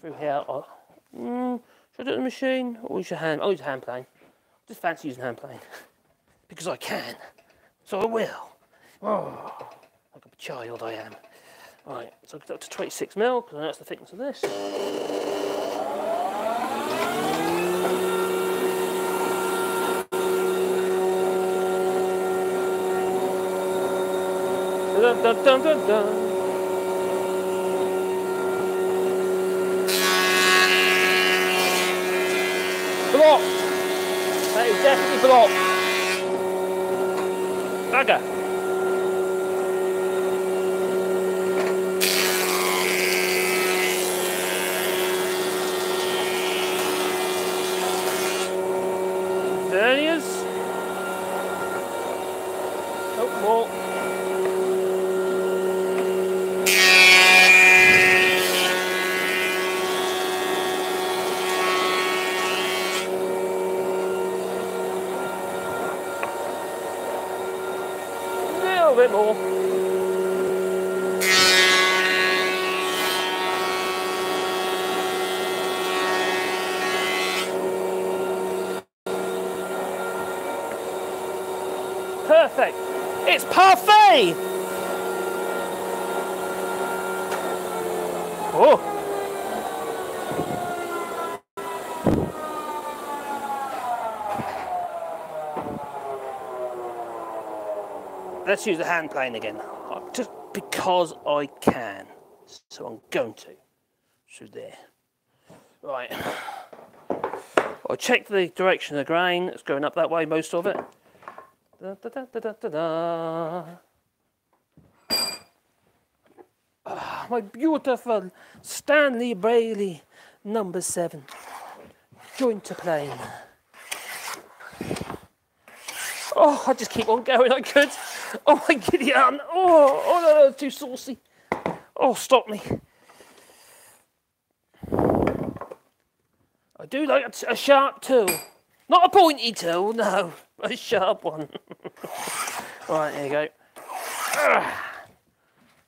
through here. Should I do it in the machine or use your hand? I'll use a hand plane. Just fancy using hand plane. Because I can. So I will. Oh, like a child I am. Right, so I've got up to 26mm, because I know that's the thickness of this. Dun, dun, dun, dun, dun. Blocked. That is definitely blocked. Bugger. There he is. Oh, more. More. Perfect. It's parfait. Oh. Let's use the hand plane again, just because I can. So I'm going to. Through there. Right. I checked the direction of the grain. It's going up that way, most of it. Da, da, da, da, da, da, da. Oh, my beautiful Stanley Brayley number 7 joint to plane. Oh, I just keep on going. I could. Oh my giddy aunt. Oh, oh no, no, too saucy. Oh, stop me. I do like a sharp tool. Not a pointy tool, no. A sharp one. Right, there you go.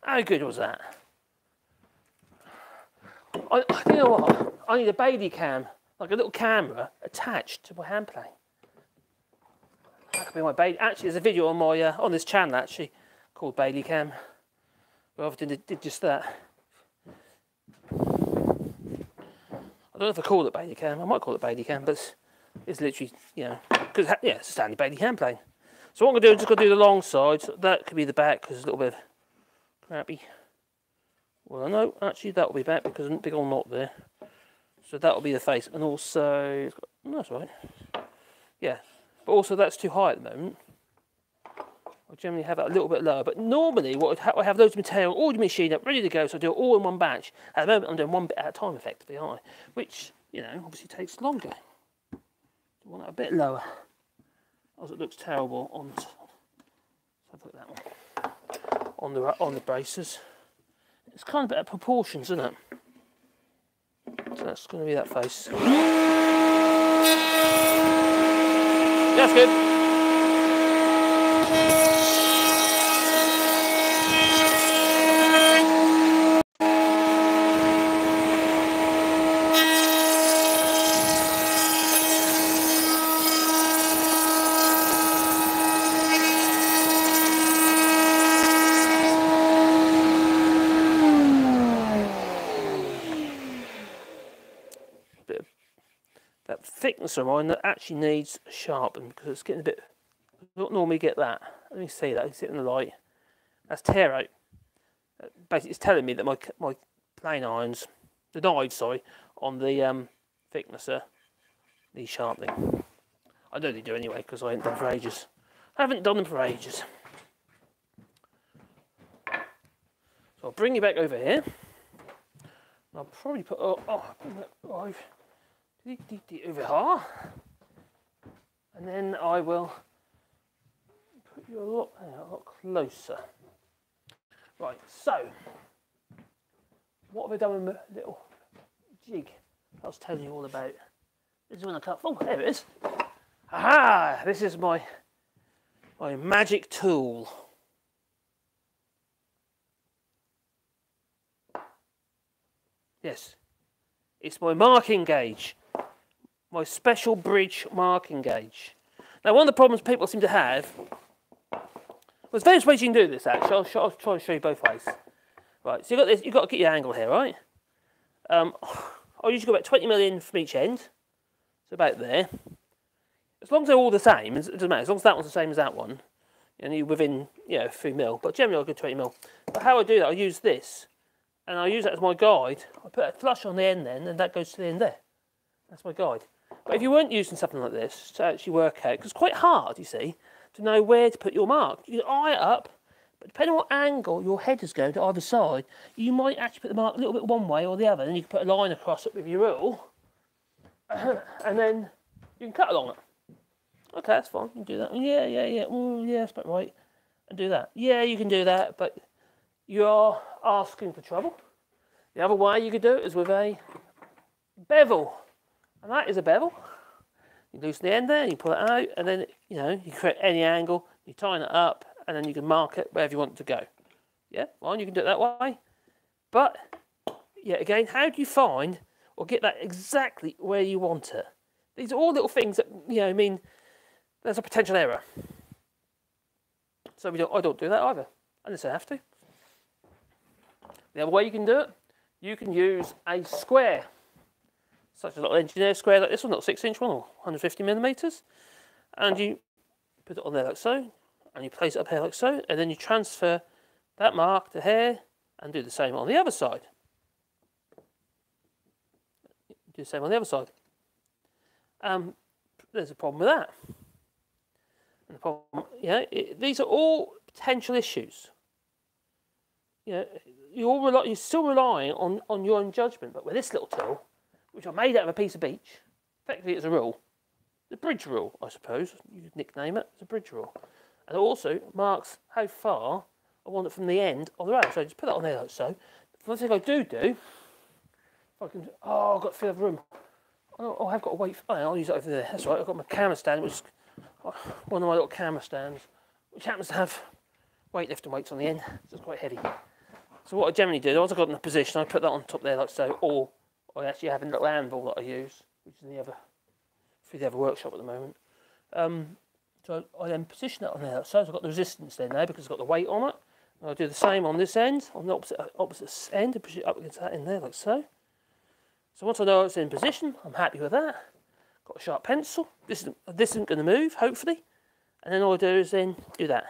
How good was that? I you know what? I need a baby cam, like a little camera attached to my hand plane. That could be my Bailey. Actually, there's a video on my on this channel actually called Bailey Cam, where I did just that. I don't know if I call it Bailey Cam. I might call it Bailey Cam, but it's literally, you know, because yeah, it's a Stanley Bailey hand plane. So what I'm going to do, I'm just going to do the long side. So that could be the back because it's a little bit crappy. Well, no, actually that will be back because there's a big old knot there. So that will be the face. And also, no, that's right. Yeah, but also that's too high at the moment. I generally have it a little bit lower, but normally what I have loads of material, all the machine up, ready to go, so I do it all in one batch. At the moment, I'm doing one bit at a time, effectively, aren't I? Which, you know, obviously takes longer. I want it a bit lower, as it looks terrible on. Let's have a look at that one on the braces. It's kind of out of proportions, isn't it? So that's going to be that face. That's good. Thickness of mine that actually needs sharpening because it's getting a bit. I don't normally get that. Let me see that. It's in the light. That's tear out. Basically, it's telling me that my plane irons, the knives, sorry, on the thicknesser need sharpening. I know they do anyway because I haven't done for ages. I haven't done them for ages. So I'll bring you back over here. And I'll probably put. Oh, bring that live. Over here, and then I will put you a lot closer. Right, so what have I done with my little jig I was telling you all about? This is when I cut. Oh, there it is. Aha! This is my magic tool. Yes, it's my marking gauge. My special bridge marking gauge. Now, one of the problems people seem to have, well, there's various ways you can do this. Actually, I'll try and show you both ways. Right, so you've got to get your angle here, right? I usually go about 20 million from each end, so about there. As long as they're all the same, it doesn't matter. As long as that one's the same as that one, and you're within, you know, 3 mil. But generally, I'll go 20 mil. But how I do that, I use this, and I use that as my guide. I put a flush on the end, then, and that goes to the end there. That's my guide. But if you weren't using something like this to actually work out, because it's quite hard, you see, to know where to put your mark. You can eye it up, but depending on what angle your head is going to either side, you might actually put the mark a little bit one way or the other. Then you can put a line across it with your rule, and then you can cut along it. Okay, that's fine. You can do that. Yeah. Ooh, yeah, that's about right. And do that. Yeah, you can do that, but you are asking for trouble. The other way you could do it is with a bevel. And that is a bevel. You loosen the end there, and you pull it out, and then, you know, you create any angle, you tighten it up, and then you can mark it wherever you want it to go. Yeah, fine, you can do it that way. But, yeah, again, how do you find or get that exactly where you want it? These are all little things that, you know, mean there's a potential error. So I don't do that either, unless I have to. The other way you can do it, you can use a square. Such a little engineer square like this one, not 6-inch one, or 150mm, and you put it on there like so, and you place it up here like so, and then you transfer that mark to here, and do the same on the other side. Do the same on the other side. There's a problem with that. And the problem, you know, these are all potential issues. You know, you're still relying on your own judgment, but with this little tool, which I made out of a piece of beach. Effectively, it's a rule. The bridge rule, I suppose. You could nickname it. It's a bridge rule. And it also marks how far I want it from the end of the rail. So I just put that on there like so. One thing I do, if I can, oh, I've got to fill the room. Oh, I have got to wait. Oh, I'll use it over there. That's right. I've got my camera stand, which is one of my little camera stands, which happens to have weightlifting weights on the end. So it's quite heavy. So what I generally do, once I've got in a position, I put that on top there like so, or I actually have a little anvil that I use, which is in the other, through the other workshop at the moment. So I then position that on there. So I've got the resistance there now because it's got the weight on it. And I'll do the same on this end, on the opposite end, and push it up against that in there like so. So once I know it's in position, I'm happy with that. Got a sharp pencil. This isn't going to move, hopefully. and then all I do is then do that.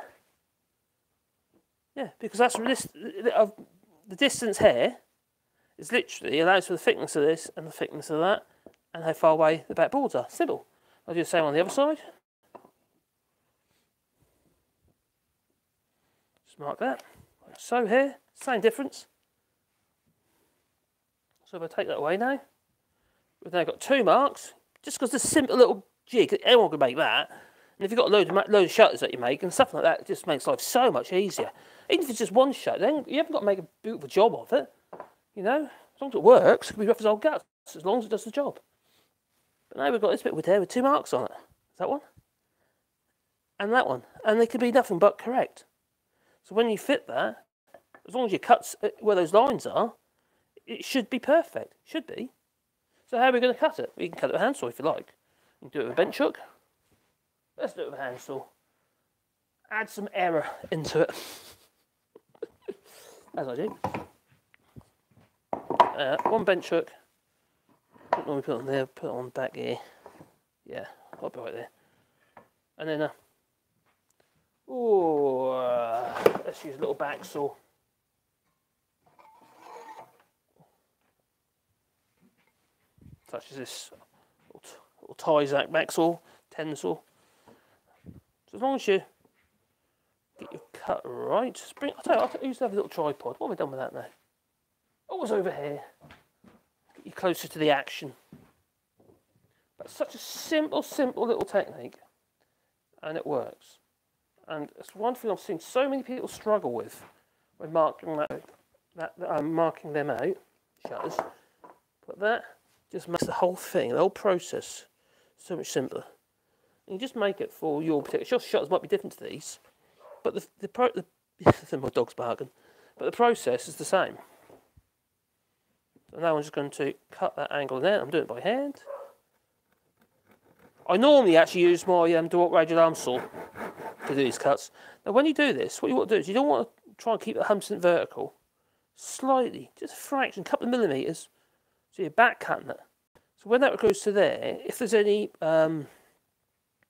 Yeah, because that's the distance here is literally allows for the thickness of this and the thickness of that and how far away the back boards are. Simple. I'll do the same on the other side. Just mark that. So here, same difference. So if I take that away now, we've now got two marks, just because it's a simple little jig, anyone can make that. And if you've got a load of shutters that you make and stuff like that, it just makes life so much easier. Even if it's just one shutter, then you haven't got to make a beautiful job of it. You know, as long as it works, it can be rough as old guts, as long as it does the job. But now we've got this bit with there with two marks on it. That one and that one. And they could be nothing but correct. So when you fit that, as long as you cut where those lines are, it should be perfect. Should be. So how are we going to cut it? We can cut it with a handsaw if you like. You can do it with a bench hook. Let's do it with a handsaw. Add some error into it. As I do. One bench hook. Don't normally put it on there, put it on back here. Yeah, I'll be right there. And then let's use a little back saw. Such as this little Tyzack back saw, 10 saw. So as long as you get your cut right, I'll tell you, I used to have a little tripod. What have I done with that now? Oh, it's over here. Get you closer to the action. But such a simple little technique, and it works. And it's one thing I've seen so many people struggle with when marking marking them out, shutters. But that just makes the whole thing, the whole process, so much simpler. And you just make it for your particular. Your shutters might be different to these, but my dog's barking. But the process is the same. So now I'm just going to cut that angle there. I'm doing it by hand. I normally actually use my dual radial arm saw to do these cuts. Now when you do this, what you want to do is you don't want to try and keep it 100% vertical. Slightly, just a fraction, a couple of millimetres, so you're back cutting it. So when that goes to there, if there's any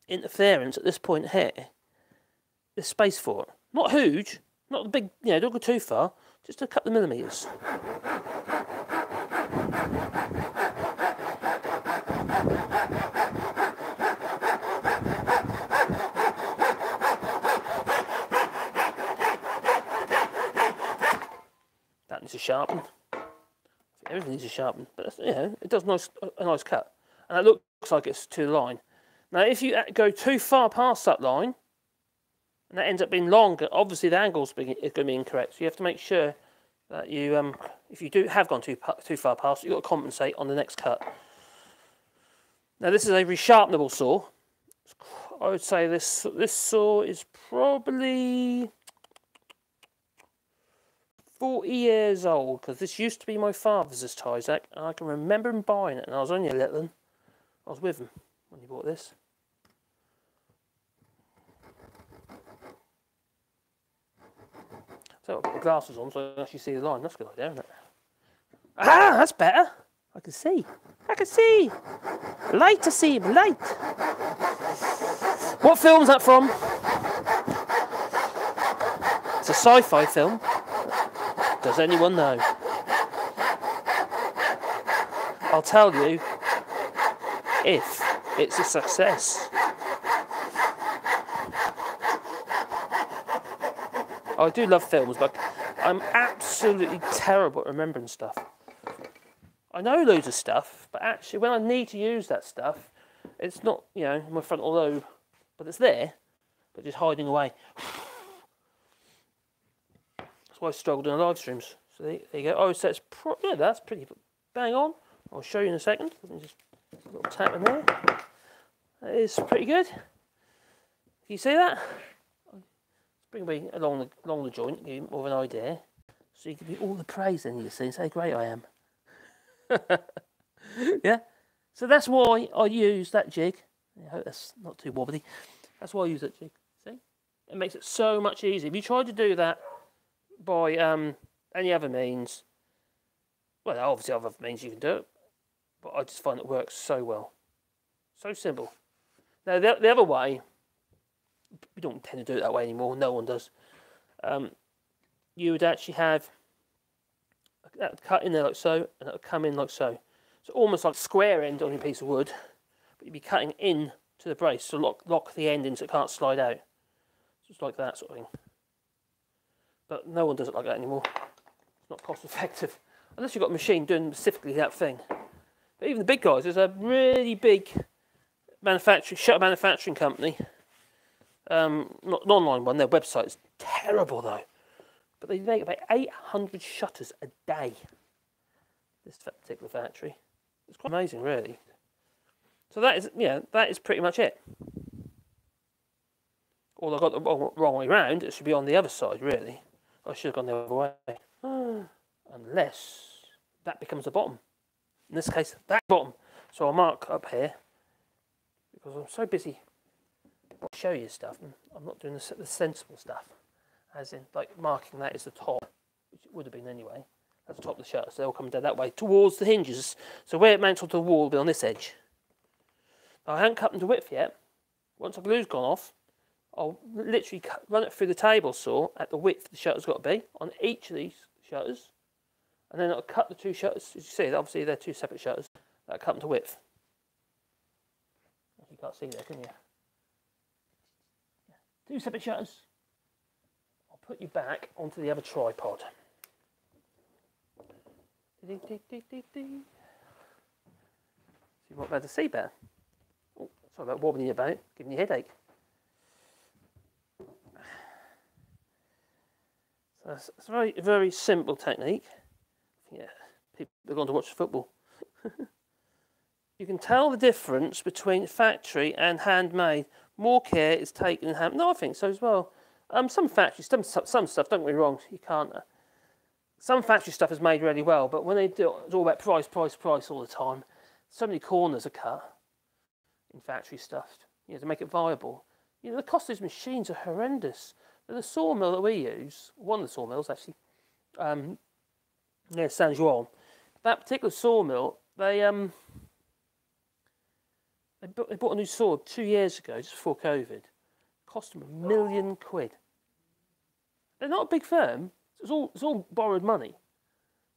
interference at this point here, there's space for it. Not huge, not the big, you know, don't go too far, just a couple of millimetres. That needs to sharpen. Everything needs to sharpen, but you know, it does a nice cut, and it looks like it's to the line. Now, if you go too far past that line, and that ends up being longer, obviously the angle's going to be incorrect. So you have to make sure that you, if you do have gone too far past, you've got to compensate on the next cut. Now, this is a resharpenable saw. I would say this saw is probably 40 years old, because this used to be my father's, this Tyzack, and I can remember him buying it, and I was only a little one. I was with him when he bought this. So I'll put the glasses on so I can actually see the line. That's a good idea, isn't it? Ah, that's better. I can see. I can see. Light, I see him, light. What film's that from? It's a sci-fi film. Does anyone know? I'll tell you if it's a success. I do love films, but I'm absolutely terrible at remembering stuff. I know loads of stuff, but actually when I need to use that stuff, it's not, you know, in my frontal lobe, but it's there, but just hiding away. That's why I struggled in the live streams. So there you go. Oh, so it's yeah, that's pretty bang on. I'll show you in a second. Let me just a little tap in there. That is pretty good. Can you see that? Bring me along the joint, give you more of an idea. So you give me all the praise in you see, and say how great I am. Yeah. So that's why I use that jig. I hope that's not too wobbly. That's why I use that jig. See? It makes it so much easier. If you try to do that by any other means, well, obviously other means you can do it, but I just find it works so well, so simple. Now the other way we don't tend to do it that way anymore. No one does. You would actually have that cut in there like so, and it would come in like so. So almost like square end on your piece of wood, but you'd be cutting in to the brace to lock the end in so it can't slide out. Just like that sort of thing. But no one does it like that anymore. It's not cost effective. Unless you've got a machine doing specifically that thing. But even the big guys, there's a really big manufacturing, shutter manufacturing company. Not an online one, their website is terrible though. But they make about 800 shutters a day. This particular factory. It's quite amazing really. So that is, yeah, that is pretty much it. Although I got the wrong way round, it should be on the other side really. I should have gone the other way. Unless that becomes the bottom. In this case, that bottom. So I'll mark up here. Because I'm so busy to show you stuff, and I'm not doing the sensible stuff. As in, like, marking that as the top, which it would have been anyway. That's the top of the shutter, so they'll come down that way, towards the hinges. So where it mounts onto the wall will be on this edge. Now, I haven't cut them to width yet. Once the glue's gone off, I'll literally run it through the table saw at the width the shutter's got to be, on each of these shutters. And then I'll cut the two shutters. As you see, obviously they're two separate shutters. That'll cut them to width. You can't see there, can you? Two separate shutters. I'll put you back onto the other tripod. So you might be able to see better. Oh, sorry about wobbling you about, giving you a headache. So it's a very, very simple technique. Yeah, people are going to watch football. You can tell the difference between factory and handmade. More care is taken in hand. No, I think so as well. Some factory, some stuff, don't get me wrong, you can't. Some factory stuff is made really well, but when they do it, it's all about price all the time. So many corners are cut in factory stuff, you know, to make it viable. You know, the cost of these machines are horrendous. The sawmill that we use, one of the sawmills actually, near San Juan, that particular sawmill, they bought a new saw 2 years ago, just before COVID. It cost them £1 million quid. They're not a big firm. It's all borrowed money.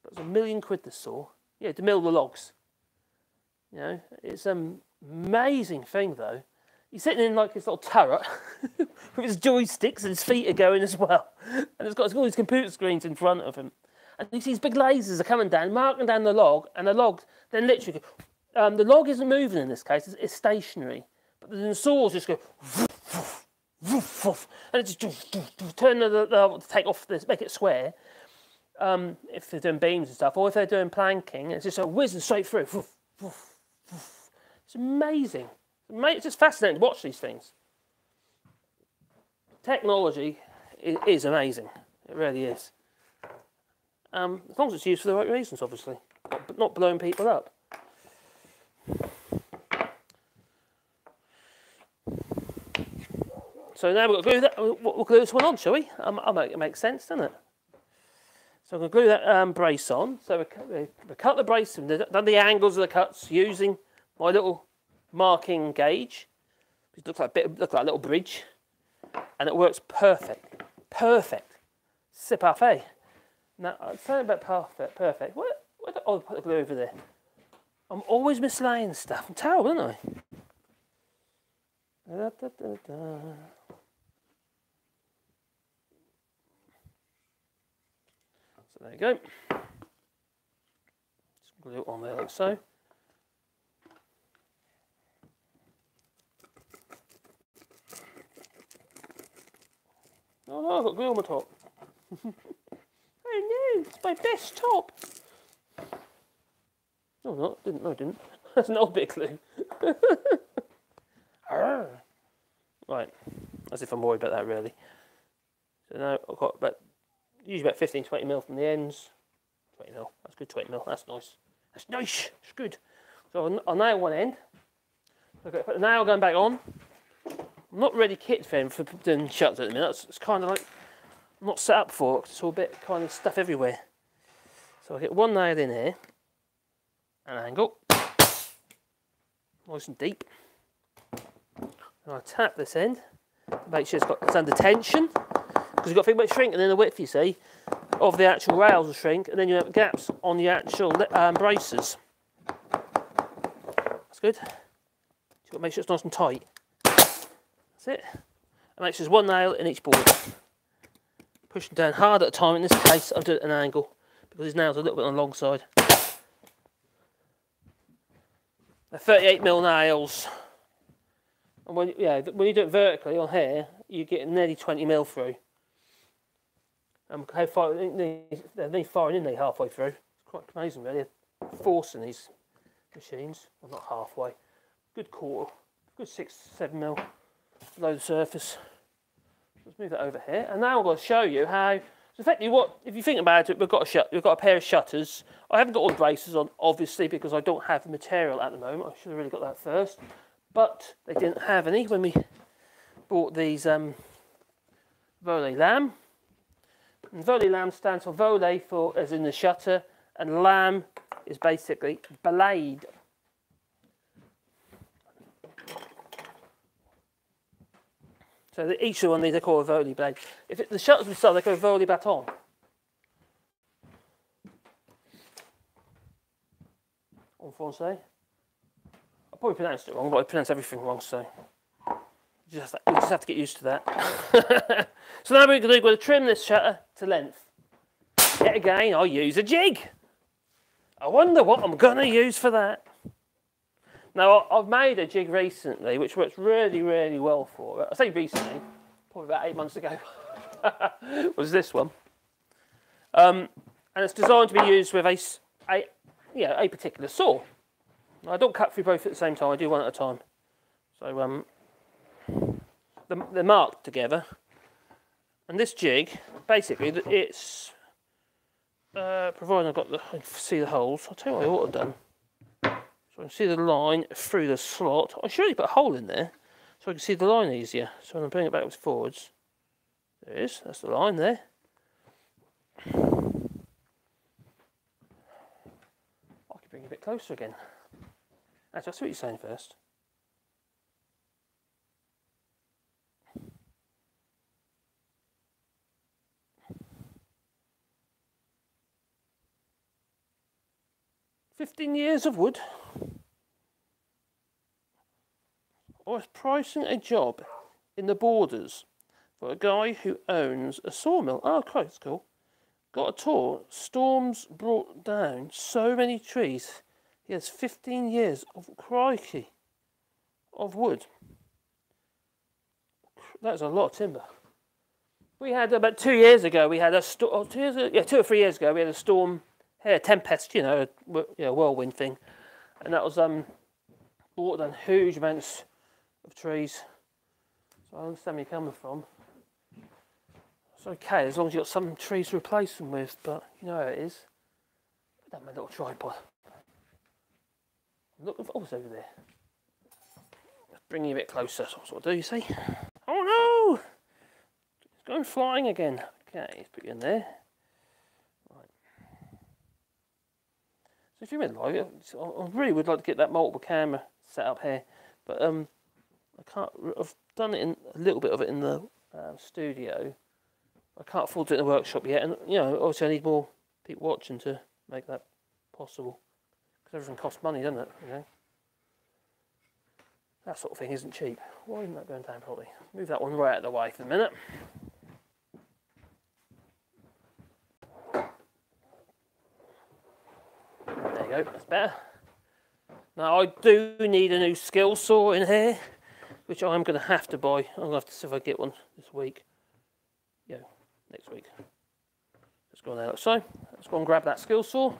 But it's £1 million quid the saw. Yeah, to mill the logs. You know, it's an amazing thing though. He's sitting in like his little turret with his joysticks and his feet are going as well, and it's got all these computer screens in front of him. And you see these big lasers are coming down, marking down the log, and the log then literally, the log isn't moving in this case, it's stationary. But the saws just go, woof, woof, woof, and it just turn the take off this, make it square. If they're doing beams and stuff, or if they're doing planking, it's just whizzing straight through. Woof, woof, woof. It's amazing. Mate, it's just fascinating to watch these things. Technology is amazing. It really is. As long as it's used for the right reasons, obviously. But not blowing people up. So now we've got to glue that. We'll glue this one on, shall we? It makes sense, doesn't it? So I'm going to glue that brace on. So we cut the brace and done the angles of the cuts using my little marking gauge. It looks like a little bridge, and it works perfect. Perfect. C'est parfait. Now, I'm saying about perfect. What? I'll put the glue over there. I'm always mislaying stuff. I'm terrible, aren't I? Da, da, da, da. So there you go. Just glue it on there like so. Oh no, I've got glue on my top. Oh no, it's my best top. No, not didn't. No, I didn't. That's an old bit of glue. Right, as if I'm worried about that really. So now I've got usually about 15–20mm from the ends. 20mm. That's good. 20mm. That's nice. That's nice. It's good. So I'll nail one end. Okay, put the nail going back on. I'm not really kit fan for doing shutters at the minute. It's kind of like I'm not set up for it because it's all a bit kind of stuff everywhere. So I get one nail in here, an angle, nice and deep. And I tap this end, Make sure it's under tension, because you've got to think about shrinking in the width, you see, of the actual rails will shrink, and then you have gaps on the actual braces. That's good. You've got to make sure it's nice and tight. That's it. And make sure there's one nail in each board. Pushing down hard at a time. In this case, I'll do it at an angle because these nails are a little bit on the long side. They're 38mm nails. And when you do it vertically on here, you get nearly 20mm through. How far they're nearly firing in there halfway through. It's quite amazing, really. They're forcing these machines. Well, not halfway. Good quarter. Good 6-7mm below the surface. Let's move that over here. And now I'm going to show you how. So effectively, what if you think about it, we've got a pair of shutters. I haven't got all the braces on, obviously, because I don't have the material at the moment. I should have really got that first. But they didn't have any when we bought these Volet Lam. And Volet Lam stands for Volet, for as in the shutter, and Lam is basically blade. So each one of these they call a Volet blade. If the shutters were sold, they call a Volet baton. En français. I probably pronounced it wrong, but I pronounce everything wrong, so you just have to get used to that. So now we're going to trim this shutter to length. Yet again, I use a jig. I wonder what I'm going to use for that. Now, I've made a jig recently, which works really, really well for it. I say recently, probably about 8 months ago, was this one. And it's designed to be used with a particular saw. I don't cut through both at the same time, I do one at a time. So they're marked together. And this jig, basically, it's, provided I've got the, I see the holes, I'll tell you what I ought to have done. So I can see the line through the slot. I should really put a hole in there so I can see the line easier. So when I'm bringing it backwards forwards, there it is, that's the line there. I can bring it a bit closer again. Actually, I see what you're saying first. $15 years of wood. I was pricing a job in the Borders for a guy who owns a sawmill. Oh, okay, that's cool. Got a tour. Storms brought down so many trees. He has 15 years of crikey of wood. That's a lot of timber. We had about 2 years ago. We had a storm. Oh, 2 years ago? Yeah, 2 or 3 years ago. We had a storm here, tempest, you know, whirlwind thing, and that was brought down huge amounts of trees. So I understand where you're coming from. It's okay as long as you've got some trees to replace them with, but you know how it is. Put down my little tripod. Look, oh, it's over there. Just bringing you a bit closer. So that's what I do, you see? Oh no! It's going flying again. Okay, let's put you in there. Right. So if you would like, I really would like to get that multiple camera set up here, but I can't. I've done it in a little bit of it in the studio. I can't afford to do it in the workshop yet, and you know, obviously I need more people watching to make that possible. Because everything costs money, doesn't it? You know? That sort of thing isn't cheap. Why isn't that going down properly? Move that one right out of the way for a minute. There you go, that's better. Now I do need a new skill saw in here, which I'm going to have to buy. I'm going to have to see if I get one this week. Yeah, next week. Let's go on there like so. Let's go and grab that skill saw.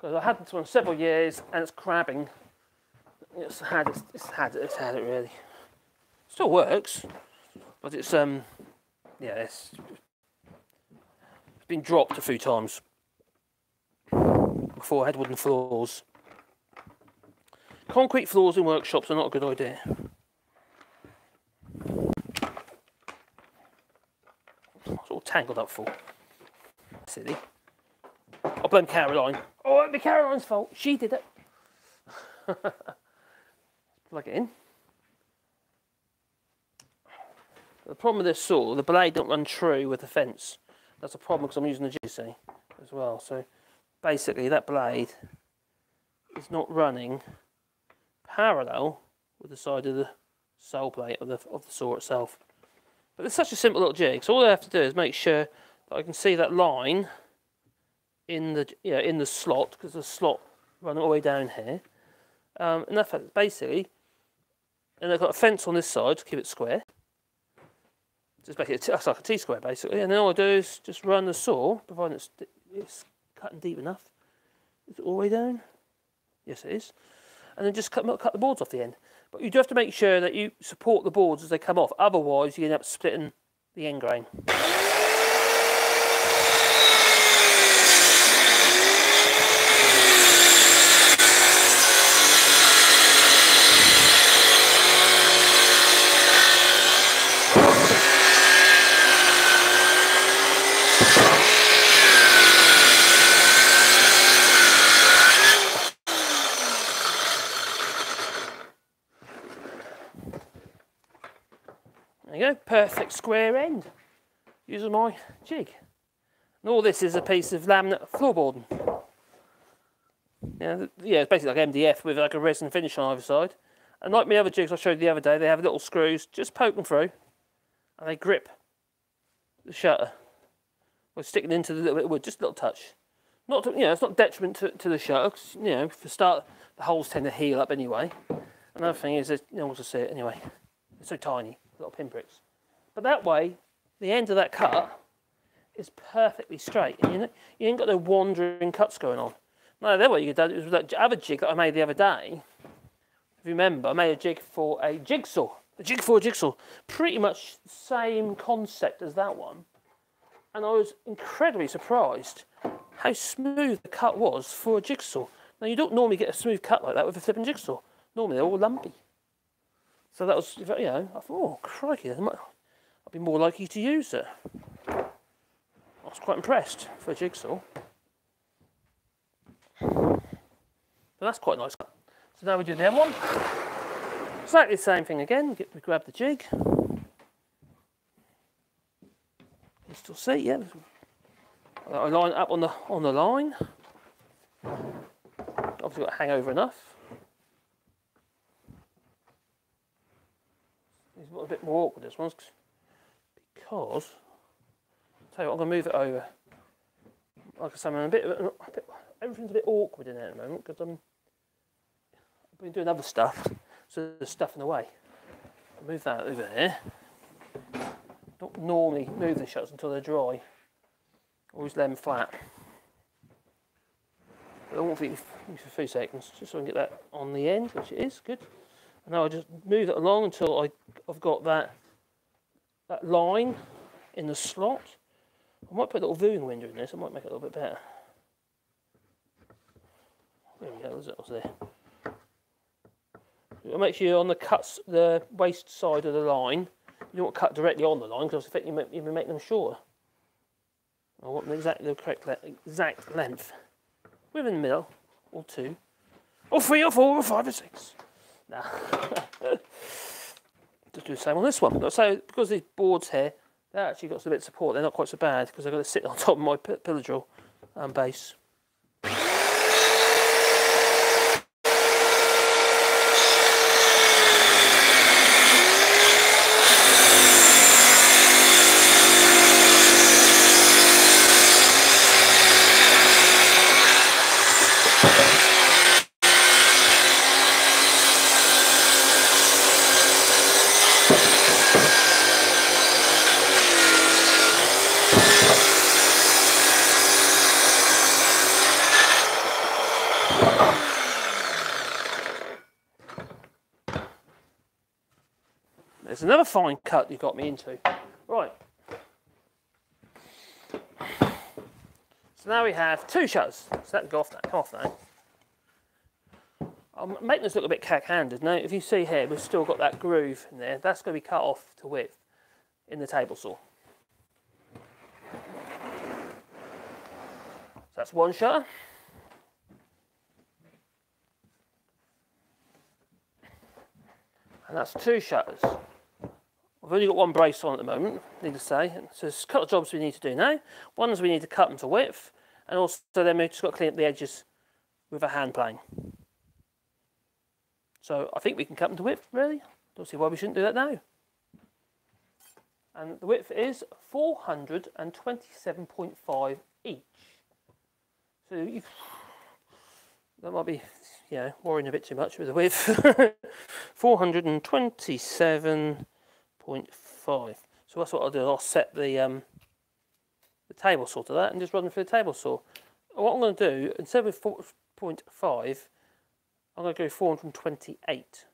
Because I had this one several years and it's crabbing. It's had it really. Still works, but it's been dropped a few times before I had wooden floors. Concrete floors in workshops are not a good idea. It's all tangled up full. Silly. I blame Caroline. Oh, it'd be Caroline's fault. She did it. Plug it in. The problem with this saw, the blade don't run true with the fence. That's a problem because I'm using the GC as well. So basically that blade is not running parallel with the side of the saw plate of the saw itself. But it's such a simple little jig. So all I have to do is make sure that I can see that line in the in the slot, because the slot runs all the way down here. And that's basically, and I've got a fence on this side to keep it square. Just make it that's like a T-square basically. And then all I do is just run the saw, providing it's cutting deep enough. Is it all the way down? Yes, it is. And then just cut the boards off the end. But you do have to make sure that you support the boards as they come off, otherwise you end up splitting the end grain. Perfect square end using my jig, and all this is a piece of laminate floorboarding. Yeah, it's basically like MDF with like a resin finish on either side. And like my other jigs I showed the other day, they have little screws just poking through, and they grip the shutter. We're sticking into the little bit of wood, just a little touch. Not to, it's not detriment to the shutter. 'Cause, for start, the holes tend to heal up anyway. Another thing is that no one will see it anyway. It's so tiny, little pinpricks. But that way, the end of that cut is perfectly straight, and you ain't got no wandering cuts going on. No, that way you could do it with that other jig that I made the other day. If you remember, I made a jig for a jigsaw, pretty much the same concept as that one. And I was incredibly surprised how smooth the cut was for a jigsaw. Now, you don't normally get a smooth cut like that with a flipping jigsaw. Normally, they're all lumpy. So that was, I thought, oh, crikey, I'd be more likely to use it. I was quite impressed for a jigsaw. But that's quite nice. So now we do the other one. Exactly the same thing again. We grab the jig. You can still see, yeah. I line it up on the line. Obviously got to hang over enough. This is a bit more awkward, this one. Because, tell you what, I'm going to move it over. Like I said, I'm a bit, everything's a bit awkward in there at the moment because I've been doing other stuff, so there's stuff in the way. I'll move that over there. Don't normally move the shutters until they're dry. Always lay them flat. But I won't think for 3 seconds, just so I can get that on the end, which it is, good. And now I just move it along until I've got that line in the slot. I might put a little viewing window in this, it might make it a little bit better. There we go, So make sure you're on the cuts, the waist side of the line. You don't want to cut directly on the line because effectively you may make them shorter. I want them exactly the correct exact length. Within the middle, or two, or three, or four, or five, or six. Nah. Just do the same on this one. So because these boards here, they actually got a bit of support. They're not quite so bad because I've got to sit on top of my pillar drill and base. It's another fine cut you got me into. Right. So now we have two shutters. So that can go off now. Come off now. I'm making this look a bit cack-handed. Now, if you see here, we've still got that groove in there. That's going to be cut off to width in the table saw. So that's one shutter. And that's two shutters. I've only got one brace on at the moment, needless to say. So there's a couple of jobs we need to do now. Ones we need to cut them to width, and also then we've just got to clean up the edges with a hand plane. So I think we can cut them to width, really. Don't see why we shouldn't do that now. And the width is 427.5 each. So you, that might be, yeah, worrying a bit too much with the width. 427.5. So that's what I'll do. I'll set the table saw to that and just run them through the table saw. What I'm going to do, instead of 4.5, I'm going to go 428.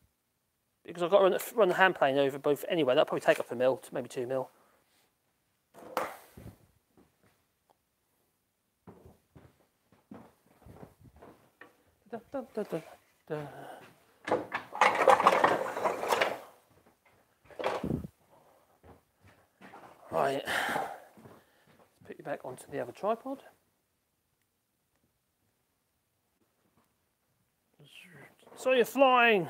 Because I've got to run the hand plane over both anyway. That'll probably take up a mil, maybe 2 mil. Da, da, da, da, da. Right, let's put you back onto the other tripod. So you're flying.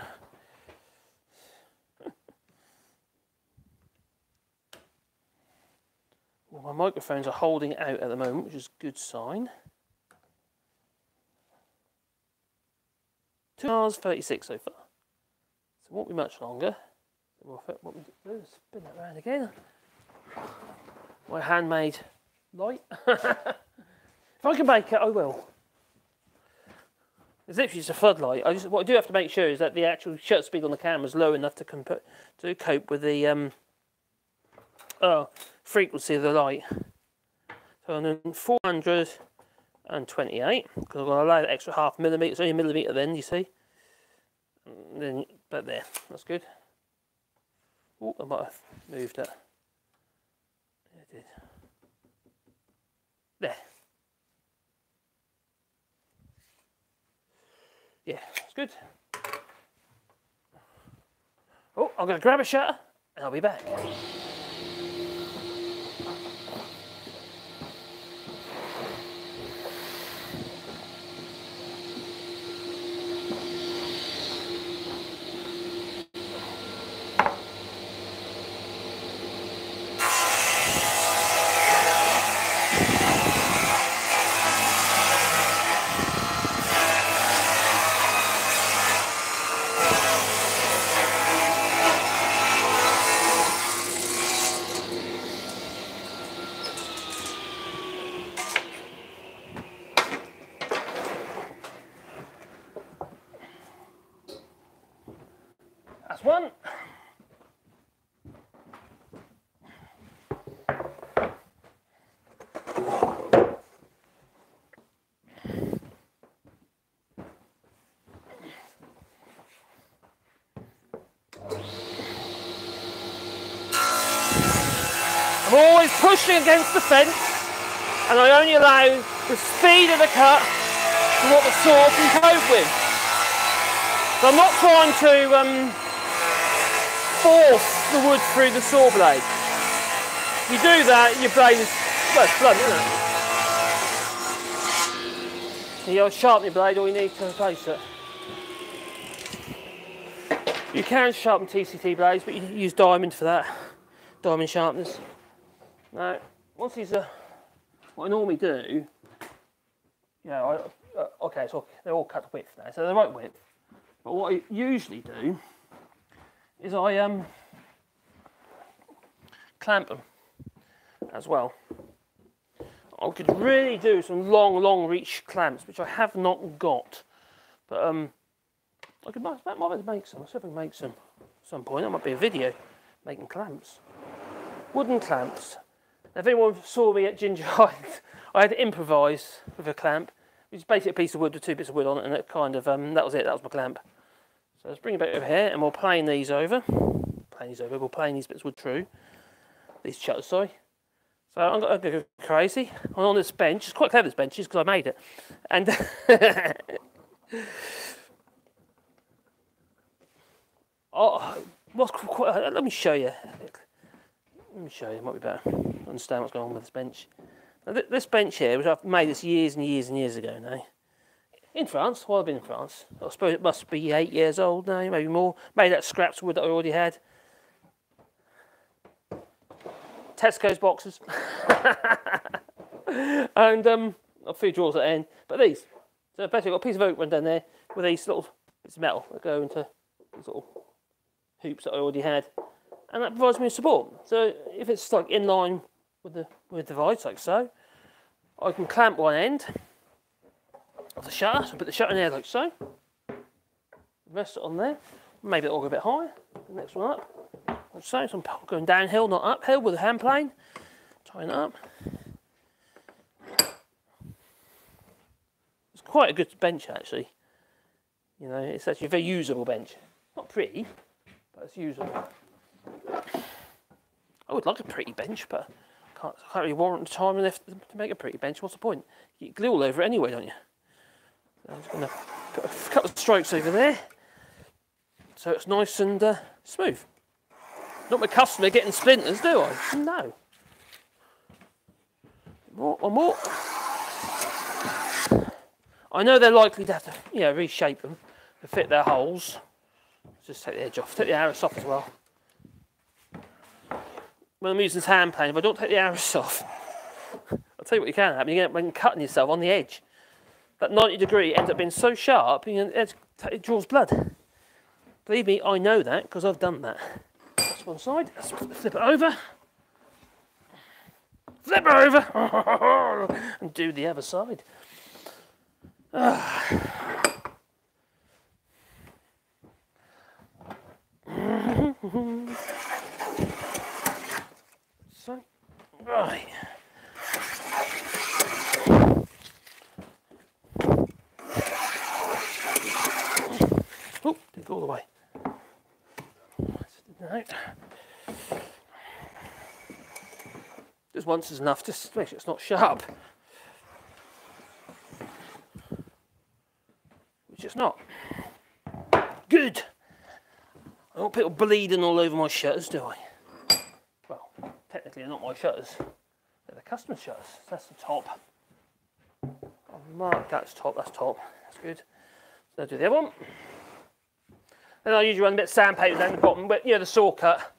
Well, my microphones are holding out at the moment, which is a good sign. 2 hours 36 so far. So it won't be much longer. What we do is spin that round again. My handmade light. If I can make it, I will. It's literally just a floodlight. What I do have to make sure is that the actual shutter speed on the camera is low enough to cope with the frequency of the light. So I'm in 428 because I'm going to allow the extra half millimetre. It's only a millimetre then, you see. And then, but there, that's good. Oh, I might have moved that. There. Yeah, that's good. Oh, I'm going to grab a shutter and I'll be back. Pushing against the fence, and I only allow the speed of the cut to what the saw can cope with. So I'm not trying to force the wood through the saw blade. If you do that, your blade is, well, it's blunt, isn't it? You either sharpen your blade or you need to replace it. You can sharpen TCT blades, but you use diamond for that, diamond sharpeners. Now, once these are, what I normally do, okay, so they're all cut to width now, so they're the right width. But what I usually do is I clamp them as well. I could really do some long reach clamps, which I have not got, but I could might make some. I'll see if I can make some at some point. That might be a video making clamps, wooden clamps. Now, if anyone saw me at Ginger Heights, I had to improvise with a clamp, which is basically a piece of wood with 2 bits of wood on it, and it kind of, that was it, that was my clamp. So let's bring it back over here, and we'll plane these over. We'll plane these bits of wood through. These shutters, sorry. So I'm going to go crazy. I'm on this bench. It's quite clever, this bench, because I made it. And oh, let me show you. It might be better. Understand what's going on with this bench. Now this bench here, which I've made this years and years ago now. In France, well, I've been in France. I suppose it must be 8 years old now, maybe more. Made out of scraps of wood that I already had. Tesco's boxes. And a few drawers at the end. But these. So basically I've got a piece of oak run down there with these little bits of metal that go into these little hoops that I already had. And that provides me with support. So if it's like in line with the divides like so, I can clamp one end of the shutter, so I put the shutter in there like so. Rest it on there. Maybe it'll go a bit higher. The next one up. Like so. So I'm going downhill, not uphill with a hand plane. Tying it up. It's quite a good bench actually. You know, it's actually a very usable bench. Not pretty, but it's usable. I would like a pretty bench, but I can't really warrant the time and effort to make a pretty bench. What's the point? You get glue all over it anyway, don't you? So I'm just going to put a couple of strokes over there, so it's nice and smooth. Not my customer getting splinters, do I? No. One more. I know they're likely to have to, you know, reshape them to fit their holes. Let's just take the edge off. Take the arrows off as well. When I'm using this hand plane, if I don't take the arrows off, I'll tell you what you can happen, you can end up cutting yourself on the edge. That 90 degree ends up being so sharp, it draws blood. Believe me, I know that, because I've done that. That's one side, let's flip it over. Flip it over! And do the other side. So, right. Oh, didn't go all the way. No. Just once is enough, just to make sure it's not sharp. Which it's not. Good. I don't want people bleeding all over my shutters, do I? Technically, not my shutters, they're the customer shutters. That's the top. I'll mark that's top, that's good. So I'll do the other one. Then I usually run a bit of sandpaper down the bottom, but yeah, you know, the saw cut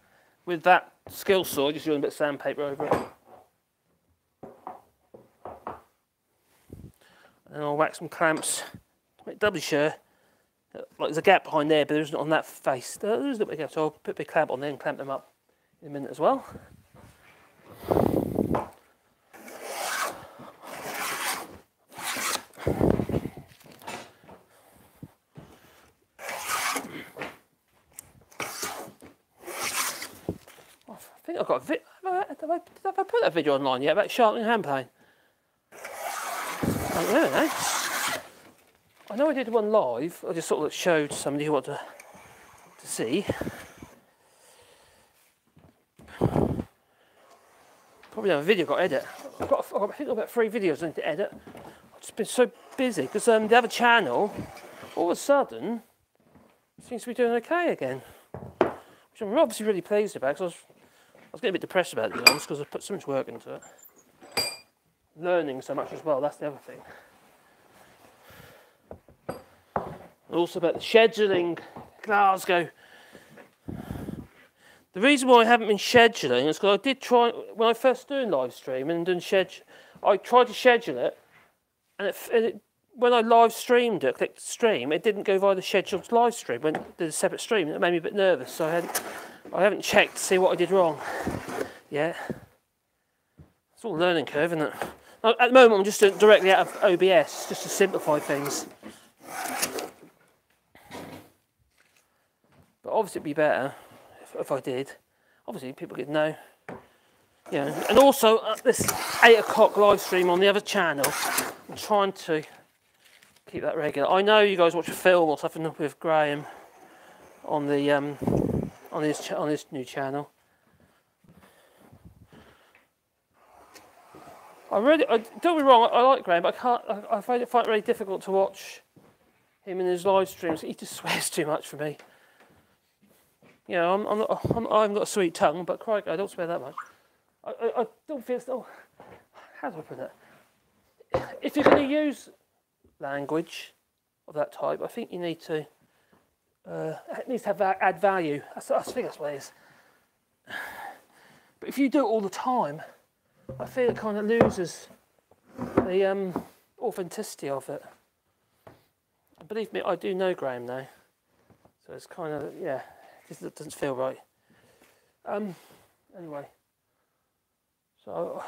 with that skill saw, just run a bit of sandpaper over it. And I'll whack some clamps to make doubly sure. Like there's a gap behind there, but there isn't on that face. There is a little bit of gap, so I'll put a big clamp on there and clamp them up in a minute as well. I think I've got a video. Have I put that video online yet about sharpening hand plane? I don't know, eh? I know I did one live. I just sort of showed somebody who wanted to see. Probably have a video got to edit. I think I've got about 3 videos I need to edit. I've just been so busy because the other channel, all of a sudden, seems to be doing okay again, which I'm obviously really pleased about. Because I was getting a bit depressed about it, because I put so much work into it. Learning so much as well, that's the other thing. Also about the scheduling, Glasgow. The reason why I haven't been scheduling is because I did try, when I first doing live streaming and doing schedule, I tried to schedule it, and when I live streamed it, clicked stream, it didn't go via the scheduled live stream. When it did a separate stream, it made me a bit nervous, so I haven't checked to see what I did wrong yet. It's all a learning curve, isn't it? Now, at the moment, I'm just doing it directly out of OBS, just to simplify things. But obviously, it'd be better if I did. Obviously people could know, you know. And also this 8 o'clock live stream on the other channel, I'm trying to keep that regular. I know you guys watch a film or something with Graham on the on his new channel. I don't be wrong, I like Graham, but I find it really difficult to watch him in his live streams. He just swears too much for me. You know, I haven't got a sweet tongue, but crikey, I don't swear that much. I don't feel... Oh, how do I put that? If you're going to use language of that type, I think you need to... it needs to add value. I think that's what it is. But if you do it all the time, I feel it kind of loses the authenticity of it. Believe me, I do know Graham now, so it's kind of, yeah, it doesn't feel right. Anyway, so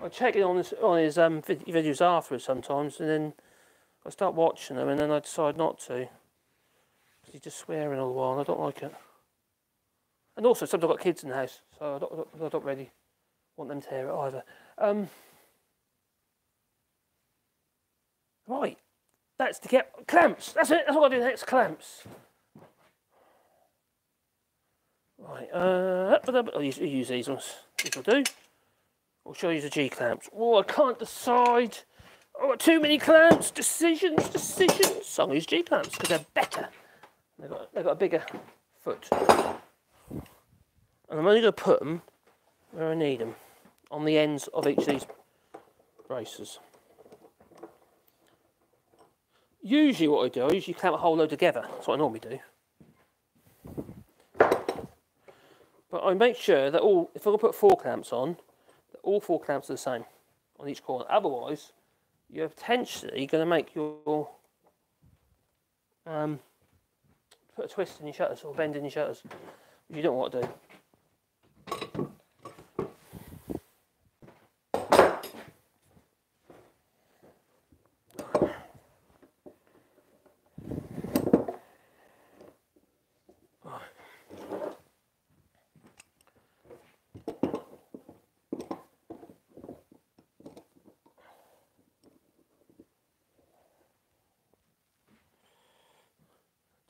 I check it on his videos afterwards sometimes, and then I start watching them, and then I decide not to, because he's just swearing all the while, and I don't like it. And also, sometimes I've got kids in the house, so I don't really want them to hear it either. Right, that's to get clamps. That's it. That's what I do next. Clamps. Right. I'll use these ones. These will do. Or shall I use the G clamps? Oh, I can't decide. I've got too many clamps. Decisions. So I'm gonna use G clamps because they're better. They've got a bigger foot. And I'm only going to put them where I need them, on the ends of each of these braces. Usually what I do, I usually clamp a whole load together. That's what I normally do. But I make sure that all, if I put four clamps on, that all four clamps are the same on each corner. Otherwise, you're potentially going to make your, put a twist in your shutters or bend in your shutters, which you don't want to do.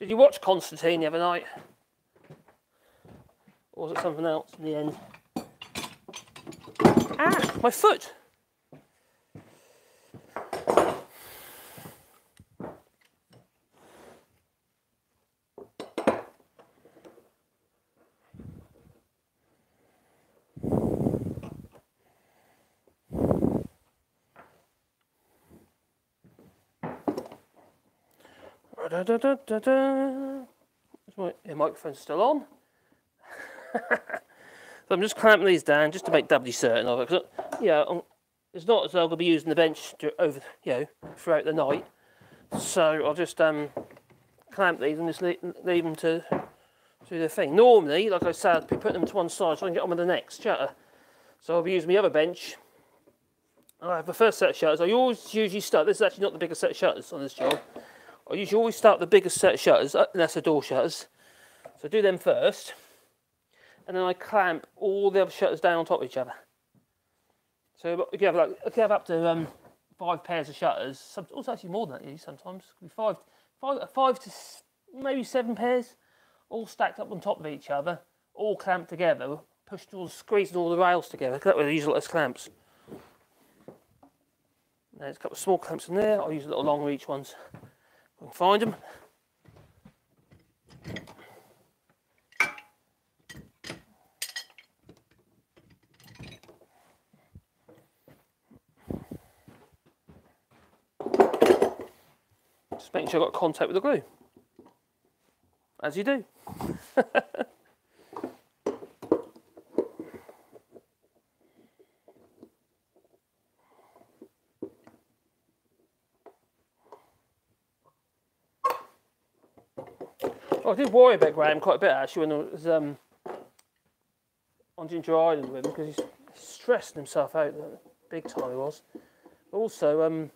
Did you watch Constantine the other night? Or was it something else in the end? Ah, my foot! The microphone's still on. So I'm just clamping these down just to make doubly certain of it. Cause, yeah, it's not as though I'm gonna be using the bench over, you know, throughout the night. So I'll just clamp these and just leave them to do their thing. Normally, like I said, I'd be putting them to one side so I can get on with the next shutter. So I'll be using the other bench. I have the first set of shutters. I usually start. This is actually not the biggest set of shutters on this job. I usually always start the biggest set of shutters, unless they're door shutters. So I do them first, and then I clamp all the other shutters down on top of each other. So you have, like, you have up to 5 pairs of shutters. Also, actually more than that sometimes. It could be five to maybe 7 pairs, all stacked up on top of each other, all clamped together, pushed all, squeezing all the rails together. That way they use a lot of clamps. There's a couple of small clamps in there. I'll use a little long reach ones. I can find them. Just making sure I've got contact with the glue, as you do. I did worry about Graham quite a bit actually when I was on Ginger Island with him, because he's stressing himself out, big time he was. Also,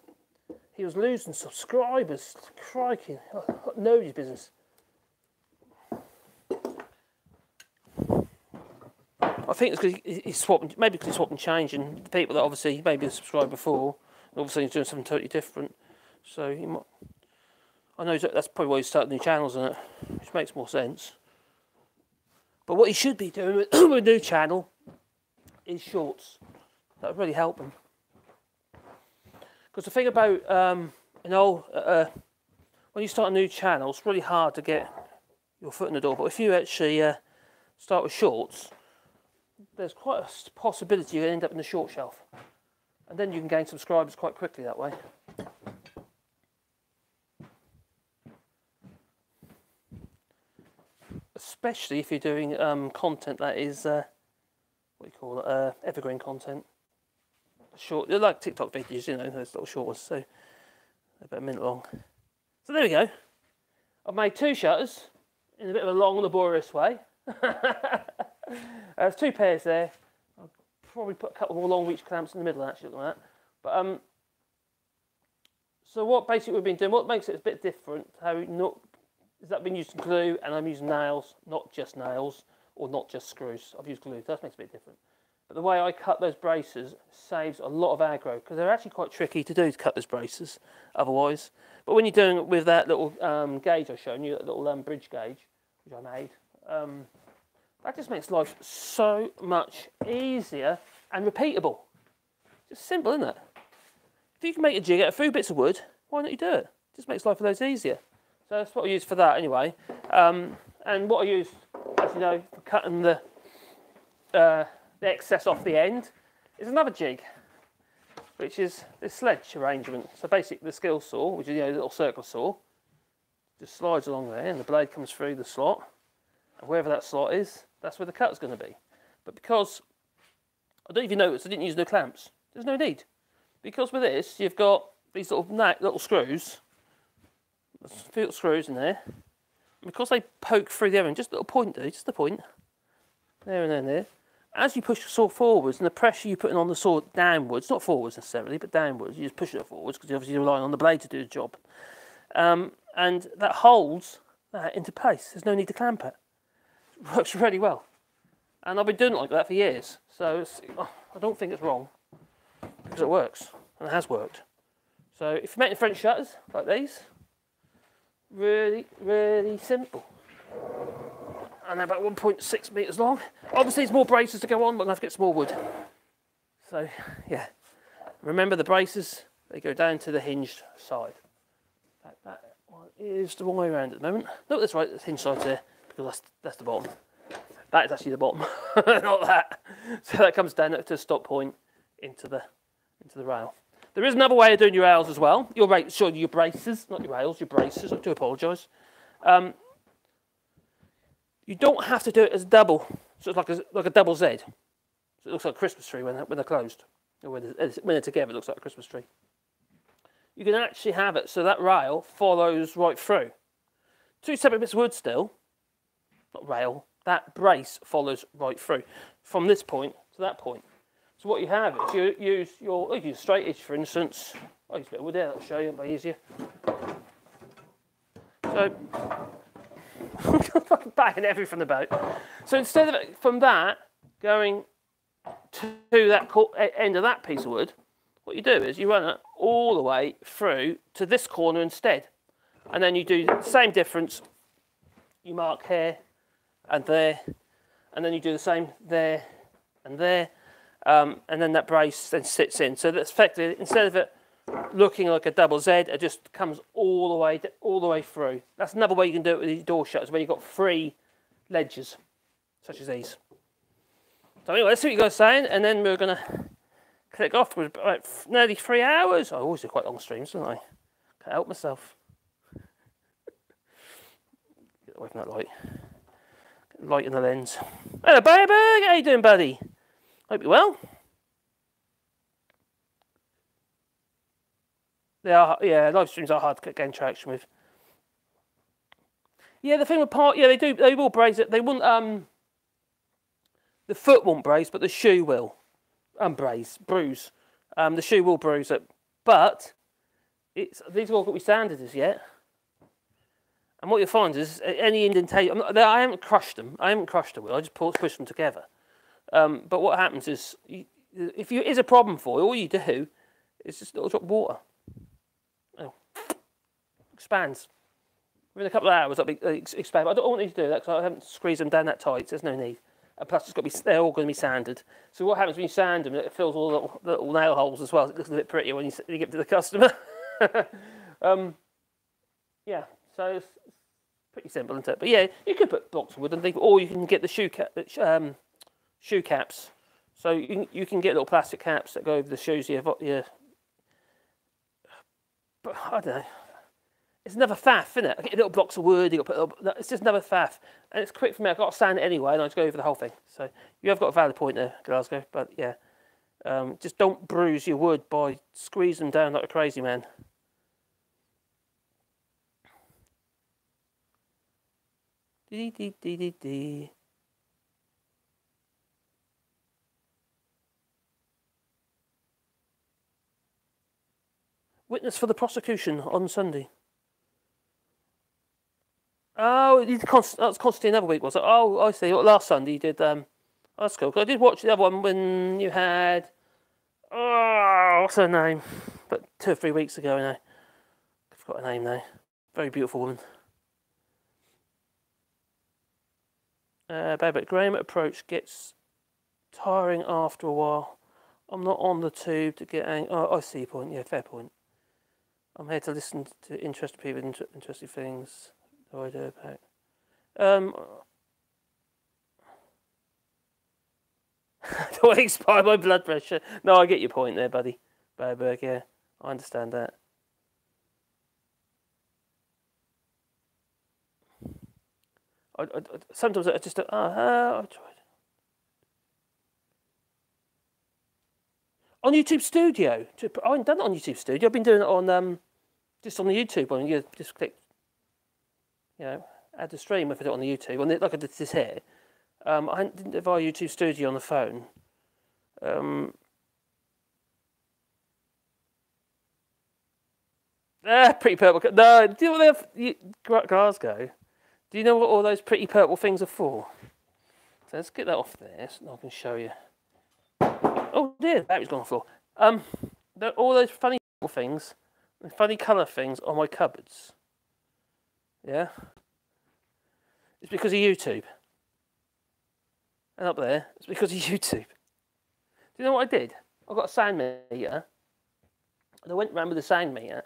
he was losing subscribers, crikey, nobody's business. I think it's because he's swapping, maybe because he's swapping changing the people that obviously maybe subscribed before, and obviously he's doing something totally different, so he might. I know that's probably why he's starting new channels, isn't it? Which makes more sense. But what he should be doing with a new channel is shorts. That would really help him. Because the thing about when you start a new channel, it's really hard to get your foot in the door. But if you actually start with shorts, there's quite a possibility you end up in the short shelf, and then you can gain subscribers quite quickly that way. Especially if you're doing content that is call it, evergreen content. Short, they're like TikTok videos, you know, those little short ones, so about a minute long. So there we go. I've made two shutters in a bit of a long, laborious way. There's two pairs there. I'll probably put a couple more long reach clamps in the middle, actually, looking at that. But so what basically we've been doing, what makes it a bit different, is that I've been using glue and I'm using nails, not just nails or not just screws. I've used glue, so that makes it a bit different. But the way I cut those braces saves a lot of aggro, because they're actually quite tricky to do, to cut those braces otherwise. But when you're doing it with that little gauge I've shown you, that little bridge gauge, which I made, that just makes life so much easier and repeatable. Just simple, isn't it? If you can make a jig out of a few bits of wood, why don't you do it? It just makes life a lot easier. So that's what I use for that anyway. And what I use, as you know, for cutting the excess off the end is another jig, which is this sledge arrangement. So basically the skill saw, which is, you know, a little circle saw, just slides along there and the blade comes through the slot. And wherever that slot is, that's where the cut's going to be. But because, I don't even notice I didn't use no clamps, there's no need. Because with this, you've got these little screws, there's a few little screws in there. Because they poke through the end, just a little point there, just the point, there and then there. As you push the saw forwards and the pressure you're putting on the saw downwards, not forwards necessarily, but downwards, you just push it forwards because you're obviously relying on the blade to do the job. And that holds that into place. There's no need to clamp it. It works really well. And I've been doing it like that for years. So it's, I don't think it's wrong, because it works and it has worked. So if you're making French shutters like these, really, really simple. And they're about 1.6 metres long. Obviously there's more braces to go on, but I'll have to get some more wood. So yeah, remember the braces, they go down to the hinged side. That one is the way around at the moment. No, that's right, the hinged side's there, because that's the bottom. That is actually the bottom, not that. So that comes down to a stop point into the rail. There is another way of doing your rails as well. Your braces, not your rails, your braces, I do apologise. You don't have to do it as double, so it's like a double Z. So it looks like a Christmas tree when they're closed, or when they're together, it looks like a Christmas tree. You can actually have it so that rail follows right through. Two separate bits of wood still, not rail, that brace follows right through from this point to that point. So what you have is you use your straight edge, for instance. I use a bit of wood there, that'll show you, it'll be easier. So, I'm backing everything from the boat. So instead of it from that going to that end of that piece of wood, what you do is you run it all the way through to this corner instead. And then you do the same difference. You mark here and there, and then you do the same there and there. And then that brace then sits in. So that's effectively, instead of it looking like a double Z, it just comes all the way through. That's another way you can do it with your door shutters, where you've got three ledges, such as these. So anyway, let's see what you guys are saying, and then we're going to click off with about nearly 3 hours. I always do quite long streams, don't I? Can't help myself. Get away from that light. Get light in the lens. Hello, baby! How you doing, buddy? Hope you're well. They are, yeah, live streams are hard to gain traction with. Yeah, the thing with they will brace it. They won't, the foot won't brace, but the shoe will. Bruise. The shoe will bruise it. But, these are all got to be sanded as yet. And what you'll find is, any indentation, I haven't crushed them. I haven't crushed them, I just push them together. But what happens is, if it is a problem for you, all you do is just a little drop of water. Expands. Within a couple of hours, that'll be expand. I don't want you to do that because I haven't squeezed them down that tight. So there's no need. And plus, it's got to be, they're all going to be sanded. So what happens when you sand them? It fills all the little nail holes as well. It looks a bit prettier when you give it to the customer. Yeah. So it's pretty simple, isn't it? But yeah, you could put blocks of wood and things, or you can get the shoe caps. So you can get little plastic caps that go over the shoes. I don't know. It's another faff, isn't it? I get little blocks of wood, you got to put it's just another faff. And it's quick for me, I've got to sand it anyway, and I just go over the whole thing. So you have got a valid point there, Glasgow, but yeah. Just don't bruise your wood by squeezing them down like a crazy man. Dee dee dee dee dee. Witness for the prosecution on Sunday. Oh, that's constantly another week, was it? Oh, I see. Well, last Sunday you did. That's cool. Cause I did watch the other one when you had. Oh, what's her name? But 2 or 3 weeks ago, I know. I forgot her name now. Very beautiful woman. Babbitt Graham approach gets tiring after a while. I'm not on the tube to get angry. Oh, I see your point. Yeah, fair point. I'm here to listen to interesting people, interesting things. No idea about. Do I expire my blood pressure? No, I get your point there, buddy. Bauberg, yeah, I understand that. I sometimes I just I tried. On YouTube Studio, I haven't done it on YouTube Studio. I've been doing it on just on the YouTube one. You just click, you know, add the stream if I do it on the YouTube. On the, like I did this here. I didn't have our YouTube Studio on the phone. Pretty purple. No, do you know what they have? Glasgow. Do you know what all those pretty purple things are for? So let's get that off there, so I can show you. Oh dear, that was gone on the floor. All those funny things, funny colour things on my cupboards. Yeah, it's because of YouTube. And up there, it's because of YouTube. Do you know what I did? I got a sand meter, and I went around with a sand meter,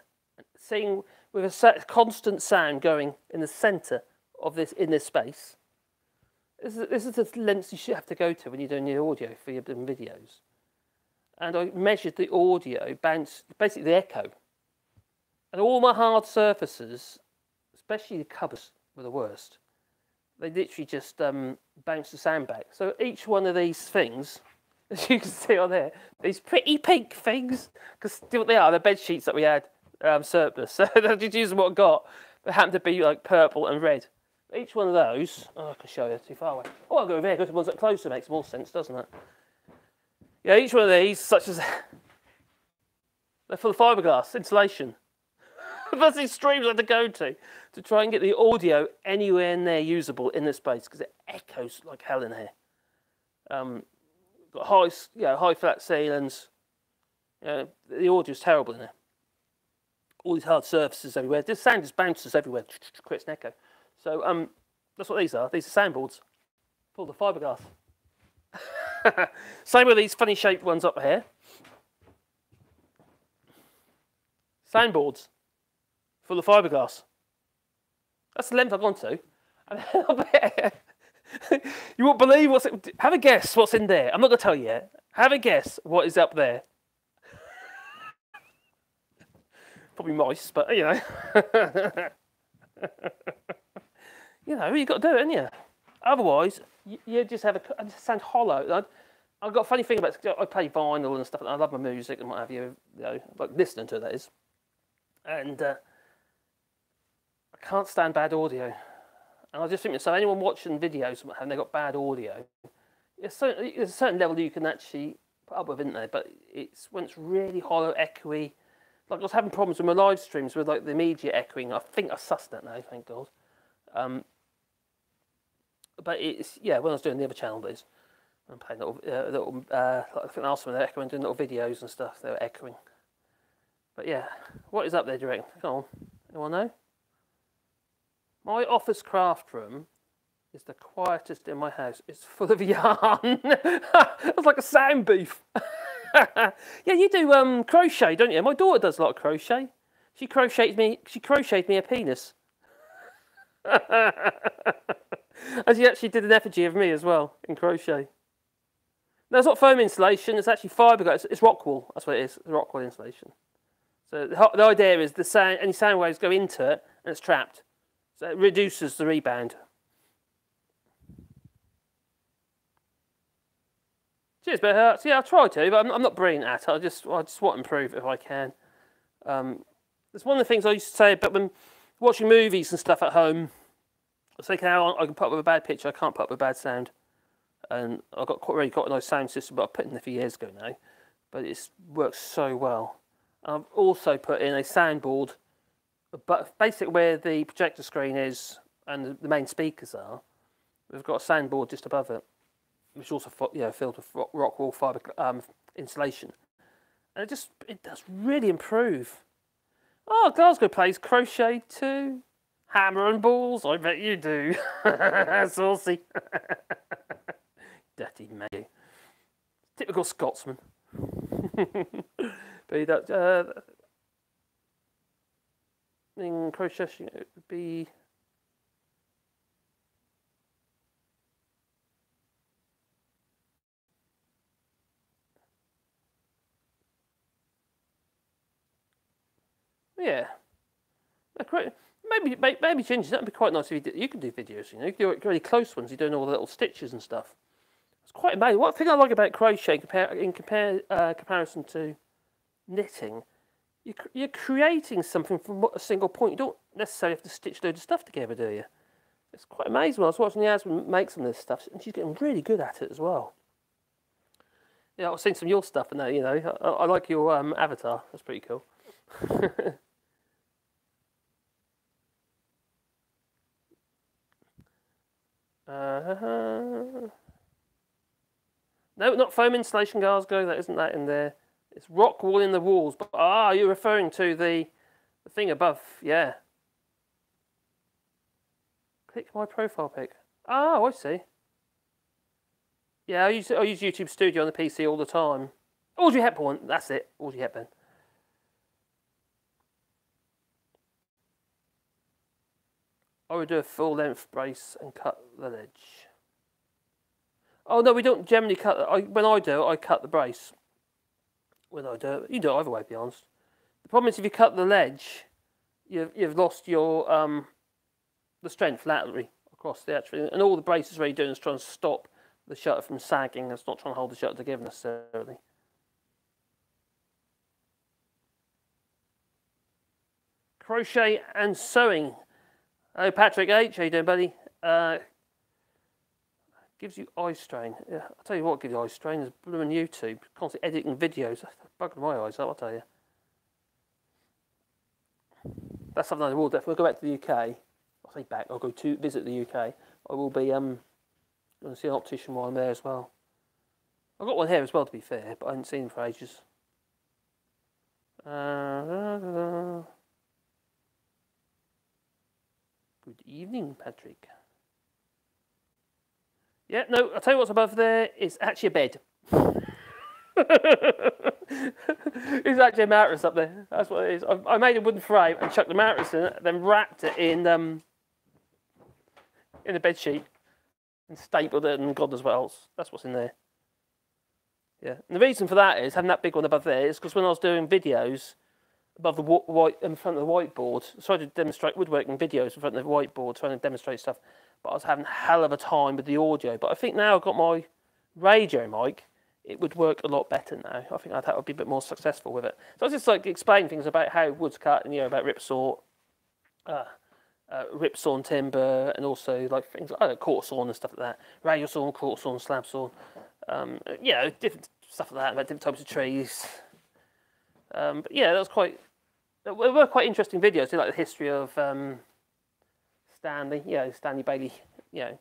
seeing with a constant sound going in the centre of this in this space. This is the lengths you should have to go to when you're doing your audio for your videos. And I measured the audio bounce, basically the echo, and all my hard surfaces, especially the cupboards, were the worst. They literally just bounce the sound back. So each one of these things, as you can see on there, these pretty pink things, because do what they are, they're bed sheets that we had surplus. So I just used what I got. They happened to be like purple and red. Each one of those, oh, I can show you, too far away. Oh, I'll go over here, go to the ones that are closer, makes more sense, doesn't it? Yeah, each one of these, such as, they're full of fiberglass, insulation. That's the extremes I had to go to try and get the audio anywhere in there usable in this space, because it echoes like hell in here. Got high, you know, high flat ceilings. You know, the audio's terrible in there. All these hard surfaces everywhere. This sound just bounces everywhere, creates an echo. So that's what these are. These are soundboards full of fiberglass. Same with these funny shaped ones up here. Soundboards full of fiberglass. That's the length I've gone to. You won't believe what's. Have a guess what's in there. I'm not gonna tell you yet. Have a guess what is up there. Probably mice, but you know. You know, you've got to do it, haven't you? Otherwise, you just have a sound hollow. I've got a funny thing about it. I play vinyl and stuff, and I love my music and what have you, like listening to it, that is. And I can't stand bad audio. And I just think, so anyone watching videos and they've got bad audio, there's a certain level you can actually put up with, isn't there? But it's when it's really hollow, echoey. Like I was having problems with my live streams with like the media echoing. I think I sussed that now, thank God. But it's, yeah, when I was doing the other channel, that is, I'm playing little, I think last time they were echoing, doing little videos and stuff, they were echoing. But yeah, what is up there, do you reckon? Come on, anyone know? My office craft room is the quietest in my house. It's full of yarn. It's like a sound booth. Yeah, you do crochet, don't you? My daughter does a lot of crochet. She crocheted me a penis. And she actually did an effigy of me as well in crochet. No, it's not foam insulation, it's actually fiberglass. It's rock wool, that's what it is, rock wool insulation. So the idea is the sound, any sound waves go into it and it's trapped. So it reduces the rebound. Cheers, Bear Hearts. Yeah, I'll try to, but I'm not brilliant at it. I just want to improve it if I can. It's one of the things I used to say about when watching movies and stuff at home. I was thinking how I can put up with a bad picture, I can't put up with a bad sound. And I've already got a nice sound system, but I put in a few years ago now. But it works so well. I've also put in a soundboard, but basically where the projector screen is and the main speakers are, we've got a soundboard just above it, which also, you know, filled with rock wall fibre insulation, and it does really improve. Oh, Glasgow plays crochet too, hammer and balls. I bet you do. Saucy, dirty mate. Typical Scotsman. Be that in crocheting it would be. Yeah, maybe changes. That'd be quite nice if you did. You could do videos, you know. You could do really close ones. You're doing all the little stitches and stuff. It's quite amazing. One thing I like about crochet in comparison to knitting, you're creating something from a single point. You don't necessarily have to stitch loads of stuff together, do you? It's quite amazing. When I was watching Yaz make some of this stuff, and she's getting really good at it as well. Yeah, I've seen some of your stuff, and that, you know, I like your avatar. That's pretty cool. No, not foam insulation, Glasgow. That isn't that in there. It's rock wall in the walls. But you're referring to the thing above. Yeah. Click my profile pic. I see. Yeah, I use YouTube Studio on the PC all the time. Audrey Hepburn. That's it. Audrey Hepburn. I would do a full length brace and cut the ledge. Oh no, we don't generally cut. When I do it, I cut the brace. When I do it, you do it either way, to be honest. The problem is if you cut the ledge, you've lost your the strength laterally across the actual, and all the brace is really doing is trying to stop the shutter from sagging. It's not trying to hold the shutter together necessarily. Crochet and sewing. Hello Patrick H, how you doing, buddy? Gives you eye strain. Yeah, I'll tell you what gives you eye strain is blooming YouTube. Constantly editing videos. That's bugging my eyes up, I'll tell you. That's something I will definitely go back to the UK. I'll say back, I'll go to visit the UK. I will be going to see an optician while I'm there as well. I've got one here as well, to be fair, but I haven't seen him for ages. Good evening, Patrick. Yeah, no, I'll tell you what's above there is actually a bed. It's actually a mattress up there. That's what it is. I made a wooden frame and chucked the mattress in it, then wrapped it in a bed sheet and stapled it and God knows what else. That's what's in there. Yeah, and the reason for that is having that big one above there is because when I was doing videos above the white in front of the whiteboard, I tried to demonstrate woodworking videos in front of the whiteboard, trying to demonstrate stuff. But I was having a hell of a time with the audio. But I think now I've got my radio mic, it would work a lot better now. I think I'd be a bit more successful with it. So I was just like explaining things about how wood's cut and, you know, about rip sawn timber and also like things like quarter sawn and stuff like that. Radial sawn, quarter sawn, slab sawn. You know, different stuff like that about different types of trees. But yeah, that was quite. There were quite interesting videos, like the history of. Stanley, yeah, Stanley Bailey, you know,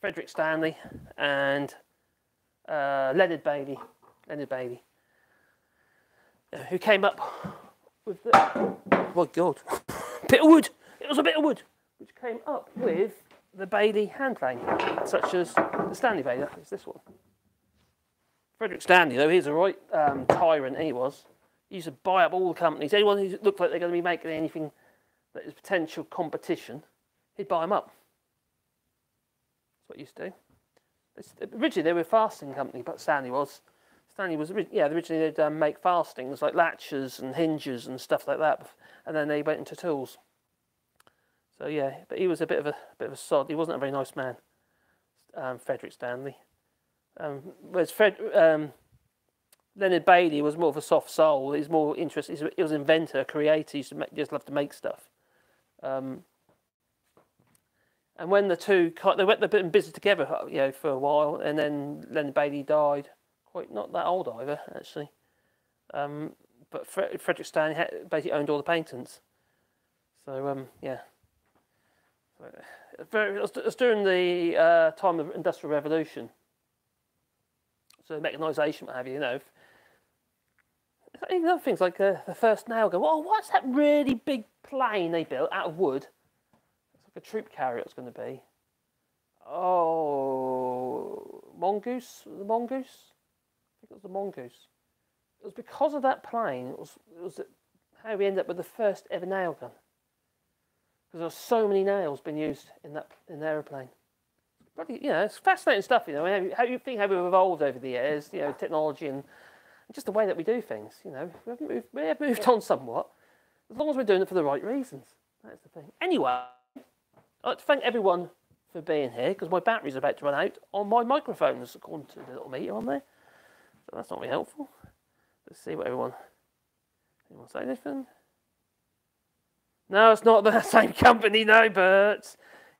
Frederick Stanley and Leonard Bailey, who came up with the, oh my God, bit of wood. It was a bit of wood, which came up with the Bailey hand plane, such as the Stanley Bailey. It's this one. Frederick Stanley, though, he's a right tyrant. He was. He used to buy up all the companies. Anyone who looked like they're going to be making anything that is potential competition, he'd buy them up. That's what he used to do. Originally, they were a fastening company, but Stanley was. Stanley was originally they'd make fastenings like latches and hinges and stuff like that, and then they went into tools. So yeah, but he was a bit of a sod. He wasn't a very nice man, Frederick Stanley. Whereas Leonard Bailey was more of a soft soul. He's more interested. He was an inventor, a creator. He used to just love to make stuff. And when the two, they've been busy together, you know, for a while, and then Leonard Bailey died. Quite not that old either, actually. But Frederick Stanley basically owned all the patents. So yeah. It was during the time of Industrial Revolution. So mechanisation, what have you, you know. Even other things like the first nail gun. Oh, what's that really big plane they built out of wood? It's like a troop carrier it's going to be. Oh, Mongoose? The Mongoose? I think it was the Mongoose. It was because of that plane, it was how we ended up with the first ever nail gun. Because there were so many nails being used in the aeroplane. Bloody, you know, it's fascinating stuff. You know, how you think how we've evolved over the years. You know, technology and just the way that we do things. You know, we have moved on somewhat, as long as we're doing it for the right reasons. That's the thing. Anyway, I'd like to thank everyone for being here because my battery's about to run out on my microphones, according to the little meter on there. So that's not really helpful. Let's see what anyone say anything. No, it's not the same company, no, but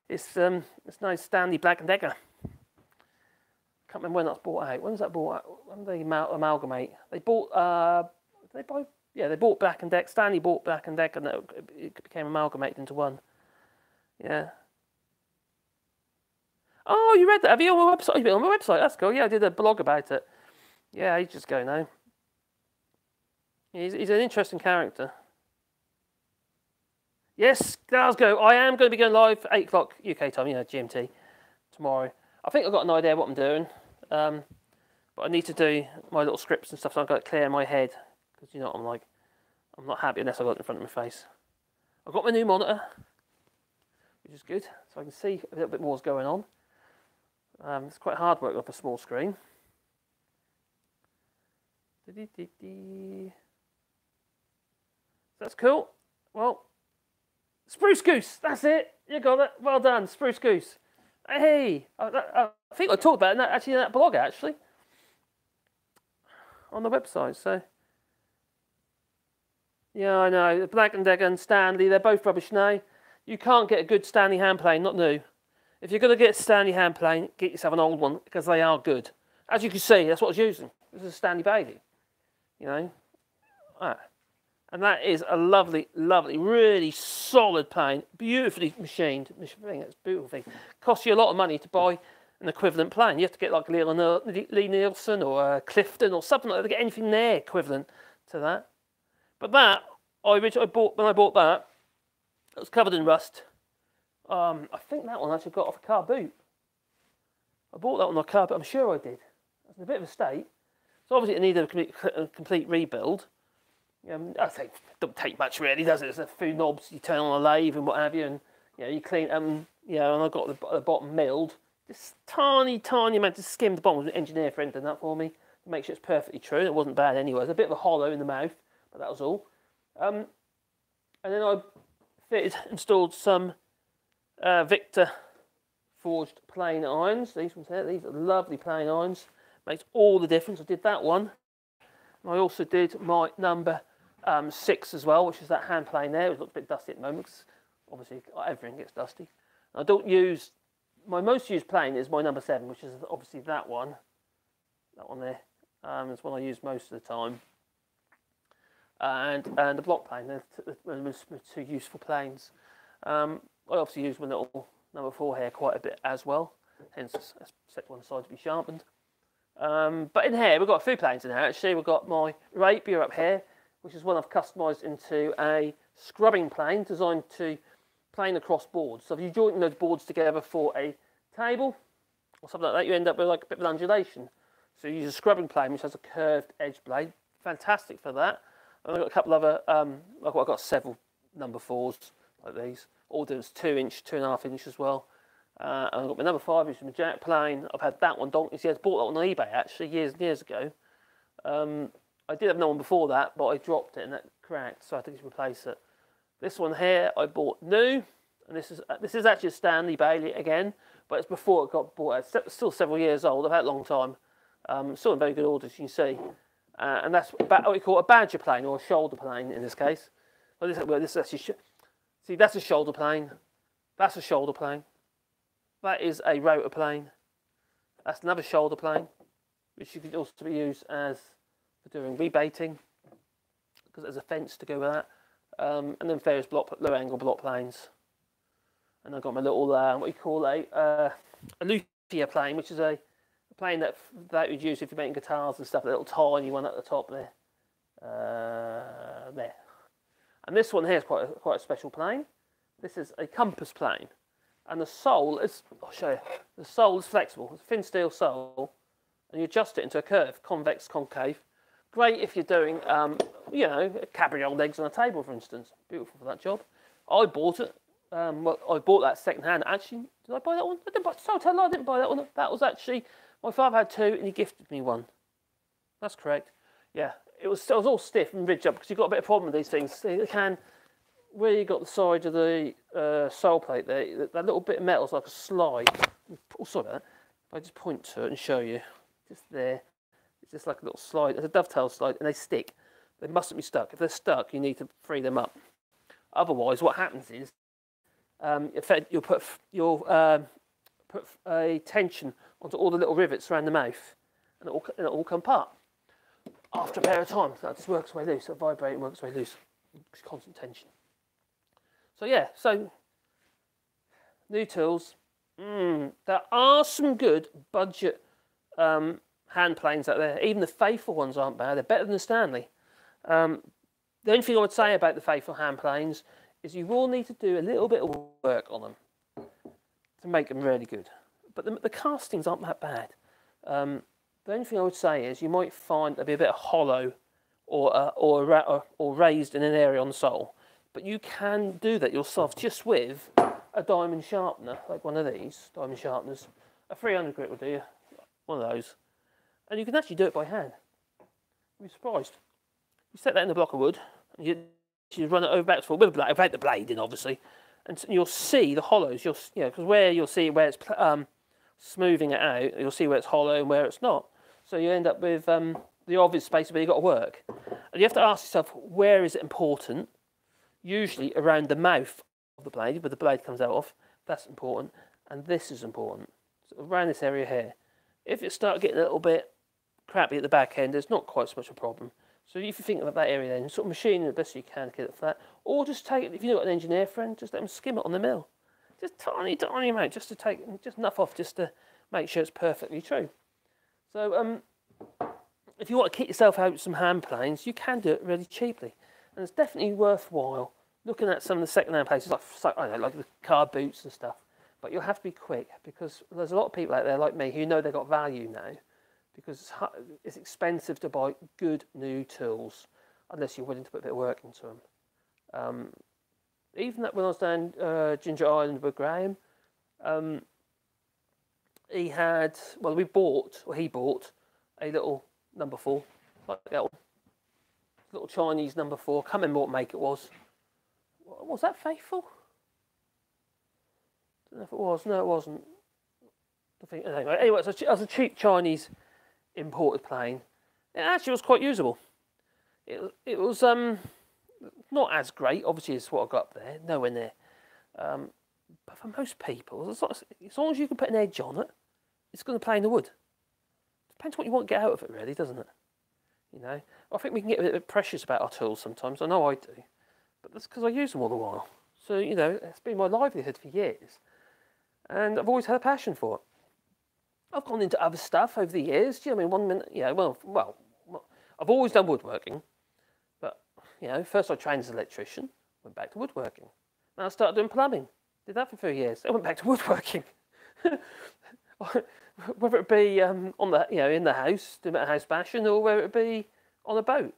it's no Stanley Black & Decker. Can't remember when that's bought out. When was that bought out? When did they amalgamate? They bought, did they buy? Yeah, they bought Black & Decker. Stanley bought Black & Decker and it became amalgamated into one. Yeah. Oh, you read that? Have you on my website? You've been on my website, that's cool. Yeah, I did a blog about it. Yeah, he's just going now. He's an interesting character. Yes, Glasgow. I am going to be going live 8 o'clock UK time, you know, GMT, tomorrow. I think I've got an idea what I'm doing, but I need to do my little scripts and stuff, so I've got it clear in my head, because, you know, I'm not happy unless I've got it in front of my face. I've got my new monitor, which is good, so I can see a little bit more is going on. It's quite hard working off a small screen. That's cool. Well, Spruce Goose, that's it. You got it. Well done, Spruce Goose. Hey, I think I talked about it in that blog, actually, on the website. So, yeah, I know. Black & Decker and Stanley, they're both rubbish now. You can't get a good Stanley hand plane, not new. If you're going to get a Stanley hand plane, get yourself an old one, because they are good. As you can see, that's what I was using. This is a Stanley Bailey, you know. Ah. And that is a lovely, lovely, really solid plane, beautifully machined. That's a beautiful thing. Costs you a lot of money to buy an equivalent plane. You have to get like Lee Nielsen or Clifton or something like that to get anything there equivalent to that. But that, when I bought that, it was covered in rust. I think that one I actually got off a car boot. I bought that one on a car boot, I'm sure I did. It was a bit of a state. So obviously it needed a complete rebuild. I think it doesn't take much really, does it? There's a few knobs you turn on a lathe and what have you, and you know you clean you know, and I got the bottom milled. Just tiny amount to skim the bottom. An engineer friend done that for me to make sure it's perfectly true. And it wasn't bad anyway. There's a bit of a hollow in the mouth, but that was all. And then I installed some Victor forged plain irons. These ones here, these are lovely plain irons. Makes all the difference. I did that one. And I also did my number 6 as well, which is that hand plane there. It looks a bit dusty at the moment because obviously everything gets dusty. I don't use, my most used plane is my number 7, which is obviously that one there. It's one I use most of the time. And the block plane, they're two useful planes. I obviously use my little number 4 here quite a bit as well, hence I set one side to be sharpened. But in here, we've got a few planes in here actually. We've got my rapier up here, which is one I've customised into a scrubbing plane designed to plane across boards. So if you join those boards together for a table or something like that, you end up with like a bit of undulation. So you use a scrubbing plane which has a curved edge blade. Fantastic for that. And I've got a couple other, I've got several number 4s like these. All doing 2-inch, 2.5-inch as well. And I've got my number 5, which is my jack plane. I've had that one donkey's years. Bought that one on eBay actually years and years ago. I did have another one before that, but I dropped it and that cracked, so I think I should replace it. This one here I bought new, and this is actually a Stanley Bailey again, but it's before it got bought. It's still several years old. I've had it a long time. Still in very good order, as you can see. And that's what we call a badger plane, or a shoulder plane in this case. Well, this is actually see, that's a shoulder plane. That's a shoulder plane. That is a rotor plane. That's another shoulder plane, which you can also be used as for doing rebaiting, because there's a fence to go with that. And then various low angle block planes. And I've got my little what you call a luthier plane, which is a plane that you'd use if you're making guitars and stuff. A little tiny one at the top there, there. And this one here is quite a special plane. This is a compass plane, and the sole is, I'll show you. The sole is flexible. It's a thin steel sole, and you adjust it into a curve, convex, concave. Great if you're doing, you know, cabriole legs on a table, for instance. Beautiful for that job. I bought it. Well, I bought that secondhand. Actually, did I buy that one? I didn't buy. So tell I didn't buy that one. That was actually my father had two, and he gifted me one. That's correct. Yeah, it was all stiff and ridged up because you've got a bit of problem with these things. They can, where you got the side of the sole plate there, that little bit of metal's like a slide. Oh, sorry about that. If I just point to it and show you, just there, it's just like a little slide. It's a dovetail slide, and they stick. They mustn't be stuck. If they're stuck, you need to free them up. Otherwise, what happens is you'll put a tension onto all the little rivets around the mouth, and it'll all come apart after a pair of times. That just works way loose. It'll vibrate and works way loose. It's constant tension. So yeah, so new tools. There are some good budget hand planes out there. Even the faithful ones aren't bad. They're better than the Stanley. The only thing I would say about the faithful hand planes is you will need to do a little bit of work on them to make them really good. But the castings aren't that bad. The only thing I would say is you might find they'll be a bit hollow or raised in an area on the sole. But you can do that yourself just with a diamond sharpener, like one of these diamond sharpeners. A 300 grit will do you, one of those. And you can actually do it by hand. You'll be surprised. You set that in a block of wood, and you run it over back with a blade, without the blade in, obviously, and you'll see the hollows. You'll, you know, because where you'll see where it's smoothing it out, you'll see where it's hollow and where it's not. So you end up with the obvious space where you've got to work. And you have to ask yourself, where is it important? Usually around the mouth of the blade, where the blade comes out of. That's important, and this is important. So around this area here. If it starts getting a little bit crappy at the back end, there's not quite so much a problem. So if you think about that area, then sort of machine it the best you can to get it flat, or just take it. If you've got an engineer friend, just let them skim it on the mill, just tiny amount, just to take enough off, just to make sure it's perfectly true. So if you want to keep yourself out with some hand planes, you can do it really cheaply, and it's definitely worthwhile looking at some of the second-hand places, like I don't know, like the car boots and stuff. But you'll have to be quick, because there's a lot of people out there like me who know they've got value now, because it's expensive to buy good new tools unless you're willing to put a bit of work into them. Even that when I was down Ginger Island with Graham, he had, well, he bought a little number 4, like that one, little Chinese number 4. I can't remember what make it was. Was that faithful? I don't know if it was. No, it wasn't. I think, anyway, it was a cheap Chinese imported plane. It actually was quite usable. It was not as great, obviously, as what I got up there. Nowhere near. But for most people, as long as you can put an edge on it, it's going to play in the wood. Depends what you want to get out of it, really, doesn't it? You know, I think we can get a bit precious about our tools sometimes. I know I do, but that's because I use them all the while. So, you know, it's been my livelihood for years, and I've always had a passion for it. I've gone into other stuff over the years. Do you know what I mean? One minute, yeah, well, I've always done woodworking, but, you know, first I trained as an electrician, went back to woodworking. Then I started doing plumbing, did that for 3 years. I went back to woodworking. Whether it be on the, you know, in the house, doing a house bashing, or whether it be on a boat,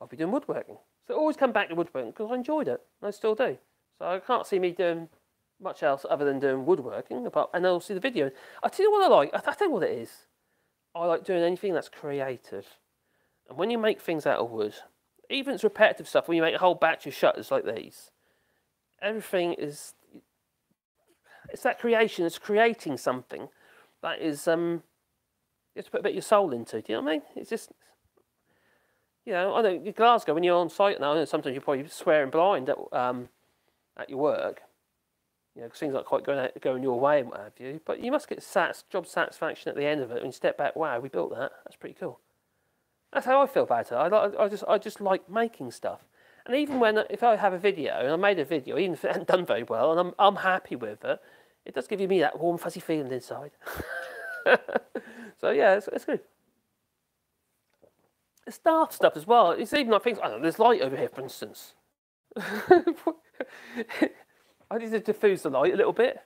I'll be doing woodworking. So I always come back to woodworking because I enjoyed it, and I still do. So I can't see me doing much else other than doing woodworking, and I'll see the video. I tell you what I like. I tell you what it is. I like doing anything that's creative. And when you make things out of wood, even it's repetitive stuff, when you make a whole batch of shutters like these, everything is, it's that creation, it's creating something that is, you have to put a bit of your soul into, do you know what I mean? It's just, you know, I know in Glasgow, when you're on site now, I know sometimes you're probably swearing blind at your work, you know, 'cause things aren't quite going your way and what have you, but you must get job satisfaction at the end of it, and you step back, wow, we built that, that's pretty cool. That's how I feel about it. I just like making stuff, and even if I have a video and I made a video, even if it hadn't done very well, and I'm happy with it, it does give me that warm fuzzy feeling inside. So yeah, it's good. It's daft stuff as well. It's even like things. I don't know, there's light over here, for instance. I need to diffuse the light a little bit.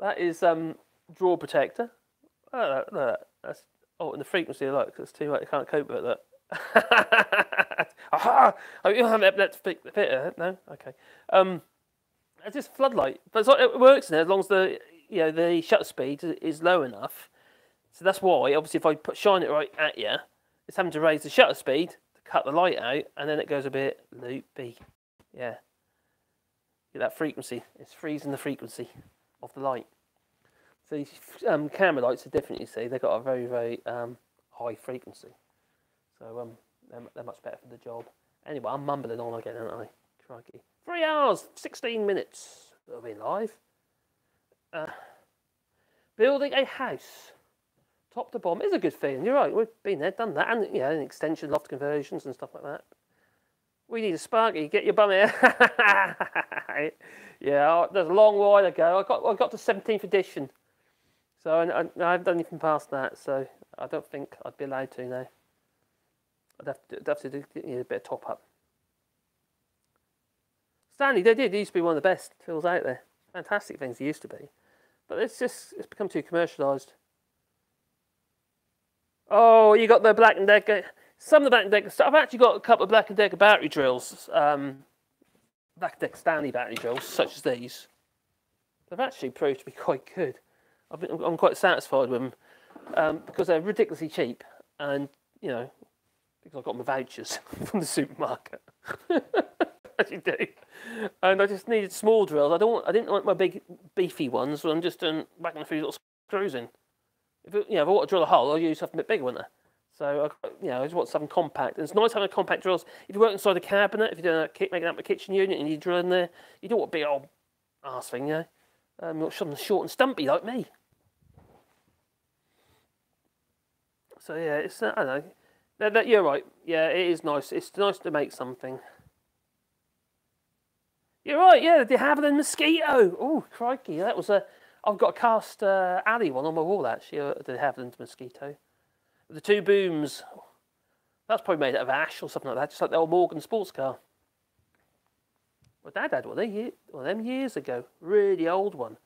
That is drawer protector. That's. Oh, and the frequency of light, because it's too light, you can't cope with that. Aha! Oh, you don't have an epileptic fitter, no? Okay. It's just floodlight, but it's not, it works in there as long as the, you know, the shutter speed is low enough. So that's why, obviously, if I shine it right at you, it's having to raise the shutter speed to cut the light out, and then it goes a bit loopy. Yeah. Get that frequency. It's freezing the frequency of the light. So these camera lights are different, you see. They've got a very, very high frequency. So they're much better for the job. Anyway, I'm mumbling on again, aren't I? Crikey. 3 hours, 16 minutes. That'll be live. Building a house, top to bottom, is a good feeling. You're right, we've been there, done that. And, you know, an extension, loft conversions and stuff like that. We need a sparky, get your bum here. Yeah, there's a long while ago. I got to 17th edition. So I haven't done anything past that, so I don't think I'd be allowed to now. I'd have to do, you know, a bit of top up. Stanley, they did. They used to be one of the best tools out there. Fantastic things they used to be, but it's become too commercialised. Oh, you got the Black & Decker. Some of the Black & Decker stuff. I've actually got a couple of Black & Decker battery drills. Black & Decker Stanley battery drills, such as these. They've actually proved to be quite good. I'm quite satisfied with them because they're ridiculously cheap, and you know, because I got my vouchers from the supermarket, as you do. And I just needed small drills. I didn't like my big beefy ones. So I'm just whacking a few little screws in. If I want to drill a hole, I'll use something a bit bigger, wouldn't I? So I just want something compact. And it's nice having compact drills. If you work inside a cabinet, if you're making up a kitchen unit and you drill in there, you don't want a big old arse thing, you know. Not something short and stumpy like me. So yeah, it's I don't know. That you're right. Yeah, it is nice. It's nice to make something. You're right. Yeah, the de Havilland Mosquito. Oh crikey, that was a. I've got a cast alley one on my wall actually. The de Havilland Mosquito. The 2 booms. That's probably made out of ash or something like that, just like the old Morgan sports car. My dad had one them years ago, really old one.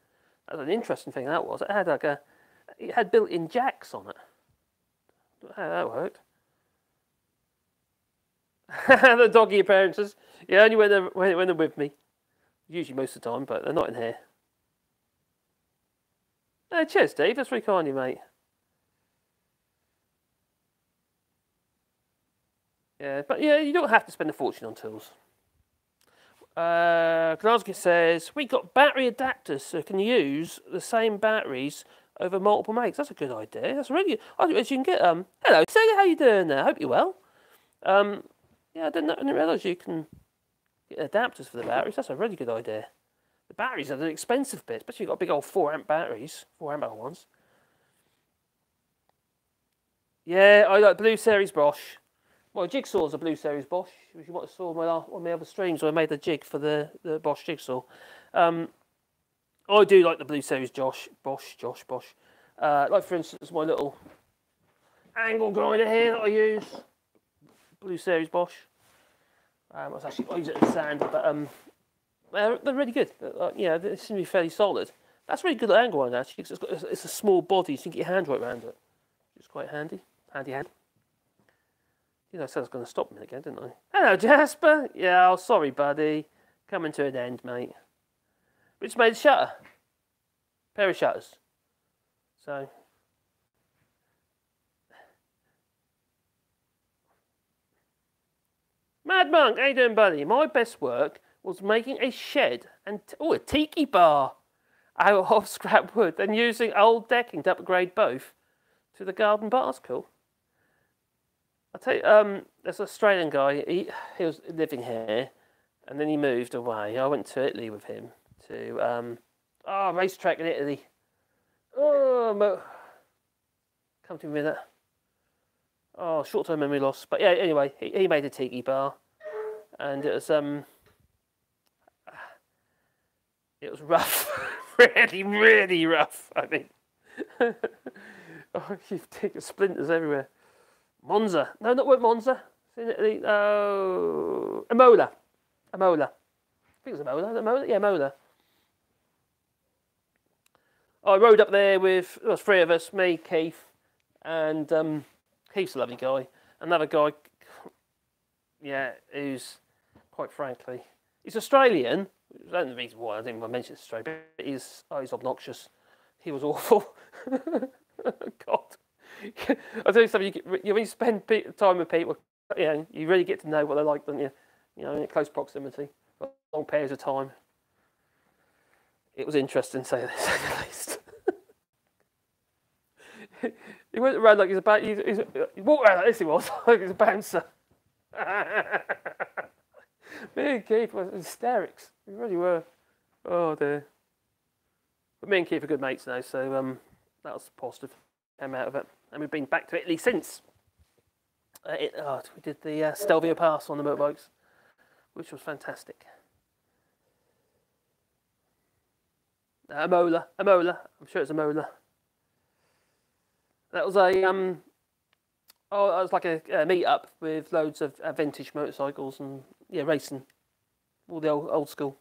That was an interesting thing, that was. It had like it had built-in jacks on it. I don't know how that worked. The doggy appearances. Yeah, only when they're with me. Usually most of the time, but they're not in here. Cheers, Dave. That's very kind of you, mate. Yeah, but yeah, you don't have to spend a fortune on tools. Glasgow says, we got battery adapters so you can use the same batteries over multiple makes. That's a good idea. That's really good. I guess you can get hello, Sega, how you doing there? I hope you're well. Yeah, I didn't realise you can get adapters for the batteries. That's a really good idea. The batteries are the expensive bit, especially if you've got big old 4 amp batteries, 4 amp ones. Yeah, I like Blue Series Bosch. Well, jigsaw's a Blue Series Bosch. If you want to saw on my other streams, where I made the jig for the Bosch jigsaw. I do like the Blue Series Bosch. Like for instance, my little angle grinder here that I use, Blue Series Bosch. I use it in sand, but they're really good. Yeah, they seem to be fairly solid. That's a really good angle grinder actually, because it's a small body, so you can get your hand right around it. It's quite handy. You know, I said I was going to stop me again, didn't I? Hello, Jasper. Yeah, oh, sorry, buddy. Coming to an end, mate. We just made a shutter. Pair of shutters. So. Mad Monk, how you doing, buddy? My best work was making a shed and a tiki bar out of scrap wood and using old decking to upgrade both to the garden bars. Cool. I'll tell you, there's an Australian guy, he was living here and then he moved away. I went to Italy with him to, racetrack in Italy. Oh, come to me with that. Oh, short-term memory loss. But yeah, anyway, he made a tiki bar and it was rough. Really, really rough, I mean. Oh, you've taken splinters everywhere. Monza. No, not with Monza. Oh, Emola. Emola. I think it was Emola. Emola? Yeah, Emola. I rode up there with, there was three of us, me, Keith, and Keith's a lovely guy. Another guy, yeah, who's, quite frankly, he's Australian. I don't know the reason why I didn't mention Australia, but he's obnoxious. He was awful. God. I tell you something, when you spend time with people, you know, you really get to know what they're like, don't you? You know, in close proximity, for long periods of time. It was interesting, say this, at least. He went around like he's a bouncer. He walked around like this, he was, like he's a bouncer. Me and Keith were hysterics. We really were. Oh dear. But me and Keith are good mates now, so that was positive. Came out of it, and we've been back to Italy since. We did the Stelvio Pass on the motorbikes, which was fantastic. Emola. I'm sure it's Emola. That was a it was like a meet up with loads of vintage motorcycles and yeah, racing, all the old school.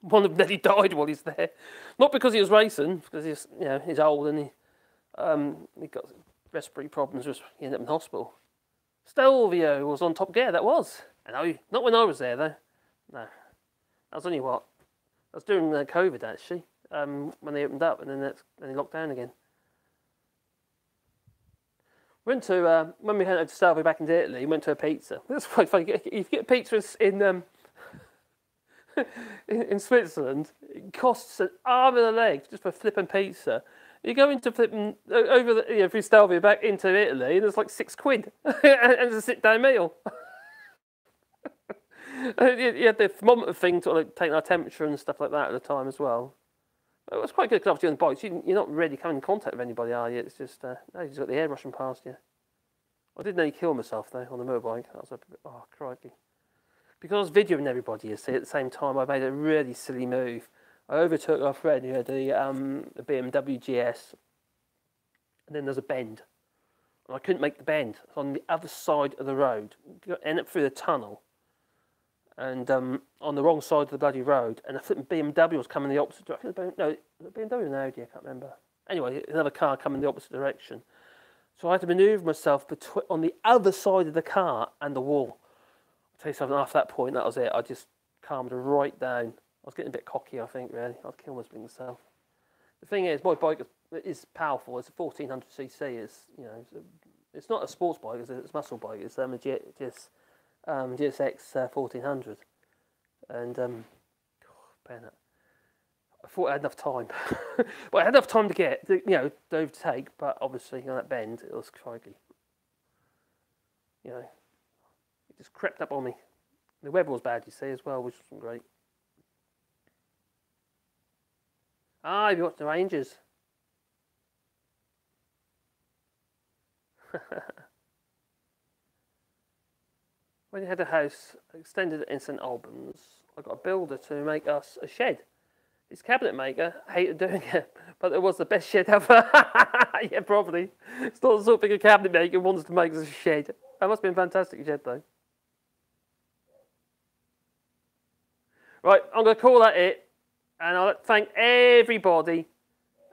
One of them nearly died while he's there, not because he was racing, because he's, you know, he's old and he got respiratory problems. He ended up in hospital. Stelvio was on Top Gear. That was, and not when I was there though. No, that was only what I was doing COVID actually. When they opened up and then they locked down again. Went to when we headed to Stelvio back into Italy. Went to a pizza. That's quite funny. You get pizzas in Switzerland, it costs an arm and a leg just for flipping pizza. You go into flipping over the, you know, through Stelvio back into Italy, and it's like £6 and it's a sit-down meal. You had the thermometer thing to like, take our temperature and stuff like that at the time as well. It was quite good because obviously on the bikes, you're not really coming in contact with anybody, are you? It's just no, you just got the air rushing past you. I didn't nearly kill myself though on the motorbike. I was like, oh crikey. Because I was videoing everybody, you see, at the same time, I made a really silly move. I overtook our friend who had the BMW GS, and then there's a bend. And I couldn't make the bend. I was on the other side of the road, ended up through the tunnel, and on the wrong side of the bloody road. And I think the BMW was coming the opposite direction. No, the BMW and Audi, I can't remember. Anyway, another car coming the opposite direction. So I had to manoeuvre myself on the other side of the car and the wall. Tell you something, after that point, that was it. I just calmed right down. I was getting a bit cocky, I think, really. I'd kill myself. The thing is, my bike is powerful. It's a 1400cc. It's, you know, it's not a sports bike. It's a muscle bike. It's a GSX 1400. And God, I thought I had enough time. Well, I had enough time to get, to overtake. But obviously, on that bend, it was crikey. You know. It just crept up on me. The weather was bad, you see, as well, which wasn't great. Ah, have you watched the Rangers? When I had a house extended in St Albans, I got a builder to make us a shed. His cabinet maker hated doing it, but it was the best shed ever. Yeah, probably. It's not the sort of thing a cabinet maker wants to make us a shed. That must have been a fantastic shed, though. Right, I'm going to call that it, and I'll thank everybody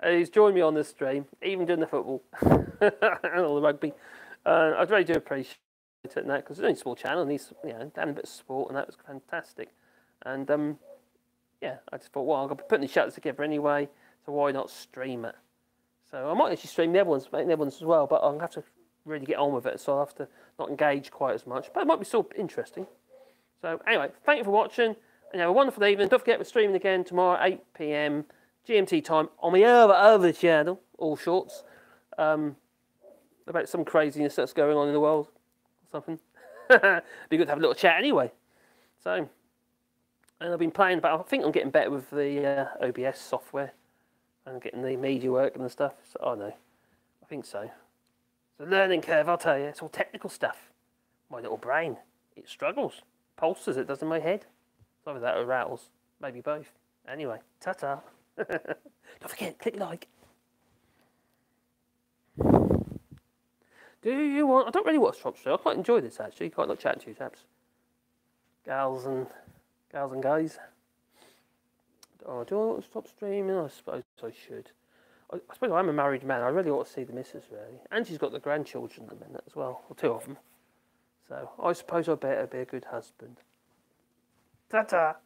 who's joined me on this stream, even doing the football and all the rugby. I really do appreciate it and that because it's only a small channel, and needs, you know, down a bit of sport, and that was fantastic. And yeah, I just thought, well, I'm going to be putting the shutters together anyway, so why not stream it? So I might actually stream the other ones, make the other ones as well, but I'll have to really get on with it, so I'll have to not engage quite as much, but it might be still interesting. So anyway, thank you for watching, and have a wonderful evening. Don't forget, we're streaming again tomorrow, 8 PM GMT time, on the other channel, All Shorts, about some craziness that's going on in the world, or something. Be good to have a little chat anyway. So, and I've been playing, but I think I'm getting better with the OBS software, and getting the media work and the stuff, so I know, I think so. The learning curve, I'll tell you, it's all technical stuff. My little brain, it struggles, pulses, it does in my head. Some of that it rattles, maybe both. Anyway, ta-ta. Don't forget, click like. Do you want, I don't really watch Top Show, I quite enjoy this actually, quite like chatting to you chaps. Gals and guys. Oh, do I want to stop streaming? I suppose I should. I suppose I'm a married man. I really ought to see the missus, really. And she's got the grandchildren at the minute as well, or two of them. So I suppose I better be a good husband. Ta-ta!